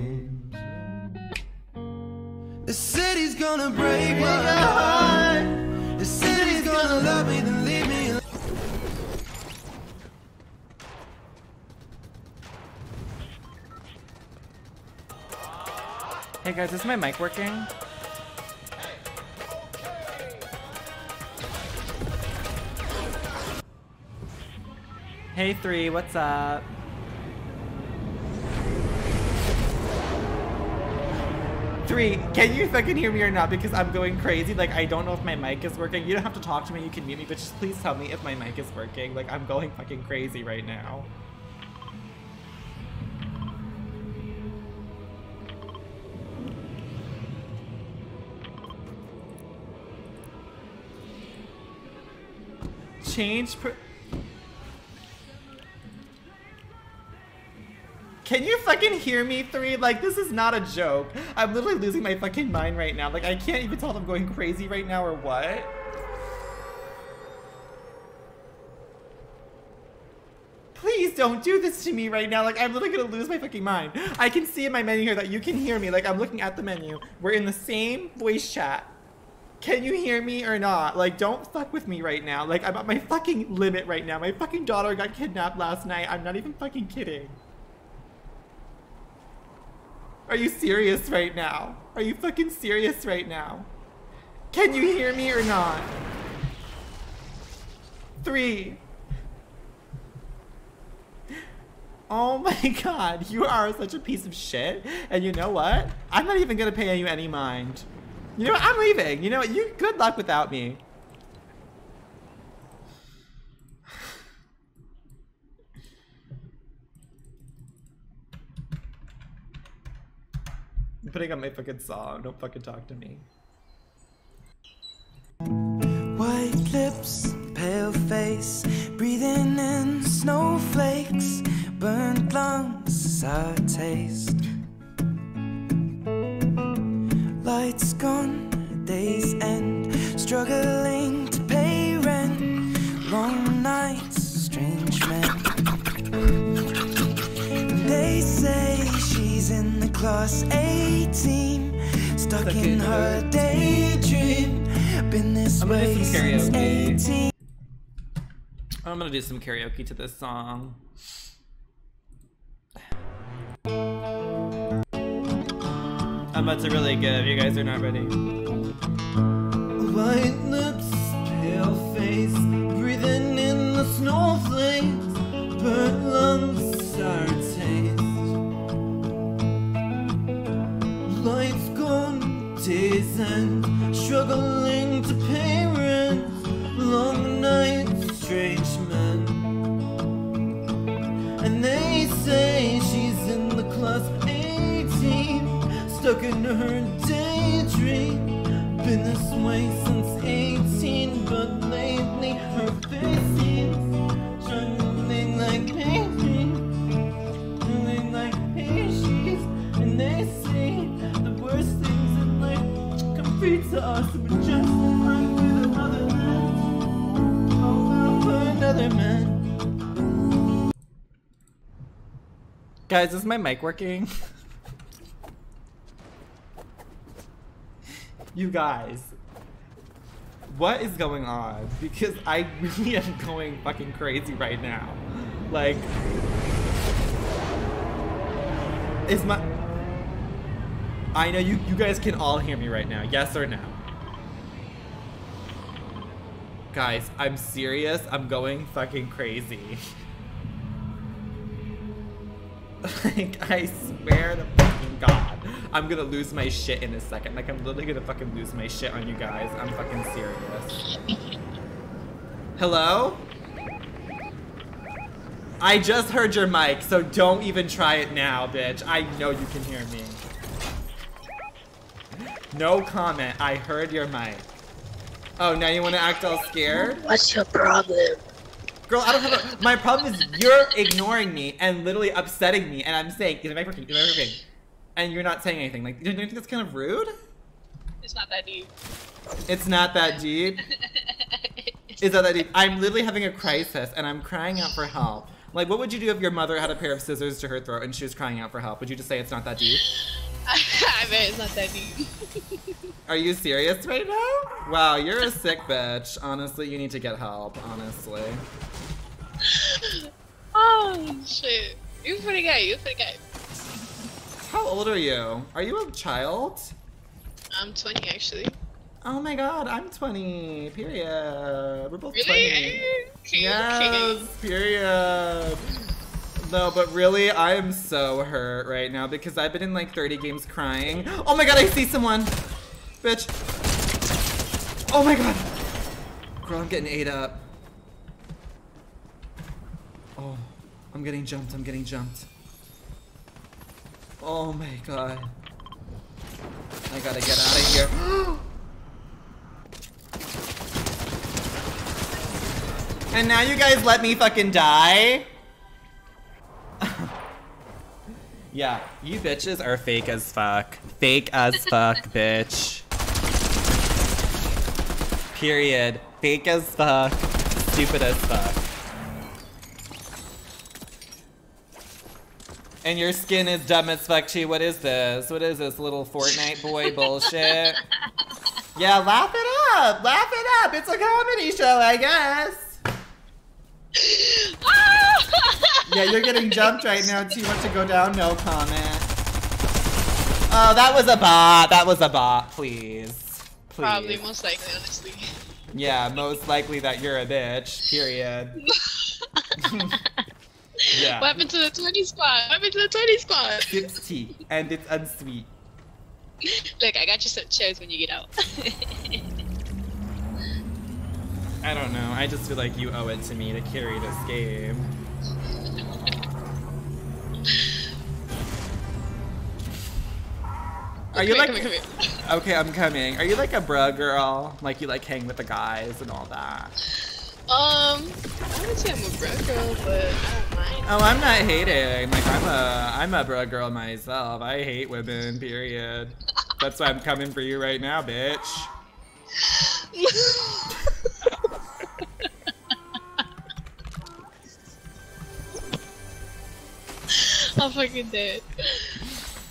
The city's gonna break my heart. The city's gonna love me, then leave me alone. Hey guys, is my mic working? Hey 3, what's up? Three, can you fucking hear me or not? Because I'm going crazy. Like, I don't know if my mic is working. You don't have to talk to me. You can mute me, but just please tell me if my mic is working. Like, I'm going fucking crazy right now. Change per... Can you fucking hear me, Three? Like, this is not a joke. I'm literally losing my fucking mind right now. Like, I can't even tell if I'm going crazy right now or what. Please don't do this to me right now. Like, I'm literally gonna lose my fucking mind. I can see in my menu here that you can hear me. Like, I'm looking at the menu. We're in the same voice chat. Can you hear me or not? Like, don't fuck with me right now. Like, I'm at my fucking limit right now. My fucking daughter got kidnapped last night. I'm not even fucking kidding. Are you serious right now? Are you fucking serious right now? Can you hear me or not? Three. Oh my god, you are such a piece of shit. And you know what? I'm not even gonna pay you any mind. You know what? I'm leaving. You know what? You good luck without me. I'm putting on my fucking song. Don't fucking talk to me. White lips, pale face, breathing in snowflakes, burnt lungs, sour taste. Lights gone, days end, struggling to pay rent, long nights, strange men. They say she's in the class 18, stuck in her daydream, been this way since 18. I'm gonna do some karaoke to this song. I'm about to really good if you guys are not ready. White lips, pale face, breathing in the snowflakes, burnt lungs, sour taste. Lights gone, days end, struggling to pay rent, long nights, strange men. And they say she's in the class 18. Stuck in her daydream, been this way since 18, but lately her face seems trembling like pain, trembling like patience, and they say the worst things in life come free to us, but just run through the motherland, all for another man. Guys, is my mic working? You guys, what is going on? Because I really am going fucking crazy right now. Like, is my... I know you guys can all hear me right now, yes or no? Guys, I'm serious, I'm going fucking crazy. Like, I swear to fucking God, I'm gonna lose my shit in a second. Like, I'm literally gonna fucking lose my shit on you guys. I'm fucking serious. Hello? I just heard your mic, so don't even try it now, bitch. I know you can hear me. No comment. I heard your mic. Oh, now you wanna act all scared? What's your problem? Girl, I don't have a... My problem is you're ignoring me and literally upsetting me, and I'm saying, is my working? Is my working? And you're not saying anything. Like, don't you think that's kind of rude? It's not that deep. It's not that deep? It's not that deep. I'm literally having a crisis, and I'm crying out for help. Like, what would you do if your mother had a pair of scissors to her throat and she was crying out for help? Would you just say it's not that deep? I bet it's not that deep. Are you serious right now? Wow, you're a sick bitch. Honestly, you need to get help, honestly. Oh, shit. You're pretty gay. You're pretty gay. How old are you? Are you a child? I'm 20, actually. Oh my god, I'm 20. Period. We're both really? 20. Really? Yes, period. No, but really, I am so hurt right now because I've been in like 30 games crying. Oh my god, I see someone! Bitch. Oh my god. Girl, I'm getting ate up. Oh, I'm getting jumped, I'm getting jumped. Oh my god. I gotta get out of here. And now you guys let me fucking die? Yeah, you bitches are fake as fuck. Fake as fuck, bitch. Period. Fake as fuck. Stupid as fuck. And your skin is dumb as fuck too. What is this? What is this little Fortnite boy bullshit? Yeah, laugh it up. Laugh it up. It's a comedy show, I guess. Yeah, you're getting jumped right now too. Want to go down? No comment. Oh, that was a bot. That was a bot. Please. Please. Probably most likely, honestly. Yeah, most likely that you're a bitch. Period. Yeah. What happened to the 20 squad? What happened to the 20 squad? Sips tea, and it's unsweet. Look, I got you some chairs when you get out. I don't know. I just feel like you owe it to me to carry this game. Are you like? Come here. Okay, I'm coming. Are you like a bruh girl? Like you like hang with the guys and all that? I wouldn't say I'm a bruh girl, but I don't mind. Oh, I'm not hating. Like, I'm a bruh girl myself. I hate women, period. That's why I'm coming for you right now, bitch. I'm fucking dead.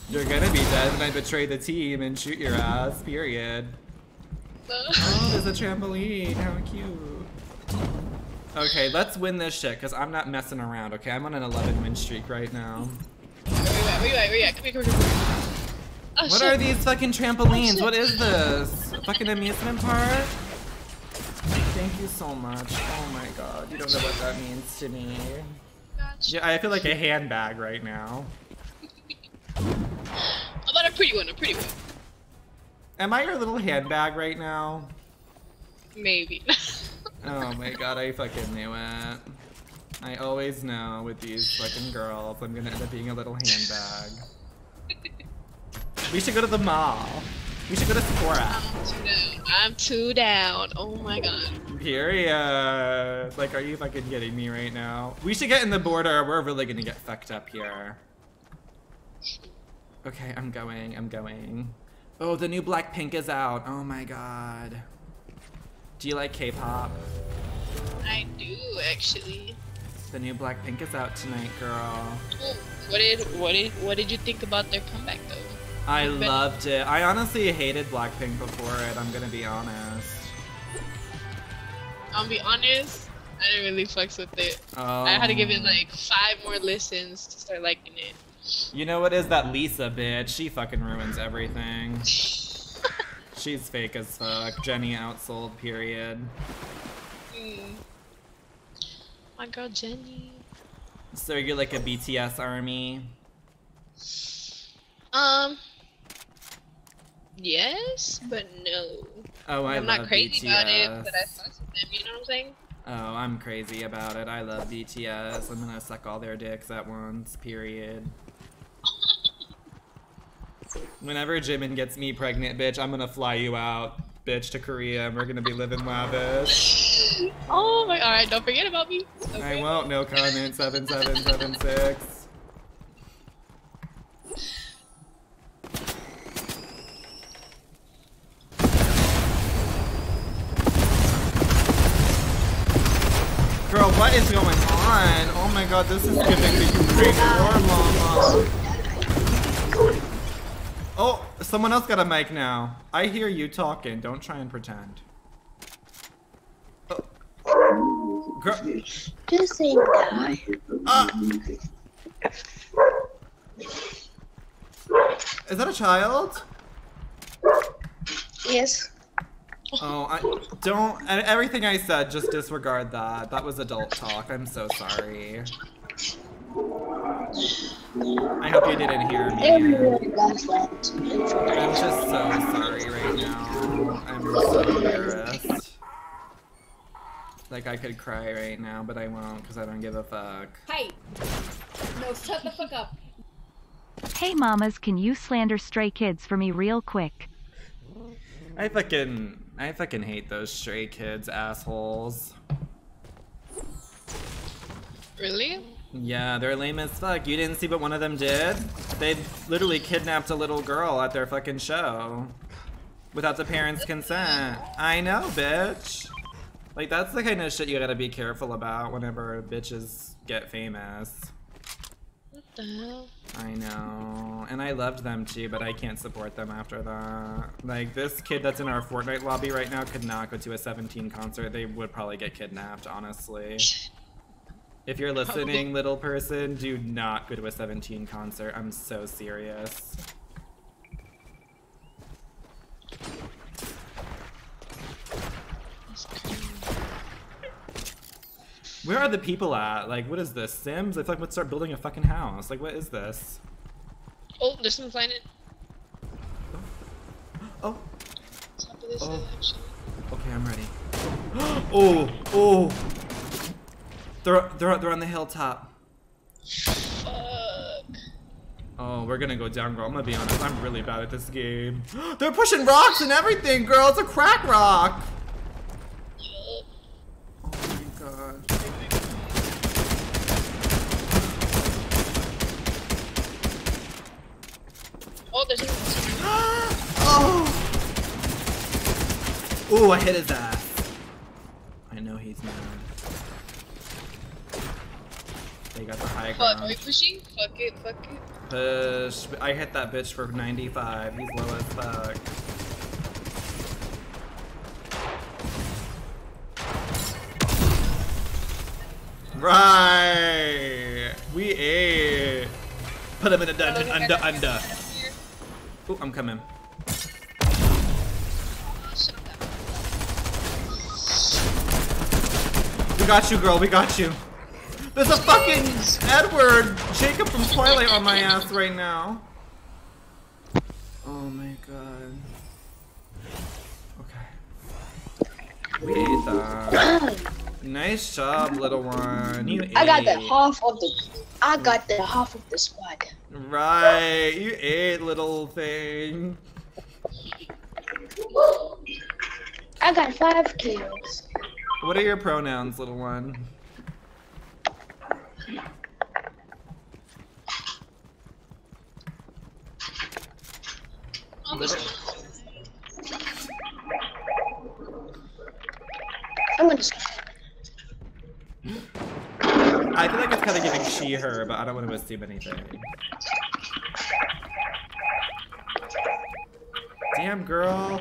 You're gonna be dead when I betray the team and shoot your ass, period. Oh, there's a trampoline. How cute. Okay, let's win this shit, because I'm not messing around, okay? I'm on an 11-win streak right now. Wait, come here. Oh, what shit. Are these fucking trampolines? Oh, what is this? Fucking amusement park? Thank you so much. Oh my god, you don't know what that means to me. Gotcha. Yeah, I feel like a handbag right now. How about a pretty one? Am I your little handbag right now? Maybe. Oh my god, I fucking knew it. I always know with these fucking girls, I'm gonna end up being a little handbag. We should go to the mall. We should go to Sephora. I'm too down. Oh my god. Period. Like, are you fucking kidding me right now? We should get in the border. We're really gonna get fucked up here. Okay, I'm going. Oh, the new Blackpink is out. Oh my god. Do you like K-pop? I do, actually. The new Blackpink is out tonight, girl. What did you think about their comeback, though? I loved it. I honestly hated Blackpink before it. I'm gonna be honest. I'll be honest. I didn't really fucks with it. Oh. I had to give it like 5 more listens to start liking it. You know what is that Lisa bitch? She fucking ruins everything. She's fake as fuck. Jennie outsold, period. My girl Jennie. So you're like a BTS army? Yes, but no. Oh, I'm not crazy about it, but I fuck with them, you know what I'm saying? Oh, I'm crazy about it. I love BTS. I'm gonna suck all their dicks at once, period. Whenever Jimin gets me pregnant, bitch, I'm gonna fly you out, bitch, to Korea, and we're gonna be living lavish. Oh my, alright, don't forget about me. Okay. I won't, no comment, 7776. Girl, what is going on? Oh my god, this is giving me great war, mama. Oh, someone else got a mic now. I hear you talking. Don't try and pretend. Oh. Girl. This ain't guy. Is that a child? Yes. Oh, everything I said, just disregard that. That was adult talk. I'm so sorry. I hope you didn't hear me. I'm just so sorry right now. I'm so embarrassed. Like, I could cry right now, but I won't because I don't give a fuck. Hey! No, shut the fuck up. Hey, mamas, can you slander Stray Kids for me real quick? I fucking hate those Stray Kids assholes. Really? Yeah, they're lame as fuck. You didn't see what one of them did? They literally kidnapped a little girl at their fucking show. Without the parents' consent. I know, bitch. Like, that's the kind of shit you gotta be careful about whenever bitches get famous. What the hell? I know. And I loved them too, but I can't support them after that. Like, this kid that's in our Fortnite lobby right now could not go to a 17 concert. They would probably get kidnapped, honestly. If you're listening, little person, do not go to a 17 concert. I'm so serious. Where are the people at? Like, what is this? Sims? I feel like let's start building a fucking house. Like, what is this? Oh, there's some planet. Oh. Oh. Okay, I'm ready. Oh, oh. They're on the hilltop. Fuck. Oh, we're gonna go down, girl. I'm gonna be honest. I'm really bad at this game. They're pushing rocks and everything, girl. It's a crack rock. Oh my god. Oh, there's. Oh. Ooh, I hit his ass. I know he's mad. They got the high ground. Are we pushing? Fuck it, fuck it. Push. I hit that bitch for 95. He's low as fuck. Right. We ate. Put him in a dungeon. Under. Ooh, I'm coming. We got you, girl. We got you. There's a fucking Edward Jacob from Twilight on my ass right now. Oh my god. Okay. We ate that. Nice job, little one. You ate. I got the half of the squad. Right. You ate, little thing. I got 5 kills. What are your pronouns, little one? I feel like it's kind of giving she her, but I don't want to assume anything. Damn, girl.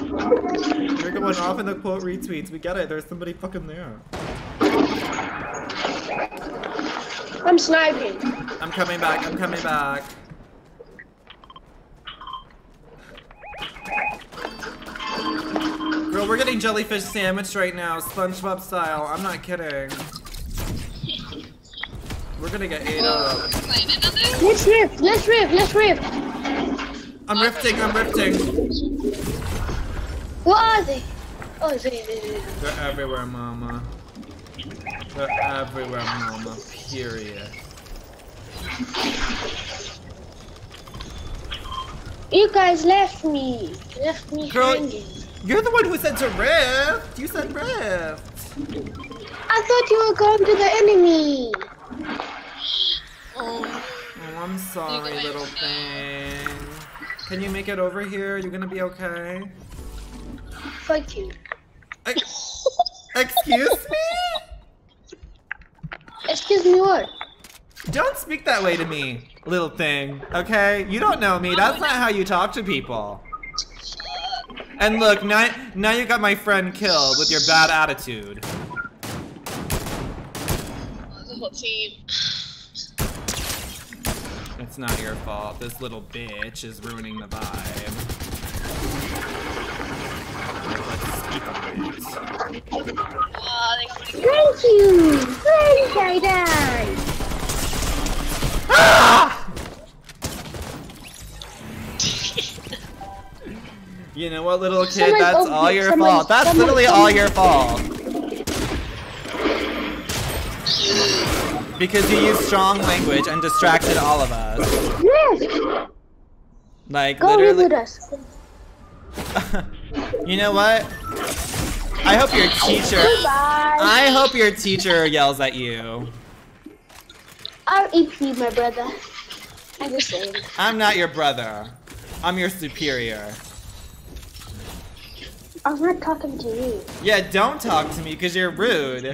You're going off in the quote retweets. We get it. There's somebody fucking there. I'm sniping. I'm coming back. I'm coming back. Girl, we're getting jellyfish sandwiched right now, SpongeBob style. I'm not kidding. We're gonna get ate up. Let's riff. Let's riff. Let's riff. I'm rifting. I'm rifting. Where are they? Oh, they. They're everywhere, mama. They're everywhere, mama. Period. You guys left me. Left me girl, hanging. You're the one who said to rift. You said rift. I thought you were going to the enemy. Oh, I'm sorry, little thing. Can you make it over here? You're gonna be okay. Fuck you. Excuse me? Excuse me what? Don't speak that way to me, little thing, okay? You don't know me. That's not how you talk to people. And look, now you got my friend killed with your bad attitude. The whole team. It's not your fault. This little bitch is ruining the vibe. Thank you! Freddie Fazbear! Ah! You know what, little kid? That's all your fault. That's literally all your fault. Because you used strong language and distracted all of us. Yes! Like, go reboot us. You know what? I hope your teacher. Goodbye. I hope your teacher yells at you. R.E.P. my brother. I'm just saying. I'm not your brother. I'm your superior. I'm not talking to you. Yeah, don't talk to me because you're rude.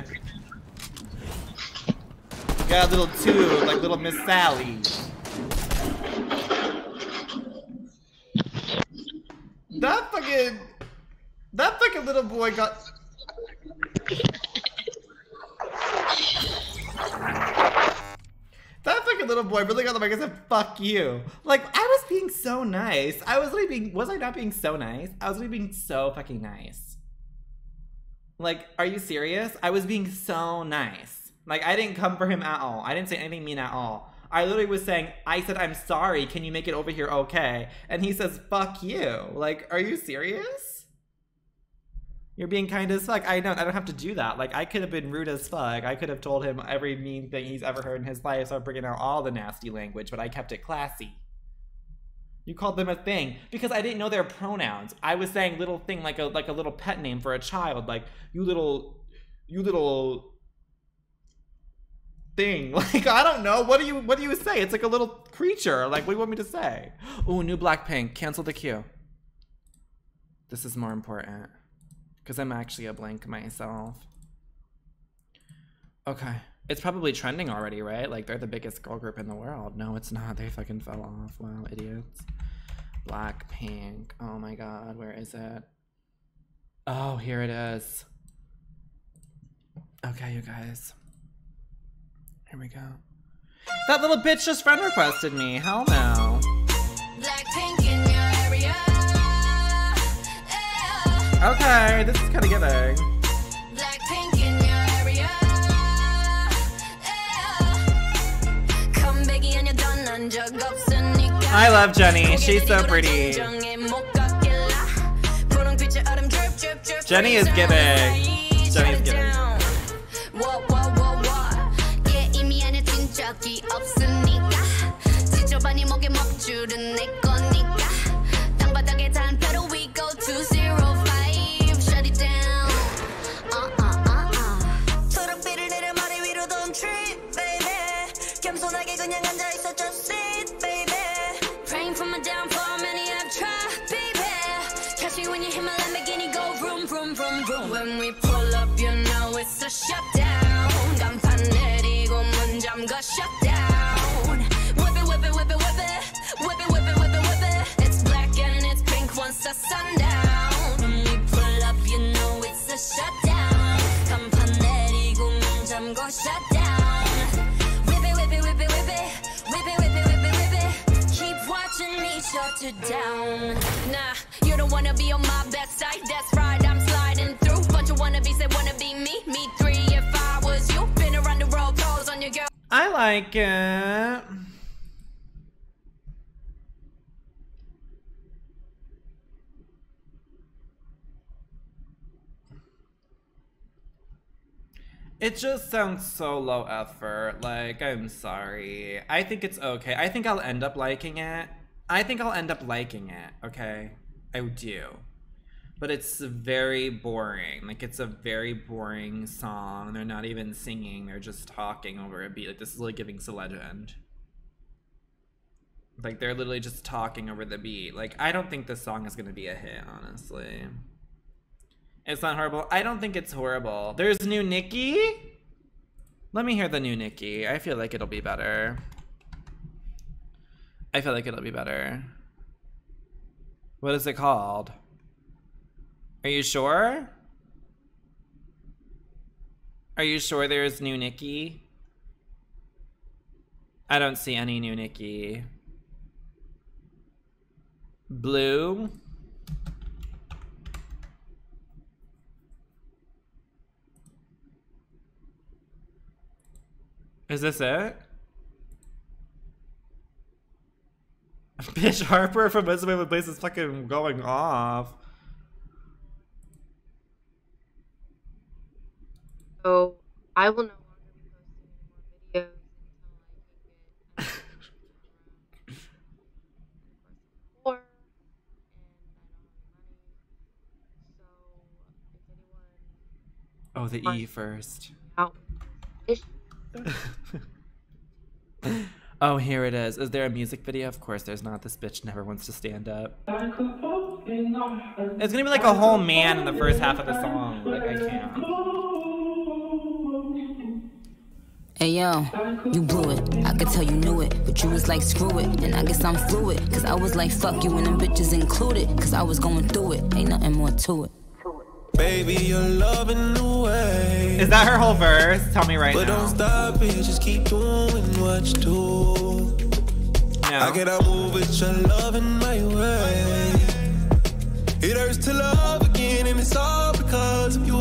You got a little tube like little Miss Sally. That fucking little boy got. That fucking little boy really got the mic and said, "Fuck you." Like, I was being so nice. I was really being. Was I not being so nice? I was really being so fucking nice. Like, are you serious? I was being so nice. Like, I didn't come for him at all. I didn't say anything mean at all. I literally was saying, I said, I'm sorry, can you make it over here okay? And he says, fuck you. Like, are you serious? You're being kind as fuck. I don't have to do that. Like, I could have been rude as fuck. I could have told him every mean thing he's ever heard in his life, so I'm bringing out all the nasty language, but I kept it classy. You called them a thing because I didn't know their pronouns. I was saying little thing like a little pet name for a child, like you little thing. Like, I don't know. What do you say? It's like a little creature. Like, what do you want me to say? Ooh, new Blackpink. Cancel the queue. This is more important. Because I'm actually a blank myself. Okay. It's probably trending already, right? Like, they're the biggest girl group in the world. No, it's not. They fucking fell off. Wow, idiots. Blackpink. Oh my god. Where is it? Oh, here it is. Okay, you guys. Here we go. That little bitch just friend requested me. Hell no. Blackpink in your area. Yeah. Okay, this is kind of giving. Blackpink in your area. Yeah. Come beggy and you done and jug up sunny. I love Jennie. She's so pretty. Jennie is giving. Jennie is giving. When we pull up, you know it's a shutdown. Shut down. Whip it, whip it, whip it, whip it. Whip it, whip it, whip it, whip it. It's black and it's pink once the sundown. When we pull up, you know it's a shutdown. Shut down. Whip it, whip it, whip it, whip it. Whip it, whip it, whip it, whip it. Keep watching me shut you down. Nah, you don't wanna be on my best side. That's right, I'm sliding through. Bunch of wannabes that wanna be me. Me three if I was you. Been around the world, calls on your girl. I like it. It just sounds so low effort. Like, I'm sorry. I think it's okay. I think I'll end up liking it. I think I'll end up liking it, okay? I do. But it's very boring. Like, it's a very boring song. They're not even singing. They're just talking over a beat. Like, this is like giving to Legend. Like, they're literally just talking over the beat. Like, I don't think this song is going to be a hit, honestly. It's not horrible. I don't think it's horrible. There's new Nicki. Let me hear the new Nicki. I feel like it'll be better. I feel like it'll be better. What is it called? Are you sure? Are you sure there's new Nicki? I don't see any new Nicki. Blue? Is this it? Bitch, Harper from Elizabeth Place is fucking going off. So I will no longer be posting more videos until I make it or and I don't have money. So if anyone oh the E first. Oh, here it is. Is there a music video? Of course there's not. This bitch never wants to stand up. It's gonna be like a whole man in the first half of the song. Like, I can't. Hey, yo, you blew it. I could tell you knew it, but you was like, screw it. And I guess I'm fluid, cause I was like, fuck you and them bitches included. Cause I was going through it. Ain't nothing more to it. Baby, you're loving the way. Is that her whole verse? Tell me right but now. But don't stop it, just keep doing what you do. No. I get out with your love in my way. It hurts to love again, and it's all because of you.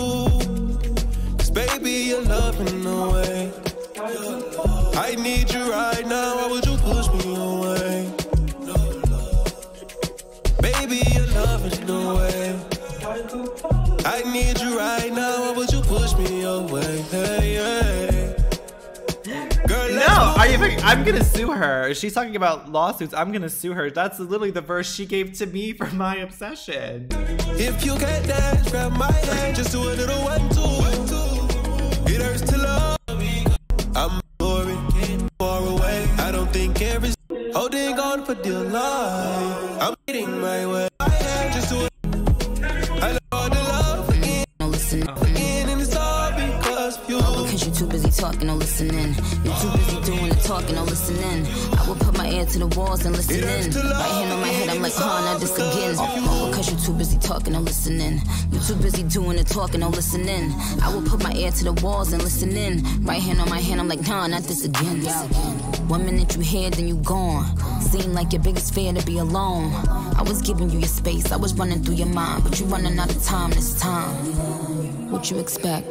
Cause baby, you're loving the way. I need you right now, why would you push me away? Baby, you're loving the way. I need you right now, why would you push me away? Hey, hey. Girl, no, are you thinking, I'm gonna sue her. She's talking about lawsuits. I'm gonna sue her. That's literally the verse she gave to me for my obsession. If you can't dance, grab my hand, just do a little one, two. It hurts to love me. I'm boring, far away. I don't think every holding on for dear life. I'm getting my way. Just do it. Talking or listening, you're too busy doing the talking or listening. I will put my ear to the walls and listen in. Right hand on my head, I'm like, huh, not this again. Oh, because you're too busy talking or listening. You're too busy doing the talking or listening. I will put my ear to the walls and listen in. Right hand on my head, I'm like, nah, not this again. One minute you here, then you gone. Seemed like your biggest fear to be alone. I was giving you your space, I was running through your mind, but you running out of time this time. What you expect?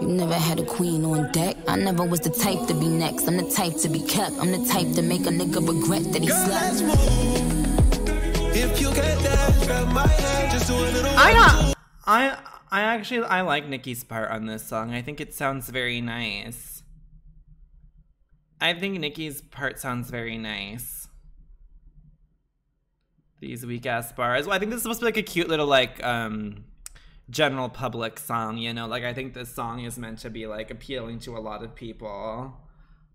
You never had a queen on deck. I never was the type to be next. I'm the type to be kept. I'm the type to make a nigga regret that he slept. I actually I like Nicki's part on this song. I think it sounds very nice. I think Nicki's part sounds very nice. These weak ass bars. Well, I think this is supposed to be like a cute little like general public song, you know, like I think this song is meant to be like appealing to a lot of people.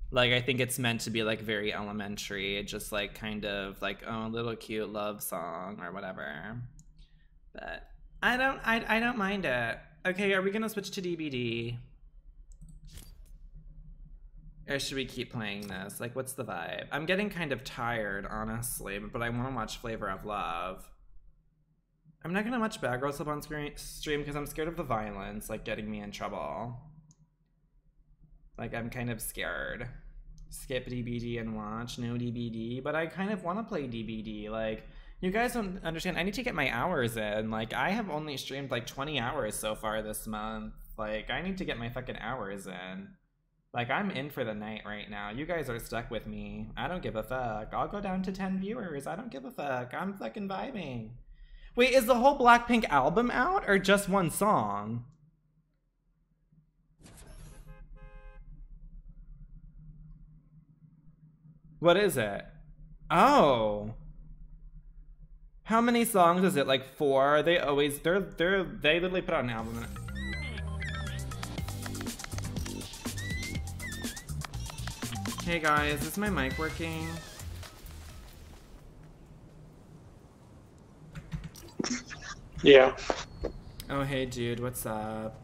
Like I think it's meant to be like very elementary, just like kind of like oh, a little cute love song or whatever. But I don't mind it. Okay, are we gonna switch to DBD? Or should we keep playing this? Like what's the vibe? I'm getting kind of tired, honestly, but I wanna watch Flavor of Love. I'm not gonna watch Bad Girls Club on stream because I'm scared of the violence, like getting me in trouble. Like I'm kind of scared. Skip DBD and watch no DBD, but I kind of want to play DBD. Like you guys don't understand. I need to get my hours in. Like I have only streamed like 20 hours so far this month. Like I need to get my fucking hours in. Like I'm in for the night right now. You guys are stuck with me. I don't give a fuck. I'll go down to 10 viewers. I don't give a fuck. I'm fucking vibing. Wait, is the whole Blackpink album out or just one song? What is it? Oh. How many songs is it? Like 4? They always they literally put out an album. Hey guys, is my mic working? Yeah. Oh, hey, dude, what's up?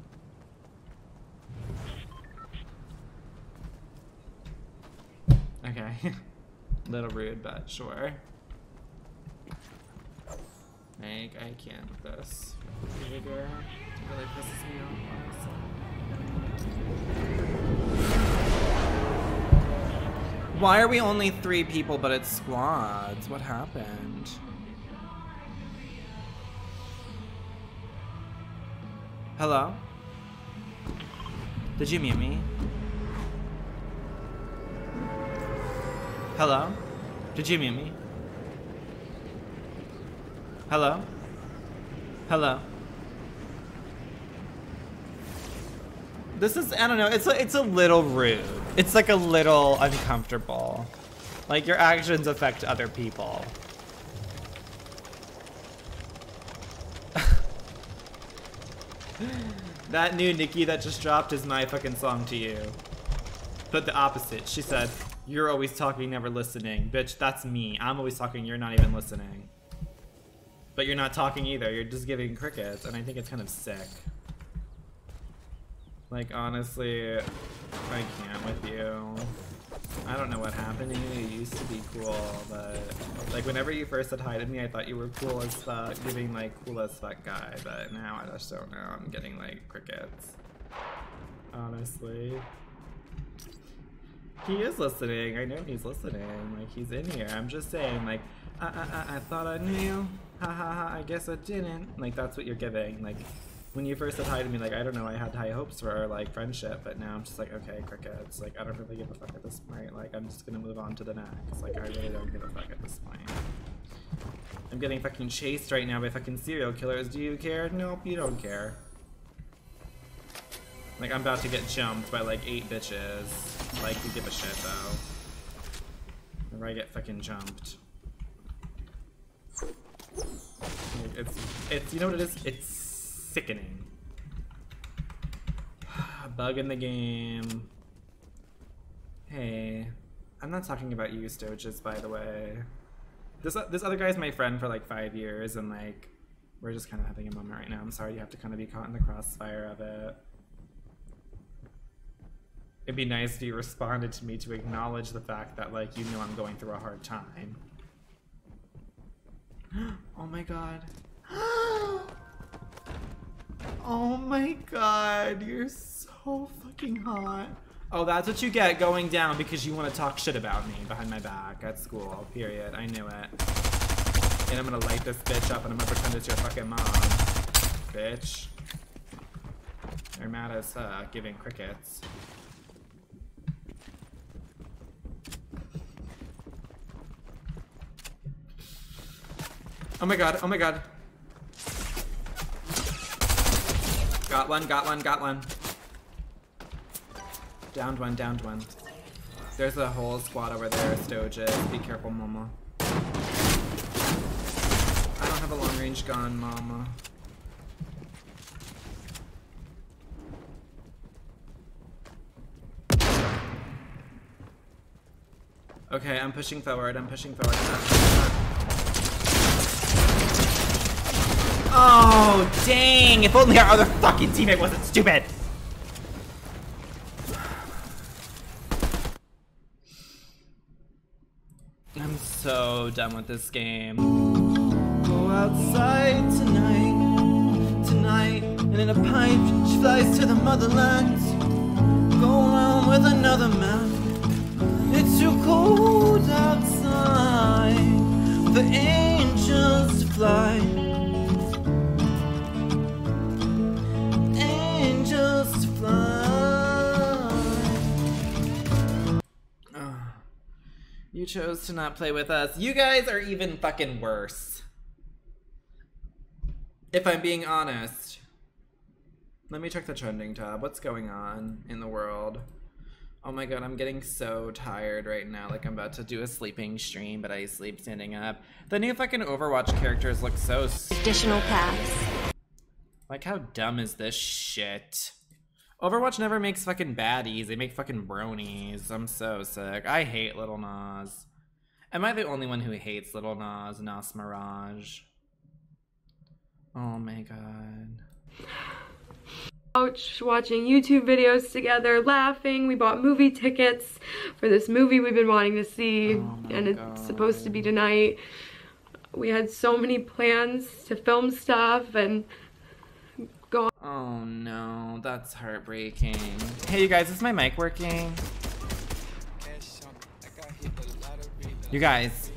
Okay. Little rude, but sure. Like, I can't with this. Bigger. It really pisses me off. Why are we only 3 people, but it's squads? What happened? Hello? Did you mute me? Hello? Did you mute me? Hello? Hello? This is, I don't know, it's a little rude. It's like a little uncomfortable. Like your actions affect other people. That new Nicki that just dropped is my fucking song to you. But the opposite, she said, you're always talking, never listening. Bitch, that's me. I'm always talking, you're not even listening. But you're not talking either, you're just giving crickets, and I think it's kind of sick. Like, honestly, I can't with you. I don't know what happened to you, you used to be cool, but like whenever you first said hi to me, I thought you were cool as fuck, giving like cool as fuck guy, but now I just don't know, I'm getting like crickets. Honestly. He is listening, I know he's listening, like he's in here, I'm just saying like, I thought I knew, ha ha ha, I guess I didn't. Like that's what you're giving, like when you first said hi to me, like I don't know, I had high hopes for our, like friendship, but now I'm just like, okay, crickets. Like I don't really give a fuck at this point. Like I'm just gonna move on to the next. Like I really don't give a fuck at this point. I'm getting fucking chased right now by fucking serial killers. Do you care? Nope, you don't care. Like I'm about to get jumped by like 8 bitches. Like you give a shit though. Whenever I get fucking jumped. Like, it's you know what it is? It's sickening. Bug in the game. Hey, I'm not talking about you, Stoaches, by the way. This other guy's my friend for like 5 years, and like, we're just kind of having a moment right now. I'm sorry you have to kind of be caught in the crossfire of it. It'd be nice if you responded to me to acknowledge the fact that like, you know I'm going through a hard time. Oh my god. Oh my god, you're so fucking hot. Oh, that's what you get going down because you want to talk shit about me behind my back at school, period. I knew it. And I'm gonna light this bitch up and I'm gonna pretend it's your fucking mom, bitch. They're mad as giving crickets. Oh my god, oh my god. Got one, got one, got one. Downed one, downed one. There's a whole squad over there, Stoages. Be careful, mama. I don't have a long range gun, mama. Okay, I'm pushing forward, I'm pushing forward. Oh, dang! If only our other fucking teammate wasn't stupid! I'm so done with this game. Go outside tonight, tonight, and in a pipe she flies to the motherland. Go on with another man. It's too cold outside, the angels fly. Just fly. Oh, you chose to not play with us. You guys are even fucking worse. If I'm being honest. Let me check the trending tab. What's going on in the world? Oh my god, I'm getting so tired right now. Like I'm about to do a sleeping stream, but I sleep standing up. The new fucking Overwatch characters look so stupid. Additional paths. Like, how dumb is this shit? Overwatch never makes fucking baddies. They make fucking bronies. I'm so sick. I hate Little Nas. Am I the only one who hates Little Nas, Nas Mirage? Oh my god. Ouch, watching YouTube videos together, laughing. We bought movie tickets for this movie we've been wanting to see. Oh and god. It's supposed to be tonight. We had so many plans to film stuff and... Oh no, that's heartbreaking. Hey you guys, is my mic working? You guys.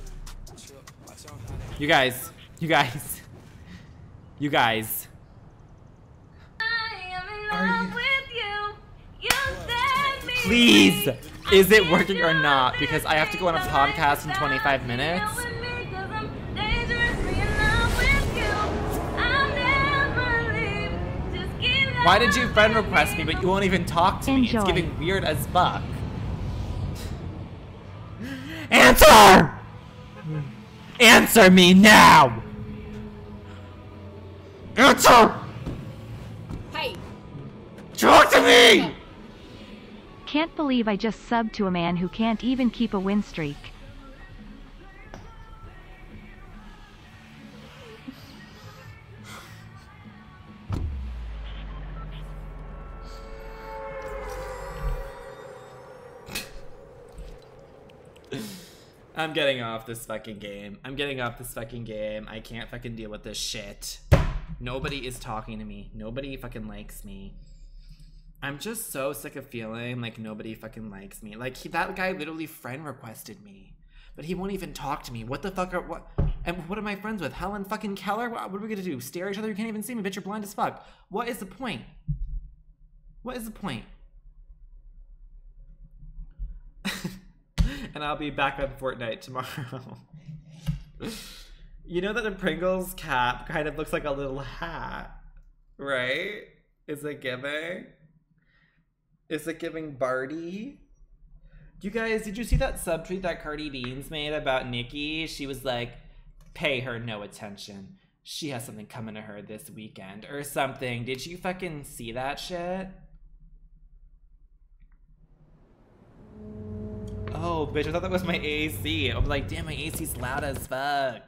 You guys. You guys. You guys. I am in love with you. You said me. Please. Is it working or not? Because I have to go on a podcast in 25 minutes. Why did you friend request me, but you won't even talk to me? It's giving weird as fuck. Answer! Answer me now! Answer! Hey! Talk to me! Can't believe I just subbed to a man who can't even keep a win streak. I'm getting off this fucking game. I'm getting off this fucking game. I can't fucking deal with this shit. Nobody is talking to me. Nobody fucking likes me. I'm just so sick of feeling like nobody fucking likes me. Like, that guy literally friend requested me. But he won't even talk to me. What the fuck are, what? And what am I friends with? Helen fucking Keller? What are we gonna do? Stare at each other? You can't even see me, bitch, you're blind as fuck. What is the point? What is the point? And I'll be back on Fortnite tomorrow. You know that the Pringles cap kind of looks like a little hat, right? Is it giving? Is it giving Barty? You guys, did you see that subtweet that Cardi Beans made about Nicki? She was like, pay her no attention. She has something coming to her this weekend or something. Did you fucking see that shit? Oh, bitch, I thought that was my AC. I'm like, damn, my AC's loud as fuck.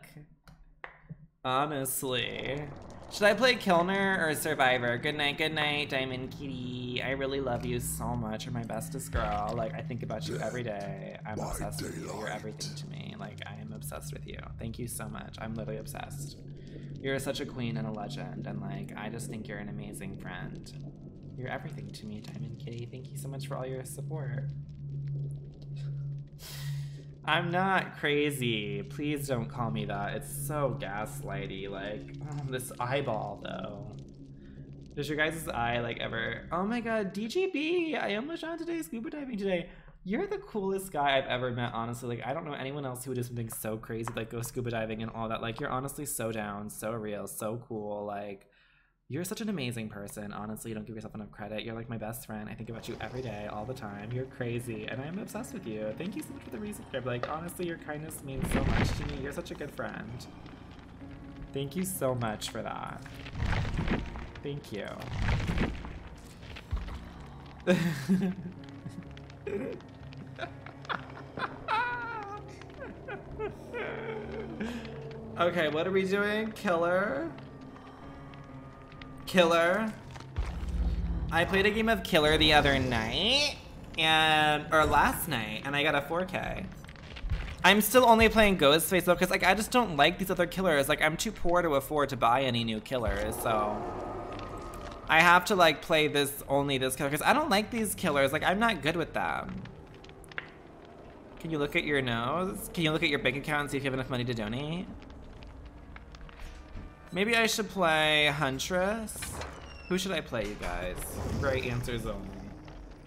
Honestly. Should I play Kilner or Survivor? Good night, Diamond Kitty. I really love you so much. You're my bestest girl. Like, I think about you every day. I'm obsessed with you. You're everything to me. Like, I am obsessed with you. Thank you so much. I'm literally obsessed. You're such a queen and a legend. And, like, I just think you're an amazing friend. You're everything to me, Diamond Kitty. Thank you so much for all your support. I'm not crazy. Please don't call me that. It's so gaslighty. Like, oh, this eyeball, though. Does your guys' eye, like, ever... Oh my god, DGB! I almost shot today scuba diving today. You're the coolest guy I've ever met, honestly. Like, I don't know anyone else who would do something so crazy, like, go scuba diving and all that. Like, you're honestly so down, so real, so cool. Like, you're such an amazing person, honestly. You don't give yourself enough credit. You're like my best friend. I think about you every day, all the time. You're crazy, and I'm obsessed with you. Thank you so much for the resubscribe. Like, honestly, your kindness means so much to me. You're such a good friend. Thank you so much for that. Thank you. Okay, what are we doing? Killer? Killer. I played a game of Killer the other night, or last night, and I got a 4K. I'm still only playing Ghostface though, because like I just don't like these other killers. Like I'm too poor to afford to buy any new killers, so I have to like play only this killer because I don't like these killers. Like I'm not good with them. Can you look at your nose? Can you look at your bank account and see if you have enough money to donate? Maybe I should play Huntress. Who should I play, you guys? Right answers only.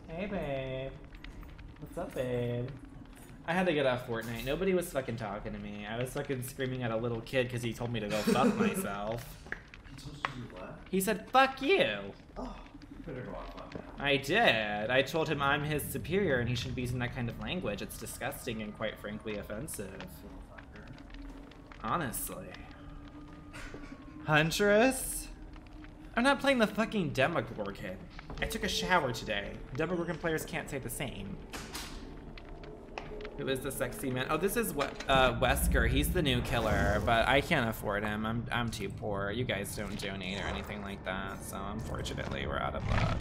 Hey, babe. What's up, babe? I had to get off Fortnite. Nobody was fucking talking to me. I was fucking screaming at a little kid because he told me to go fuck myself. He told you what? He said, fuck you. Oh, you better go off on that. I did. I told him I'm his superior and he shouldn't be using that kind of language. It's disgusting and quite frankly offensive. Honestly. Huntress? I'm not playing the fucking Demogorgon. I took a shower today. Demogorgon players can't say the same. Who is the sexy man? Oh, this is Wesker. He's the new killer, but I can't afford him. I'm too poor. You guys don't donate or anything like that, so unfortunately we're out of luck.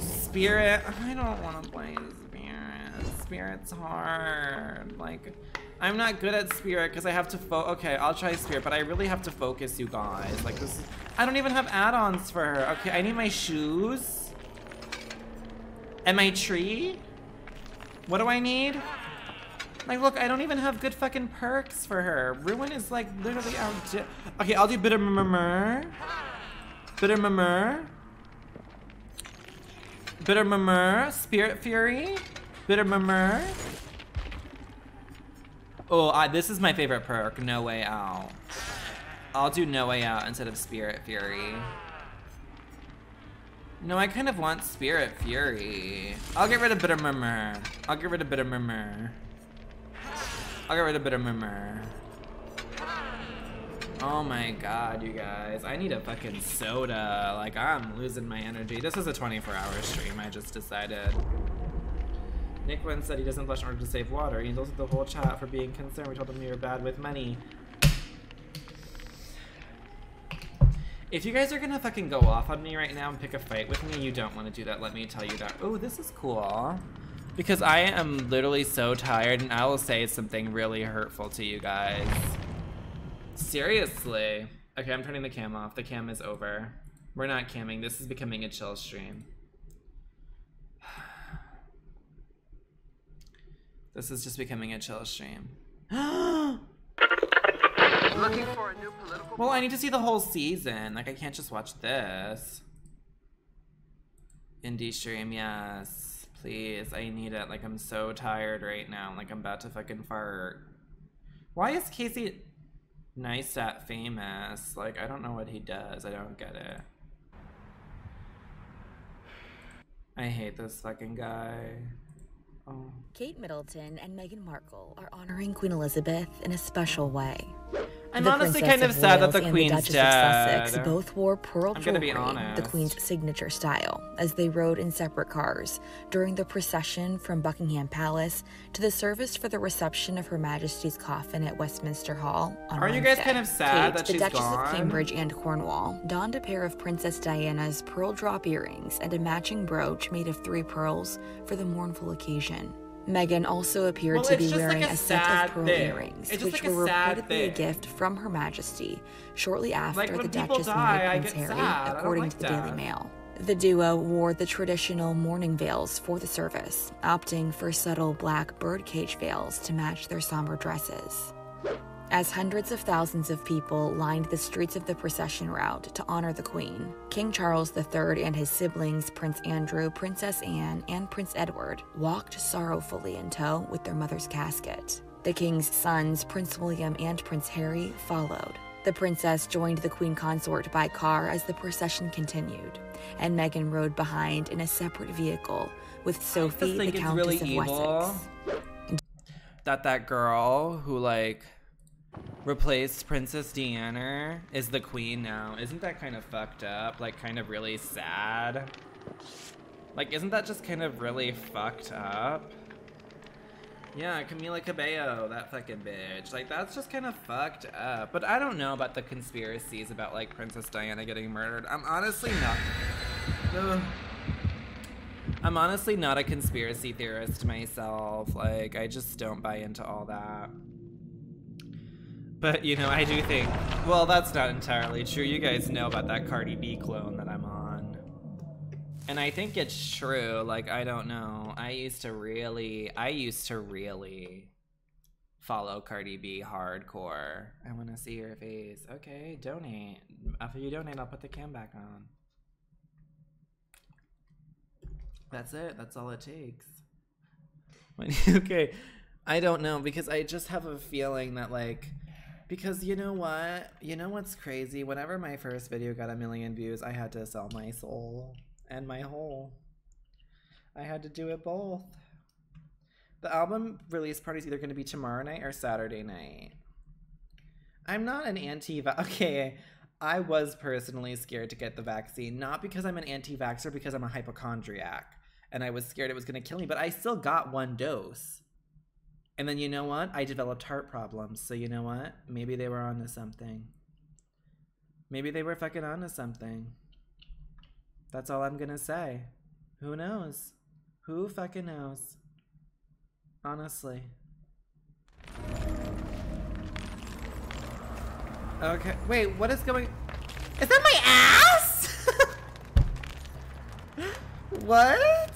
Spirit? I don't want to play Spirit. Spirit's hard. Like... I'm not good at Spirit because I have to okay, I'll try Spirit, but I really have to focus, you guys. Like, this is I don't even have add-ons for her. Okay, I need my shoes. And my tree? What do I need? Like, look, I don't even have good fucking perks for her. Ruin is, like, literally out. Okay, I'll do Bitter Murmur. Bitter Murmur. Bitter Murmur. Spirit Fury. Bittermurmur. Oh, this is my favorite perk, No Way Out. I'll do No Way Out instead of Spirit Fury. No, I kind of want Spirit Fury. I'll get rid of Bittermurmur. I'll get rid of Bittermurmur. I'll get rid of Bittermurmur. Oh my god, you guys. I need a fucking soda. Like, I'm losing my energy. This is a 24-hour stream, I just decided. Nick once said he doesn't flush in order to save water. He insulted the whole chat for being concerned. We told him we were bad with money. If you guys are gonna fucking go off on me right now and pick a fight with me, you don't want to do that, let me tell you that. Oh, this is cool. Because I am literally so tired and I will say something really hurtful to you guys. Seriously. Okay, I'm turning the cam off. The cam is over. We're not camming. This is becoming a chill stream. This is just becoming a chill stream. Looking for a new political... Well, I need to see the whole season. Like, I can't just watch this. Indie stream, yes. Please, I need it. Like, I'm so tired right now. Like, I'm about to fucking fart. Why is Casey... Neistat famous? Like, I don't know what he does. I don't get it. I hate this fucking guy. Oh. Kate Middleton and Meghan Markle are honoring Queen Elizabeth in a special way. I'm honestly kind of sad that the Queen's dead. Sussex both wore pearl jewelry, the Queen's signature style, as they rode in separate cars during the procession from Buckingham Palace to the service for the reception of Her Majesty's coffin at Westminster Hall on Wednesday. Are you guys kind of sad that she's gone? Kate, the Duchess of Cambridge and Cornwall, donned a pair of Princess Diana's pearl drop earrings and a matching brooch made of 3 pearls for the mournful occasion. Meghan also appeared to be wearing a set of pearl earrings, which were reportedly a gift from Her Majesty shortly after the Duchess married Prince Harry, according to the Daily Mail. The duo wore the traditional mourning veils for the service, opting for subtle black birdcage veils to match their somber dresses. As hundreds of thousands of people lined the streets of the procession route to honor the Queen, King Charles III and his siblings, Prince Andrew, Princess Anne, and Prince Edward, walked sorrowfully in tow with their mother's casket. The King's sons, Prince William and Prince Harry, followed. The princess joined the Queen consort by car as the procession continued, and Meghan rode behind in a separate vehicle with Sophie, the Countess of Wessex. That girl who, like, replaced Princess Diana is the Queen now. Isn't that kind of fucked up? Like, kind of really sad? Like, isn't that just kind of really fucked up? Yeah, Camila Cabello, that fucking bitch. Like, that's just kind of fucked up. But I don't know about the conspiracies about, like, Princess Diana getting murdered. I'm honestly not... Ugh. I'm honestly not a conspiracy theorist myself. Like, I just don't buy into all that. But, you know, I do think, well, that's not entirely true. You guys know about that Cardi B clone that I'm on. And I think it's true. Like, I don't know. I used to really follow Cardi B hardcore. I want to see her face. Okay, donate. After you donate, I'll put the cam back on. That's it. That's all it takes. Okay. I don't know, because I just have a feeling that, like, because you know what? You know what's crazy? Whenever my first video got 1 million views, I had to sell my soul and my whole. I had to do it both. The album release party is either going to be tomorrow night or Saturday night. I'm not an anti-vaxxer. Okay, I was personally scared to get the vaccine. Not because I'm an anti-vaxxer, because I'm a hypochondriac. And I was scared it was going to kill me, but I still got 1 dose. And then, you know what? I developed heart problems. So you know what? Maybe they were onto something. Maybe they were fucking onto something. That's all I'm gonna say. Who knows? Who fucking knows? Honestly. Okay. Wait, what is going... Is that my ass? What?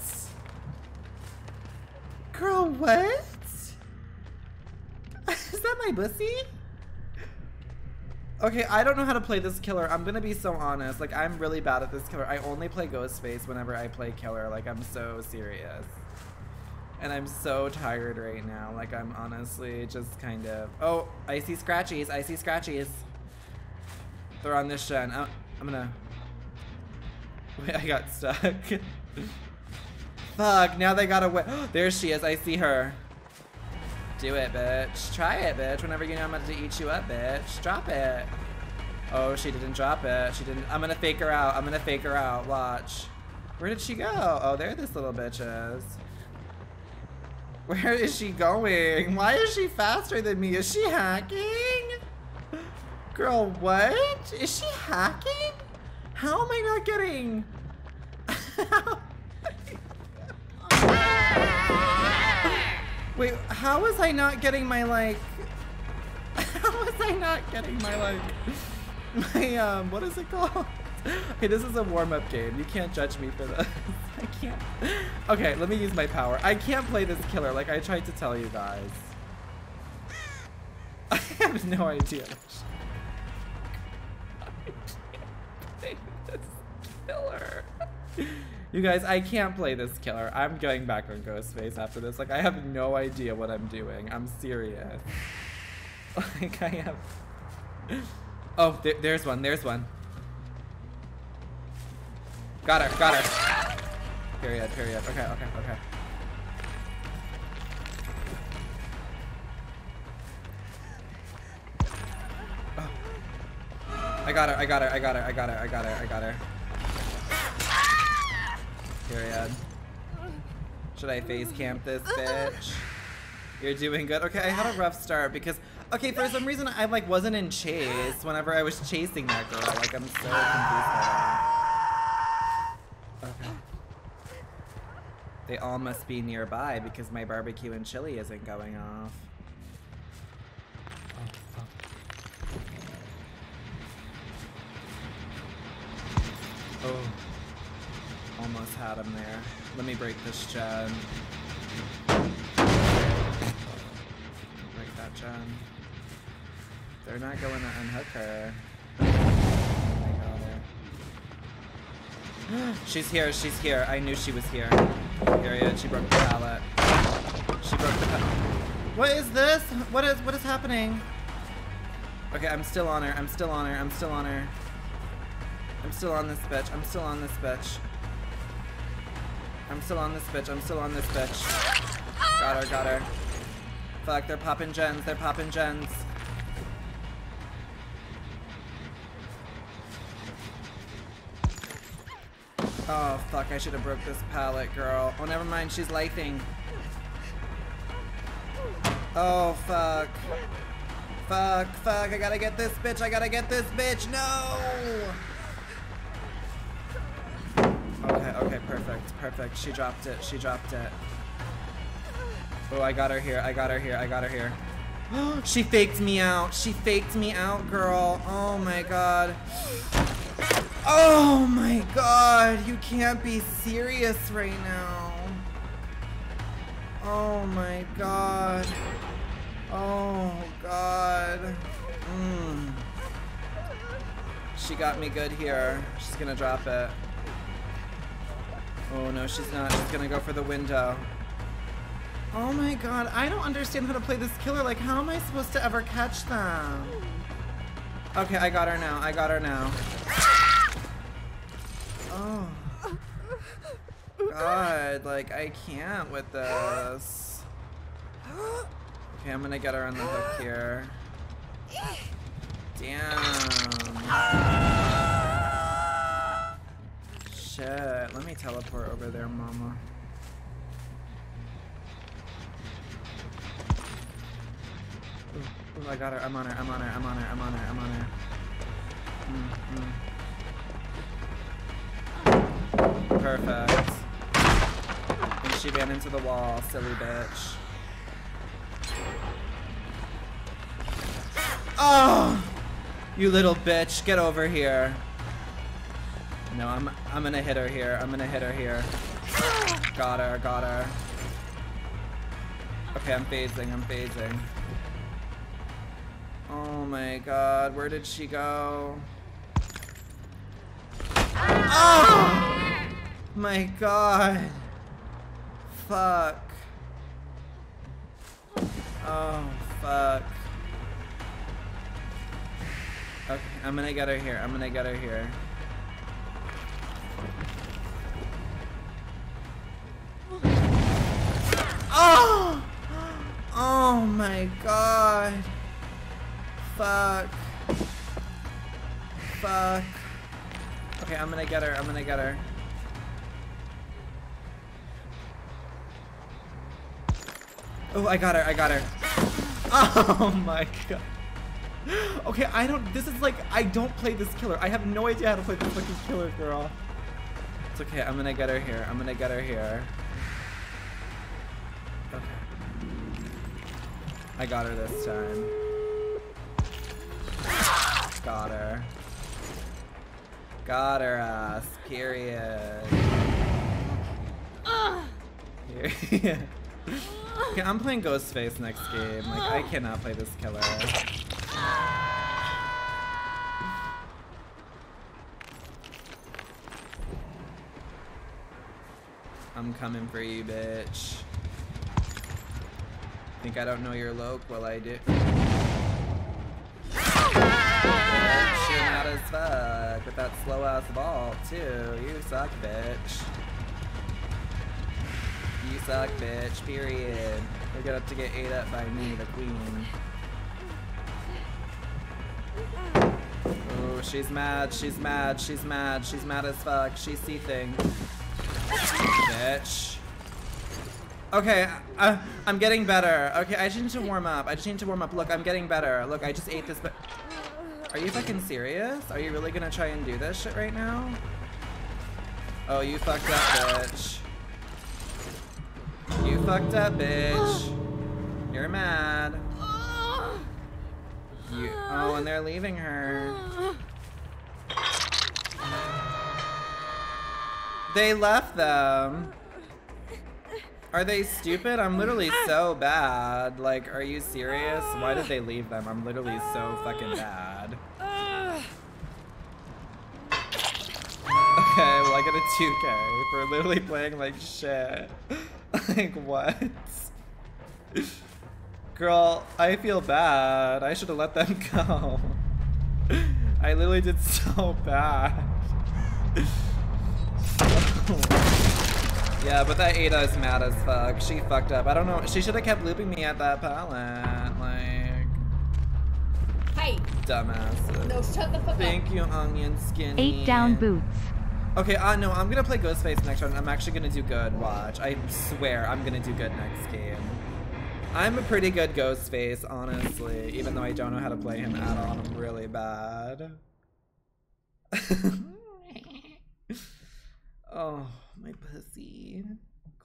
Girl, what? Is that my bussy? Okay, I don't know how to play this killer. I'm gonna be so honest. Like, I'm really bad at this killer. I only play Ghostface whenever I play killer. Like, I'm so serious. and I'm so tired right now. Like, I'm honestly just kind of... Oh, I see scratchies. I see scratchies. They're on this shen. I'm gonna... Wait, I got stuck. Fuck, now they got away. There she is. I see her. Do it, bitch. Try it, bitch. Whenever you know I'm about to eat you up, bitch. Drop it. Oh, she didn't drop it. She didn't. I'm gonna fake her out. I'm gonna fake her out. Watch. Where did she go? Oh, there this little bitch is. Where is she going? Why is she faster than me? Is she hacking? Girl, what? Is she hacking? How am I not getting? Wait, how was I not getting my, like... How was I not getting my, like... My, what is it called? Okay, this is a warm-up game. You can't judge me for this. I can't. Okay, let me use my power. I can't play this killer like I tried to tell you guys. I have no idea. I can't play this killer. You guys, I can't play this killer. I'm going back on Ghostface after this. Like, I have no idea what I'm doing. I'm serious. Like, I have... Oh, there's one. There's one. Got her, got her. Period, period. Okay, okay, okay. Oh. I got her, I got her, I got her, I got her, I got her, I got her. Period. Should I face camp this bitch? You're doing good. Okay, I had a rough start because... Okay, for some reason, I, like, wasn't in chase whenever I was chasing that girl. Like, I'm so confused by her. Okay. They all must be nearby because my barbecue and chili isn't going off. Oh, oh. Oh. Almost had him there. Let me break this gen. Break that gen. They're not going to unhook her. She's here, she's here. I knew she was here. Period. She broke the pallet. She broke the pallet. What is this? What is happening? Okay, I'm still on her. I'm still on her. I'm still on her. I'm still on this bitch. I'm still on this bitch. I'm still on this bitch. I'm still on this bitch. Got her, got her. Fuck, they're popping gens. They're popping gens. Oh, fuck, I should have broke this pallet, girl. Oh, never mind, she's lighting. Oh, fuck. Fuck, fuck, I gotta get this bitch, I gotta get this bitch, no! Okay, okay, perfect, perfect. She dropped it, she dropped it. Oh, I got her here, I got her here, I got her here. She faked me out, she faked me out, girl. Oh, my God. Oh my God, you can't be serious right now. Oh my God. Oh God. Mm. She got me good here. She's gonna drop it. Oh no, she's not. She's gonna go for the window. Oh my God, I don't understand how to play this killer. Like, how am I supposed to ever catch them? Okay, I got her now. I got her now. Oh. God, like, I can't with this. Okay, I'm gonna get her on the hook here. Damn. Shit, let me teleport over there, mama. Ooh, ooh, I got her, I'm on her, I'm on her, I'm on her, I'm on her, I'm on her. Mm-hmm. Perfect. And she ran into the wall, silly bitch. Oh! You little bitch, get over here. No, I'm gonna hit her here. I'm gonna hit her here. Got her, got her. Okay, I'm phasing, I'm phasing. Oh my God, where did she go? Oh! My God. Fuck. Oh, fuck. Okay, I'm gonna get her here. I'm gonna get her here. Oh! Oh my god. Fuck. Fuck. Okay, I'm gonna get her. I'm gonna get her. Oh, I got her. I got her. Oh my god. Okay, I don't. This is like. I don't play this killer. I have no idea how to play this fucking killer, girl. It's okay. I'm gonna get her here. I'm gonna get her here. Okay. I got her this time. Got her. Got her ass. Period. Period. Okay, I'm playing Ghostface next game. Like, I cannot play this killer. I'm coming for you, bitch. Think I don't know your loc? Well, I do. Bitch, you're not as fuck with that slow ass ball, too. You suck, bitch. You suck, bitch, period. We're gonna have to get ate up by me, the queen. Oh, she's mad, she's mad, she's mad, she's mad as fuck. She's seething. Bitch. Okay, I'm getting better. Okay, I just need to warm up. I just need to warm up. Look, I'm getting better. Look, I just ate this, but... Are you fucking serious? Are you really gonna try and do this shit right now? Oh, you fucked up, bitch. You fucked up, bitch. You're mad. You, oh, and they're leaving her. They left them. Are they stupid? I'm literally so bad. Like, are you serious? Why did they leave them? I'm literally so fucking bad. Okay, well, I got a 2K for literally playing like shit. Like, what? Girl, I feel bad. I should have let them go. I literally did so bad. Yeah, but that Ada's mad as fuck. She fucked up. I don't know. She should have kept looping me at that pallet. Like... Hey! Dumbasses. No, shut the fuck up. Thank you, Onion Skinny. 8 down boots. Okay, no, I'm gonna play Ghostface next round. I'm actually gonna do good, watch. I swear I'm gonna do good next game. I'm a pretty good Ghostface, honestly, even though I don't know how to play him at all. I'm really bad. Oh, my pussy.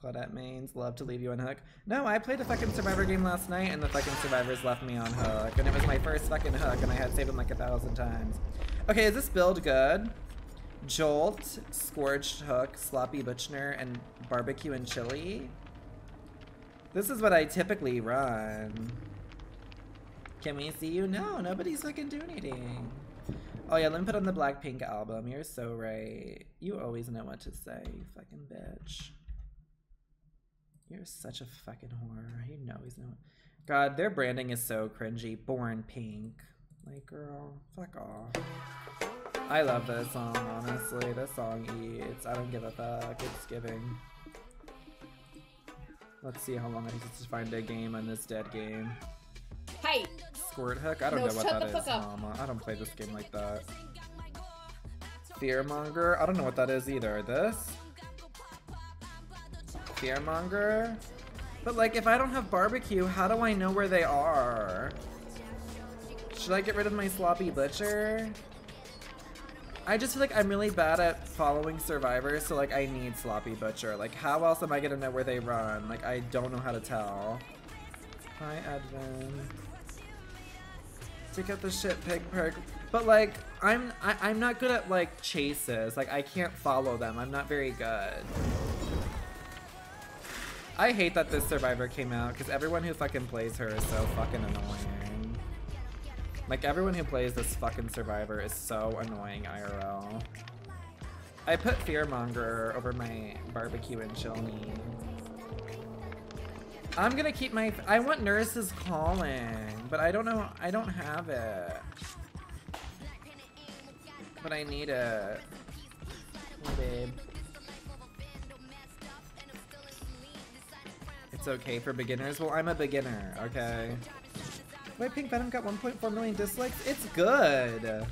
Claudette mains, love to leave you on hook. No, I played a fucking Survivor game last night and the fucking Survivors left me on hook. And it was my first fucking hook and I had saved him like 1,000 times. Okay, is this build good? Jolt, Scorched Hook, Sloppy Butchner, and Barbecue and Chili. This is what I typically run. Can we see you? No, nobody's fucking doing anything. Oh yeah, let me put on the Blackpink album. You're so right. You always know what to say, you fucking bitch. You're such a fucking whore. You always know. God, their branding is so cringy. Born Pink. Like, girl, fuck off. I love this song, honestly. This song eats. I don't give a fuck. It's giving. Let's see how long it takes to find a game on this dead game. Hey! Squirt Hook? I don't know what that is, mama. I don't play this game like that. Fearmonger? I don't know what that is either. This? Fearmonger? But like, if I don't have barbecue, how do I know where they are? Should I get rid of my sloppy butcher? I just feel like I'm really bad at following survivors, so like I need sloppy butcher. Like how else am I gonna know where they run? Like I don't know how to tell. Hi Edwin. Take out the shit pig perk. But like I'm not good at like chases. Like I can't follow them. I'm not very good. I hate that this survivor came out because everyone who fucking plays her is so fucking annoying. Like, everyone who plays this fucking survivor is so annoying, IRL. I put Fearmonger over my barbecue and chili. I'm gonna keep my... I want Nurse's Calling, but I don't know. I don't have it. But I need it. Oh, babe. It's okay for beginners? Well, I'm a beginner, okay? Why Pink Venom got 1.4 million dislikes? It's good!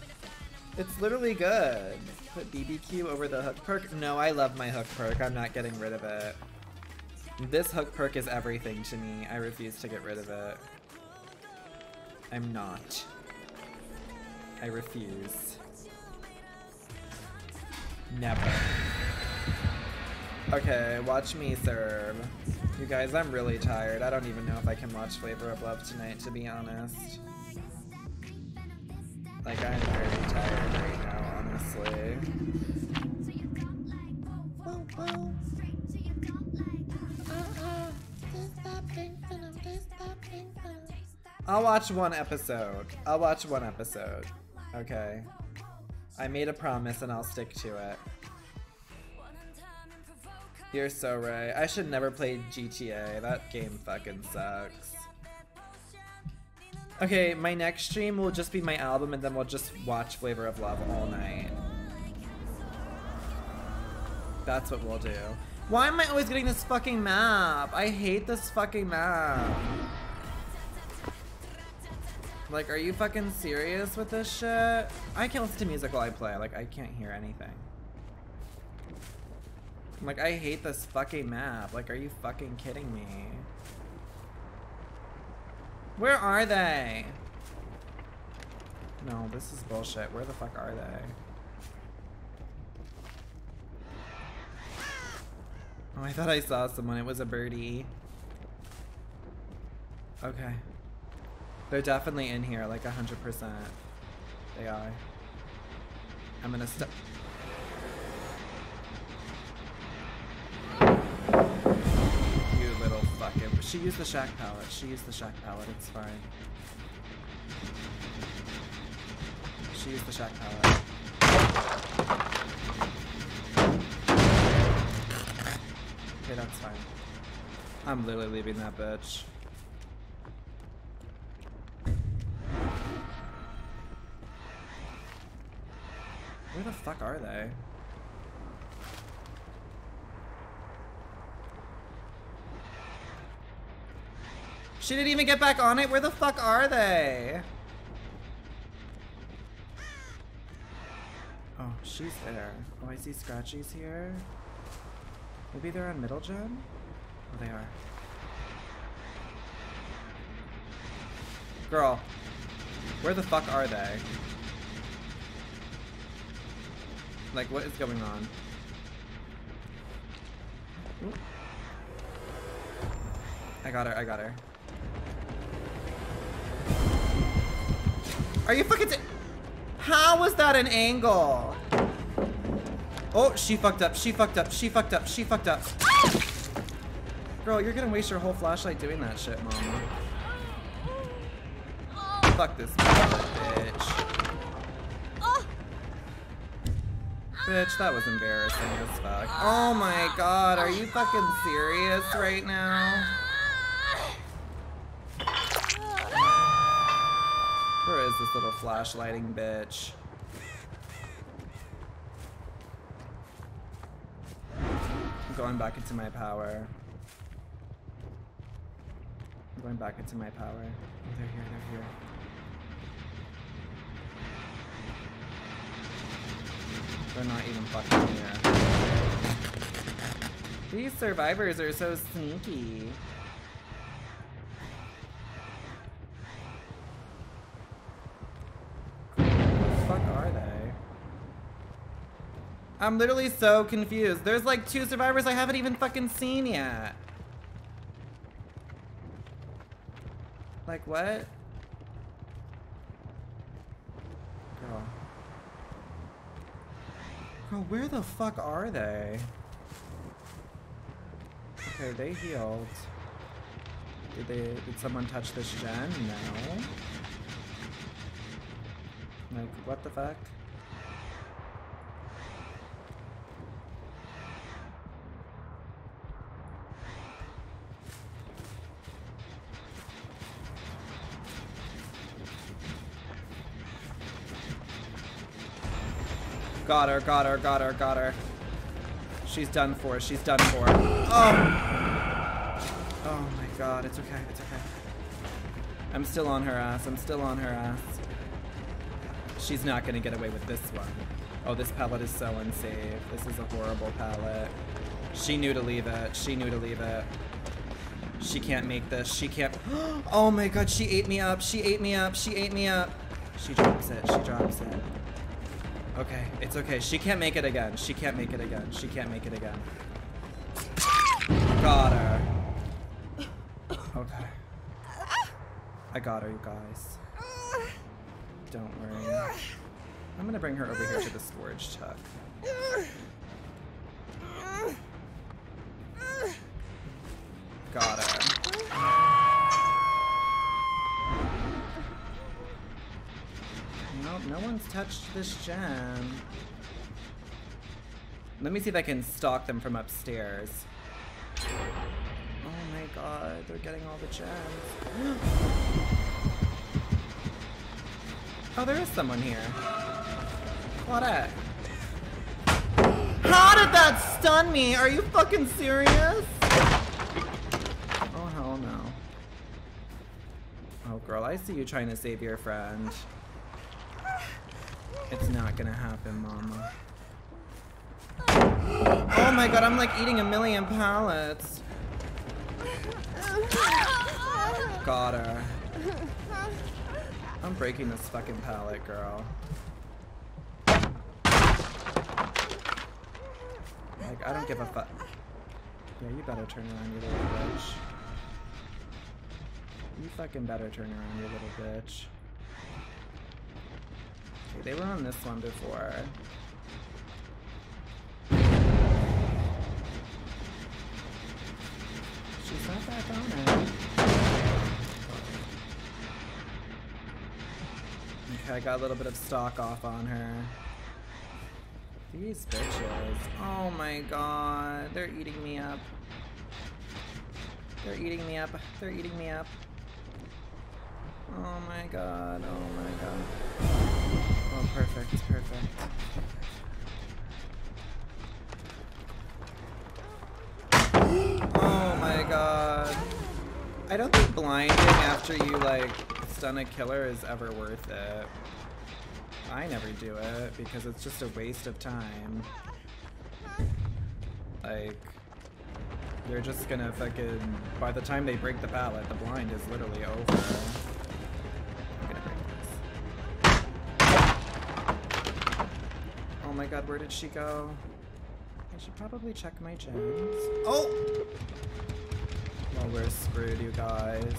It's literally good. Put BBQ over the hook perk? No, I love my hook perk. I'm not getting rid of it. This hook perk is everything to me. I refuse to get rid of it. I'm not. I refuse. Never. Okay, watch me serve. You guys, I'm really tired. I don't even know if I can watch Flavor of Love tonight, to be honest. Like, I'm very tired right now, honestly. Whoa, whoa. I'll watch one episode. I'll watch one episode. Okay. I made a promise and I'll stick to it. You're so right. I should never play GTA. That game fucking sucks. Okay, my next stream will just be my album and then we'll just watch Flavor of Love all night. That's what we'll do. Why am I always getting this fucking map? I hate this fucking map. Like, are you fucking serious with this shit? I can't listen to music while I play. Like, I can't hear anything. Like, I hate this fucking map. Like, are you fucking kidding me? Where are they? No, this is bullshit. Where the fuck are they? Oh, I thought I saw someone. It was a birdie. Okay. They're definitely in here, like 100%. They are. I'm gonna stop. You little fucking. She used the shack pallet. She used the shack pallet. It's fine. She used the shack pallet. Okay, that's fine. I'm literally leaving that bitch. Where the fuck are they? She didn't even get back on it? Where the fuck are they? Oh, she's there. Oh, I see Scratchies here. Maybe they're on middle gen? Oh, they are. Girl, where the fuck are they? Like, what is going on? Ooh. I got her, I got her. Are you fucking How was that an angle? Oh, she fucked up, she fucked up, she fucked up, she fucked up. Girl, you're gonna waste your whole flashlight doing that shit, mama. Fuck this bitch. Bitch, that was embarrassing as fuck. Oh my god, are you fucking serious right now? Where is this little flashlighting bitch? I'm going back into my power. I'm going back into my power. Oh, they're here, they're here. They're not even fucking here. These survivors are so sneaky. Where the fuck are they? I'm literally so confused. There's like 2 survivors I haven't even fucking seen yet. Like what? Girl. Girl, where the fuck are they? Okay, they healed. Did someone touch this gen? No. Like, what the fuck? Got her. She's done for. Oh! Oh my god. It's okay. It's okay. I'm still on her ass. She's not gonna get away with this one. Oh, this palette is so unsafe. This is a horrible palette. She knew to leave it. She can't make this. Oh my god. She ate me up. She drops it. Okay, it's okay. She can't make it again. She can't make it again. Got her. Okay. I got her, you guys. Don't worry. I'm gonna bring her over here to the storage tuck. Got her. Nope, no one's touched this gem. Let me see if I can stalk them from upstairs. Oh my god, they're getting all the gems. Oh, there is someone here. Claudette. How did that stun me? Are you fucking serious? Oh, hell no. Oh, girl, I see you trying to save your friend. It's not gonna happen, mama. Oh my god, I'm like eating a million pallets. Got her. I'm breaking this fucking pallet, girl. Like, I don't give a fuck. Yeah, you better turn around, you little bitch. You fucking better turn around, you little bitch. Okay, they were on this one before. She's not back on it. Okay, I got a little bit of stock off on her. These bitches. Oh my god. They're eating me up. Oh my god. Oh, perfect. Oh my god. I don't think blinding after you, like, stun a killer is ever worth it. I never do it because it's just a waste of time. Like, they're just gonna fucking, by the time they break the pallet, the blind is literally over. I'm gonna break this. Oh my god, where did she go? I should probably check my gems. Oh! Well, we're screwed, you guys.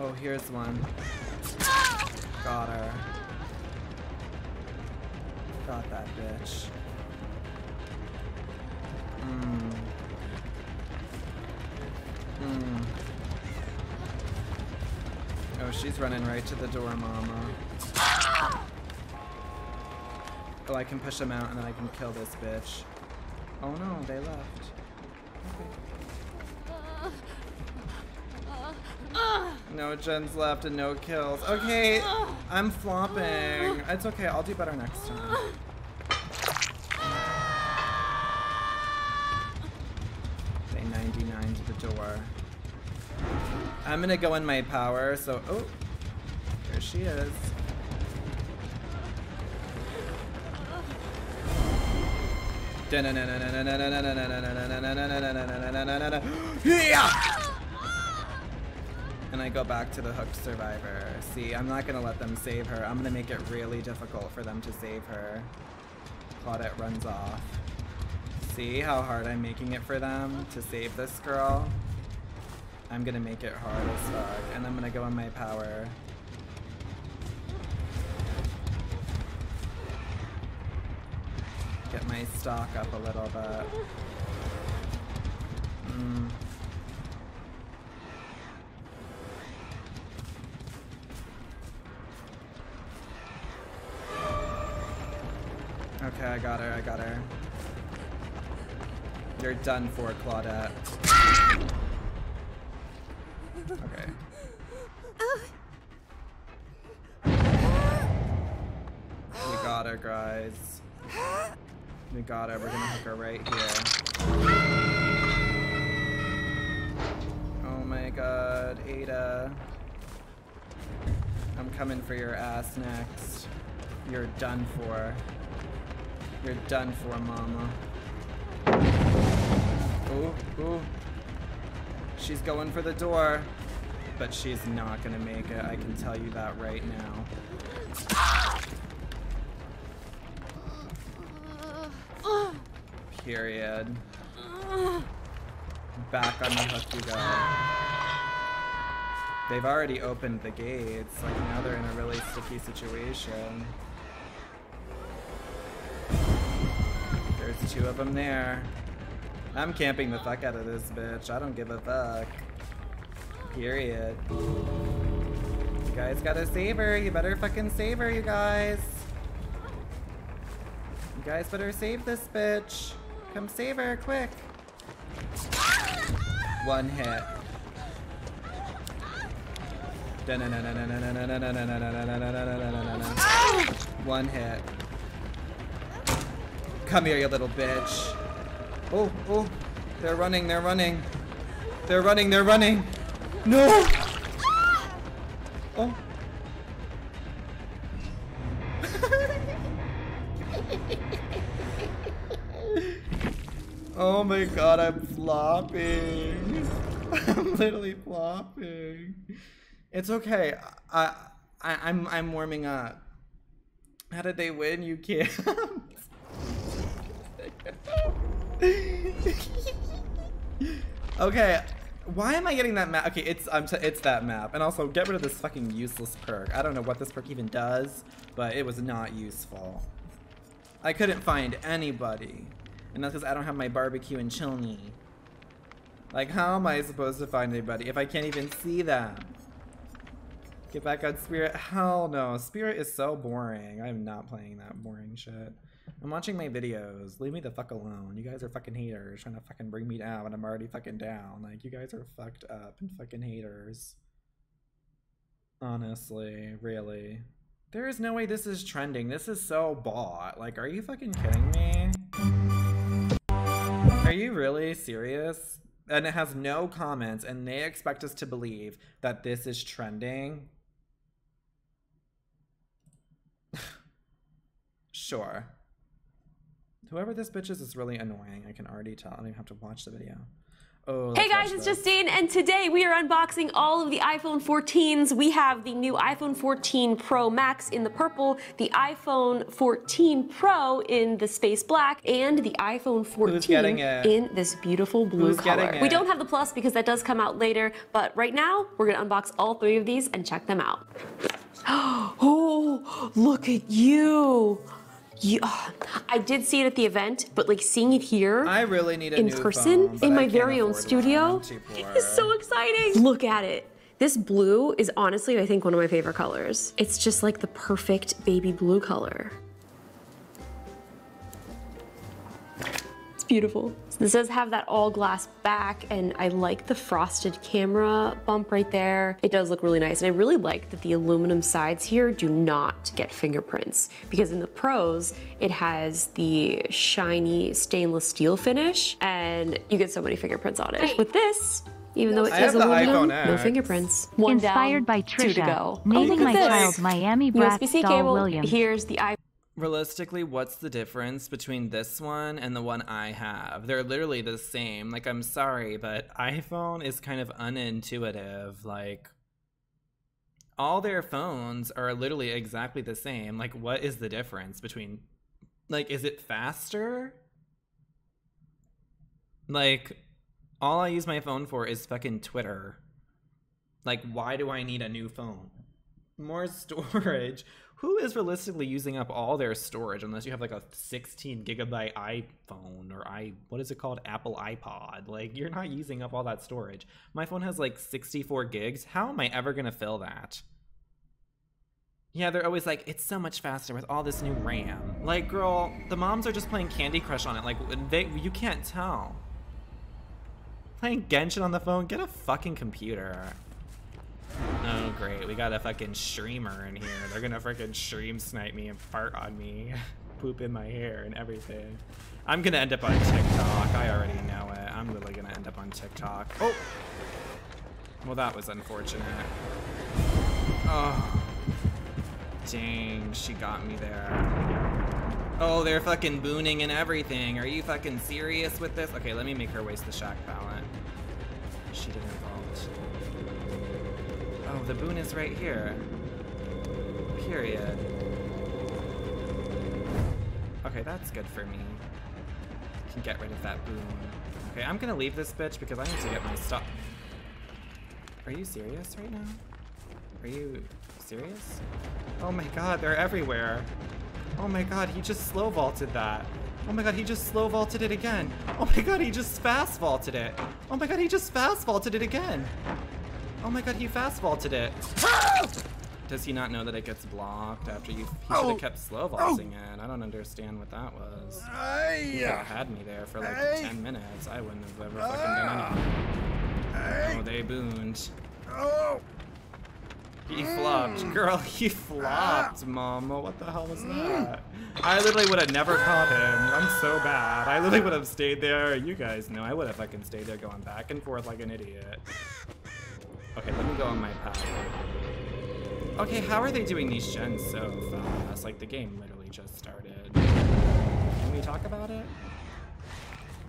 Oh, here's one. Got her. Got that bitch. Oh, she's running right to the door, mama. Oh, I can push them out and then I can kill this bitch. Oh no, they left. Okay. No gens left and no kills. Okay, I'm flopping. It's okay, I'll do better next time. They 99 to the door. I'm gonna go in my power, so, oh, there she is. Yeah! And I go back to the hooked survivor. See, I'm not gonna let them save her. I'm gonna make it really difficult for them to save her. Claudette runs off. See how hard I'm making it for them to save this girl? I'm gonna make it hard as fuck. And I'm gonna go in my power. Get my stock up a little bit. Okay, I got her, You're done for, Claudette. Okay. together, guys. We got her. We're gonna hook her right here. Oh my god, Ada. I'm coming for your ass next. You're done for. You're done for, mama. Ooh, ooh. She's going for the door. But she's not gonna make it, I can tell you that right now. Period. Back on the hook you go. They've already opened the gates, like now they're in a really sticky situation. There's two of them there. I'm camping the fuck out of this bitch, I don't give a fuck. Period. You guys gotta save her, you better fucking save her, you guys. You guys better save this bitch. Come save her, quick. One hit. One hit. Come here, you little bitch. Oh, oh. They're running, they're running. They're running, they're running. No! Oh. Oh my god, I'm flopping. I'm literally flopping. It's okay. I'm warming up. How did they win? You can't. Okay, why am I getting that map? Okay, it's that map. And also, get rid of this fucking useless perk. I don't know what this perk even does, but it was not useful. I couldn't find anybody. And that's because I don't have my barbecue and chilni. Like, how am I supposed to find anybody if I can't even see them? Get back on Spirit. Hell no. Spirit is so boring. I'm not playing that boring shit. I'm watching my videos. Leave me the fuck alone. You guys are fucking haters trying to fucking bring me down and I'm already fucking down. Like, you guys are fucked up and fucking haters. Honestly, really. There is no way this is trending. This is so bought. Like, are you fucking kidding me? Are you really serious? And it has no comments and they expect us to believe that this is trending? Sure. Whoever this bitch is really annoying. I can already tell. I don't even have to watch the video. Oh, hey guys, it's Justine, and today we are unboxing all of the iPhone 14s. We have the new iPhone 14 Pro Max in the purple, the iPhone 14 Pro in the space black, and the iPhone 14 in this beautiful blue color. We don't have the Plus because that does come out later, but right now we're gonna unbox all three of these and check them out. Oh, look at you. Yeah, I did see it at the event, but like seeing it here, I really need a in new person phone, in my very own studio is so exciting. Look at it. This blue is honestly, I think, one of my favorite colors. It's just like the perfect baby blue color. It's beautiful. This does have that all glass back, and I like the frosted camera bump right there. It does look really nice, and I really like that the aluminum sides here do not get fingerprints, because in the Pros, it has the shiny stainless steel finish, and you get so many fingerprints on it. With this, even though it is aluminum, no fingerprints. One inspired down, by Trisha, two to go. Naming oh, my this. Child Miami Bratz USB-C cable, Williams. Here's the iPhone. Realistically, what's the difference between this one and the one I have? They're literally the same. Like, I'm sorry, but iPhone is kind of unintuitive. Like, all their phones are literally exactly the same. Like, what is the difference between, like, is it faster? Like, all I use my phone for is fucking Twitter. Like, why do I need a new phone? More storage. Who is realistically using up all their storage unless you have like a 16 gigabyte iPhone or what is it called? Apple iPod. Like, you're not using up all that storage. My phone has like 64 gigs. How am I ever gonna fill that? Yeah, they're always like, it's so much faster with all this new RAM. Like, girl, the moms are just playing Candy Crush on it. Like, you can't tell. Playing Genshin on the phone? Get a fucking computer. Oh great, we got a fucking streamer in here. They're gonna freaking stream snipe me and fart on me, poop in my hair and everything. I'm gonna end up on TikTok. I already know it. I'm really gonna end up on TikTok. Oh! Well, that was unfortunate. Oh. Dang, she got me there. Oh, they're fucking booning and everything. Are you fucking serious with this? Okay, let me make her waste the shock palette. She didn't vault. Oh, the boon is right here. Period. Okay, that's good for me. I can get rid of that boon. Okay, I'm gonna leave this bitch because I need to get my stuff. Are you serious right now? Are you serious? Oh my god, they're everywhere. Oh my god, he just slow vaulted that. Oh my god, he just slow vaulted it again. Oh my god, he just fast vaulted it. Oh my god, he just fast vaulted it again. Oh my god, he fast vaulted it. Ah! Does he not know that it gets blocked after you? He should have kept slow vaulting it. I don't understand what that was. He could have had me there for like 10 minutes. I wouldn't have ever fucking done anything. Oh, they booned. Oh. He flopped. Girl, he flopped, Mom. What the hell was that? I literally would have never caught him. I'm so bad. I literally would have stayed there. You guys know I would have fucking stayed there going back and forth like an idiot. Okay, let me go on my path. Okay, how are they doing these gens so fast? Like, the game literally just started. Can we talk about it?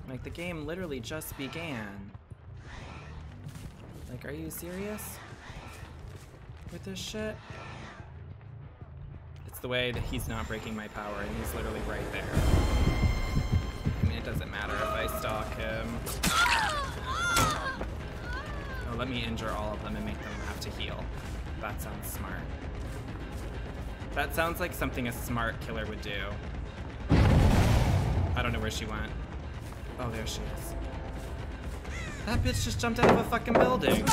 Like, the game literally just began. Like, are you serious with this shit? It's the way that he's not breaking my power, and he's literally right there. I mean, it doesn't matter if I stalk him. Oh, let me injure all of them and make them have to heal. That sounds smart. That sounds like something a smart killer would do. I don't know where she went. Oh, there she is. That bitch just jumped out of a fucking building.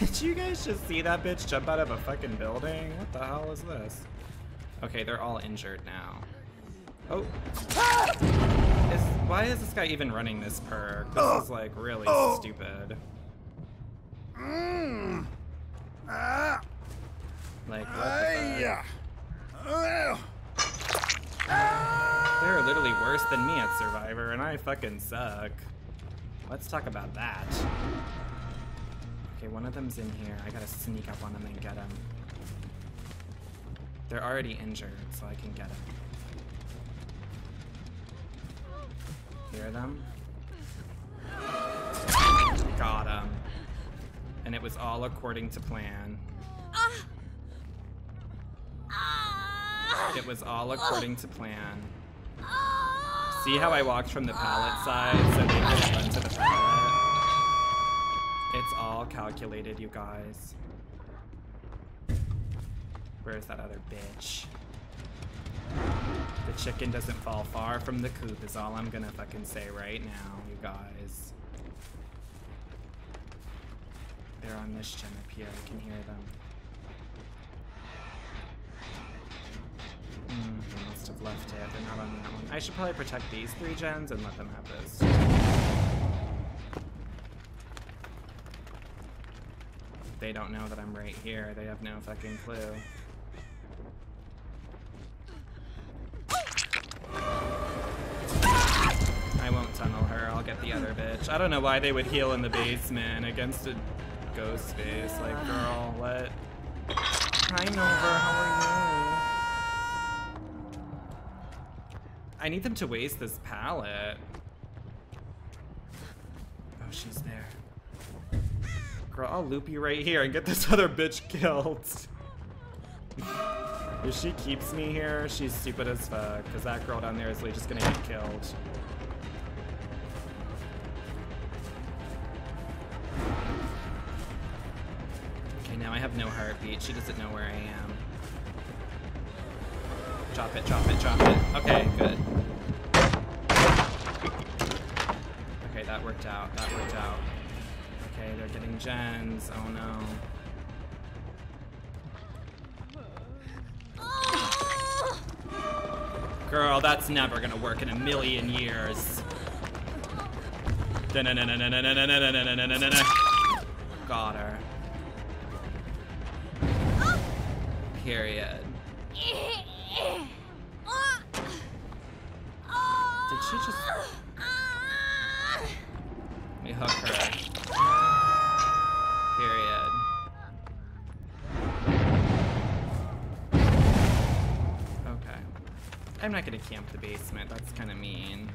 Did you guys just see that bitch jump out of a fucking building? What the hell is this? Okay, they're all injured now. Oh. Why is this guy even running this perk? This is like really stupid. Like, what the fuck? They're literally worse than me at Survivor, and I fucking suck. Let's talk about that. Okay, one of them's in here. I gotta sneak up on them and get them. They're already injured, so I can get them. Hear them? Got them. And it was all according to plan. It was all according to plan. See how I walked from the pallet side so they could run to the pallet? It's all calculated, you guys. Where's that other bitch? The chicken doesn't fall far from the coop is all I'm gonna fucking say right now, you guys. They're on this gen up here, I can hear them. I must have left it. They're not on that one. I should probably protect these three gens and let them have this. They don't know that I'm right here. They have no fucking clue. I won't tunnel her. I'll get the other bitch. I don't know why they would heal in the basement against a ghost face. Like, girl, what? Hi, Nova. How are you? I need them to waste this pallet. Oh, she's there. Girl, I'll loop you right here and get this other bitch killed. If she keeps me here, she's stupid as fuck, because that girl down there is just gonna get killed. Okay, now I have no heartbeat. She doesn't know where I am. Drop it, drop it, drop it. Okay, good. Okay, that worked out, that worked out. Okay, they're getting gens, oh no. Girl, that's never gonna work in a million years. Got her. period. Did she just... Let me hook her. Period. Okay. I'm not gonna camp the basement, that's kinda mean.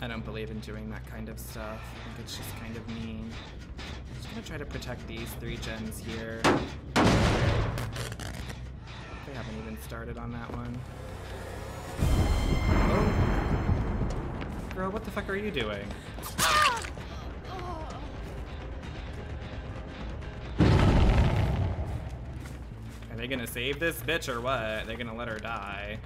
I don't believe in doing that kind of stuff. I think it's just kind of mean. I'm just gonna try to protect these three gems here. They haven't even started on that one. Oh. Girl, what the fuck are you doing? Are they gonna save this bitch or what? They're gonna let her die.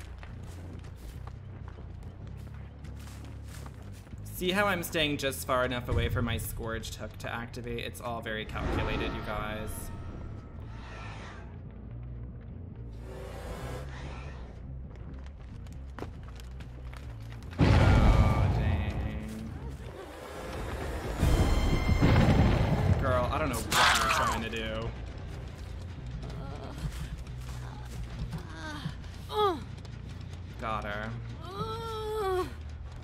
See how I'm staying just far enough away from my scourged hook to activate? It's all very calculated, you guys. Oh, dang. Girl, I don't know what you're trying to do. Got her.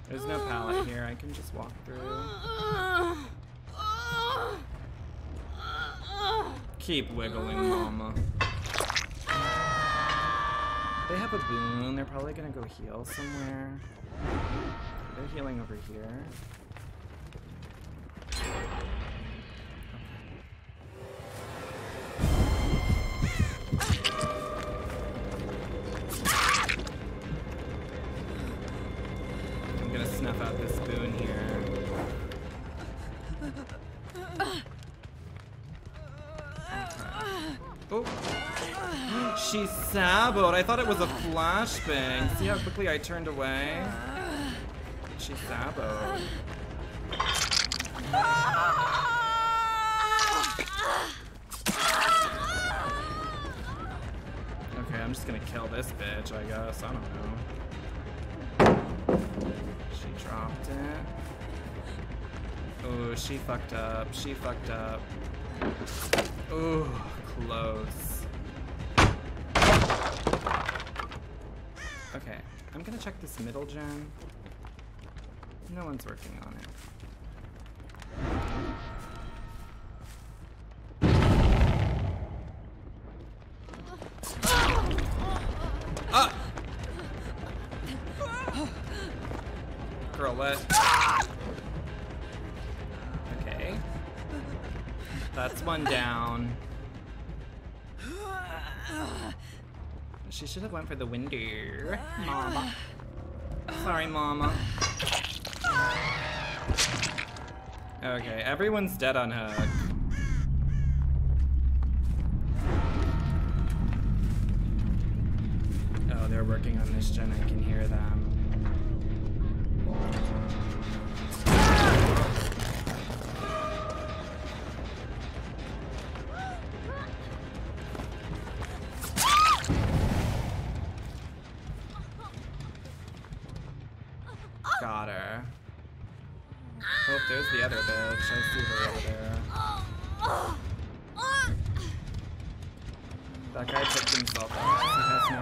There's no pallet here, I can just walk through. Keep wiggling, mama. They have a boon, they're probably gonna go heal somewhere. They're healing over here. She saboed. I thought it was a flashbang. See how quickly I turned away? She saboed. Okay, I'm just gonna kill this bitch, I guess. I don't know. She dropped it. Oh, she fucked up. She fucked up. Oh, close. Okay, I'm gonna check this middle gem. No one's working on it. Ah! Girl, what? Okay. That's one down. She should have went for the window. Mama. Sorry, Mama. Okay, everyone's dead on hook. Oh, they're working on this gen. I can hear them. The other bitch, I see her over there. That guy picked himself up. He has no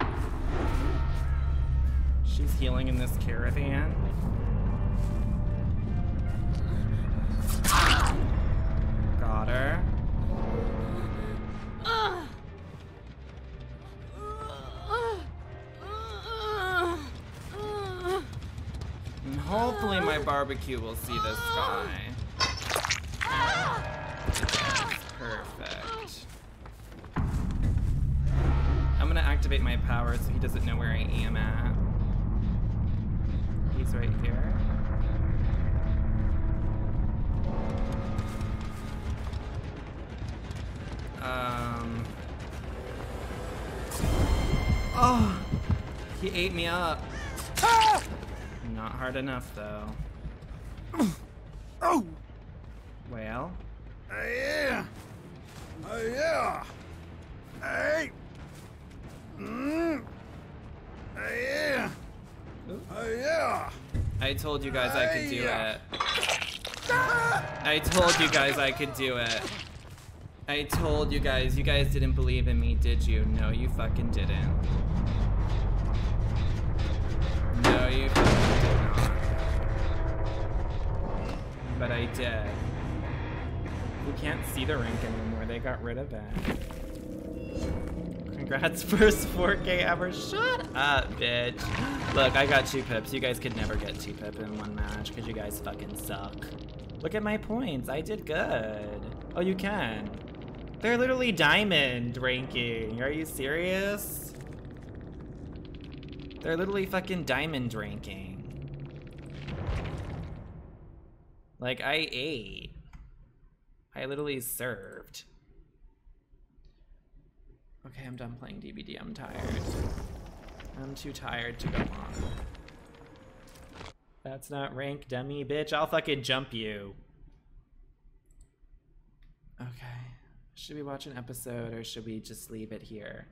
mother. She's healing in this caravan. Got her. Hopefully my barbecue will see this guy. Perfect. I'm gonna activate my power so he doesn't know where I am at. He's right here. Oh! He ate me up. Not hard enough, though. Oh! Well? Yeah! Yeah! Hey! Yeah! Yeah! I told you guys I could do it. I told you guys I could do it. I told you guys didn't believe in me, did you? No, you fucking didn't. No, you fucking didn't. But I did. We can't see the rank anymore, they got rid of it. Congrats, first 4K ever. Shut up, bitch. Look, I got 2 pips. You guys could never get 2 pip in one match because you guys fucking suck. Look at my points, I did good. Oh, you can. They're literally diamond ranking. Are you serious? They're literally fucking diamond ranking. Like, I ate. I literally served. Okay, I'm done playing DBD. I'm tired. I'm too tired to go on. That's not rank, dummy, bitch. I'll fucking jump you. Okay, should we watch an episode or should we just leave it here?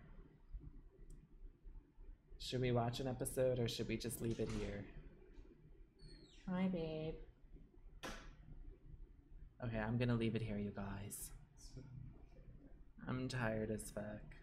Should we watch an episode or should we just leave it here? Hi, babe. Okay, I'm gonna leave it here, you guys. I'm tired as fuck.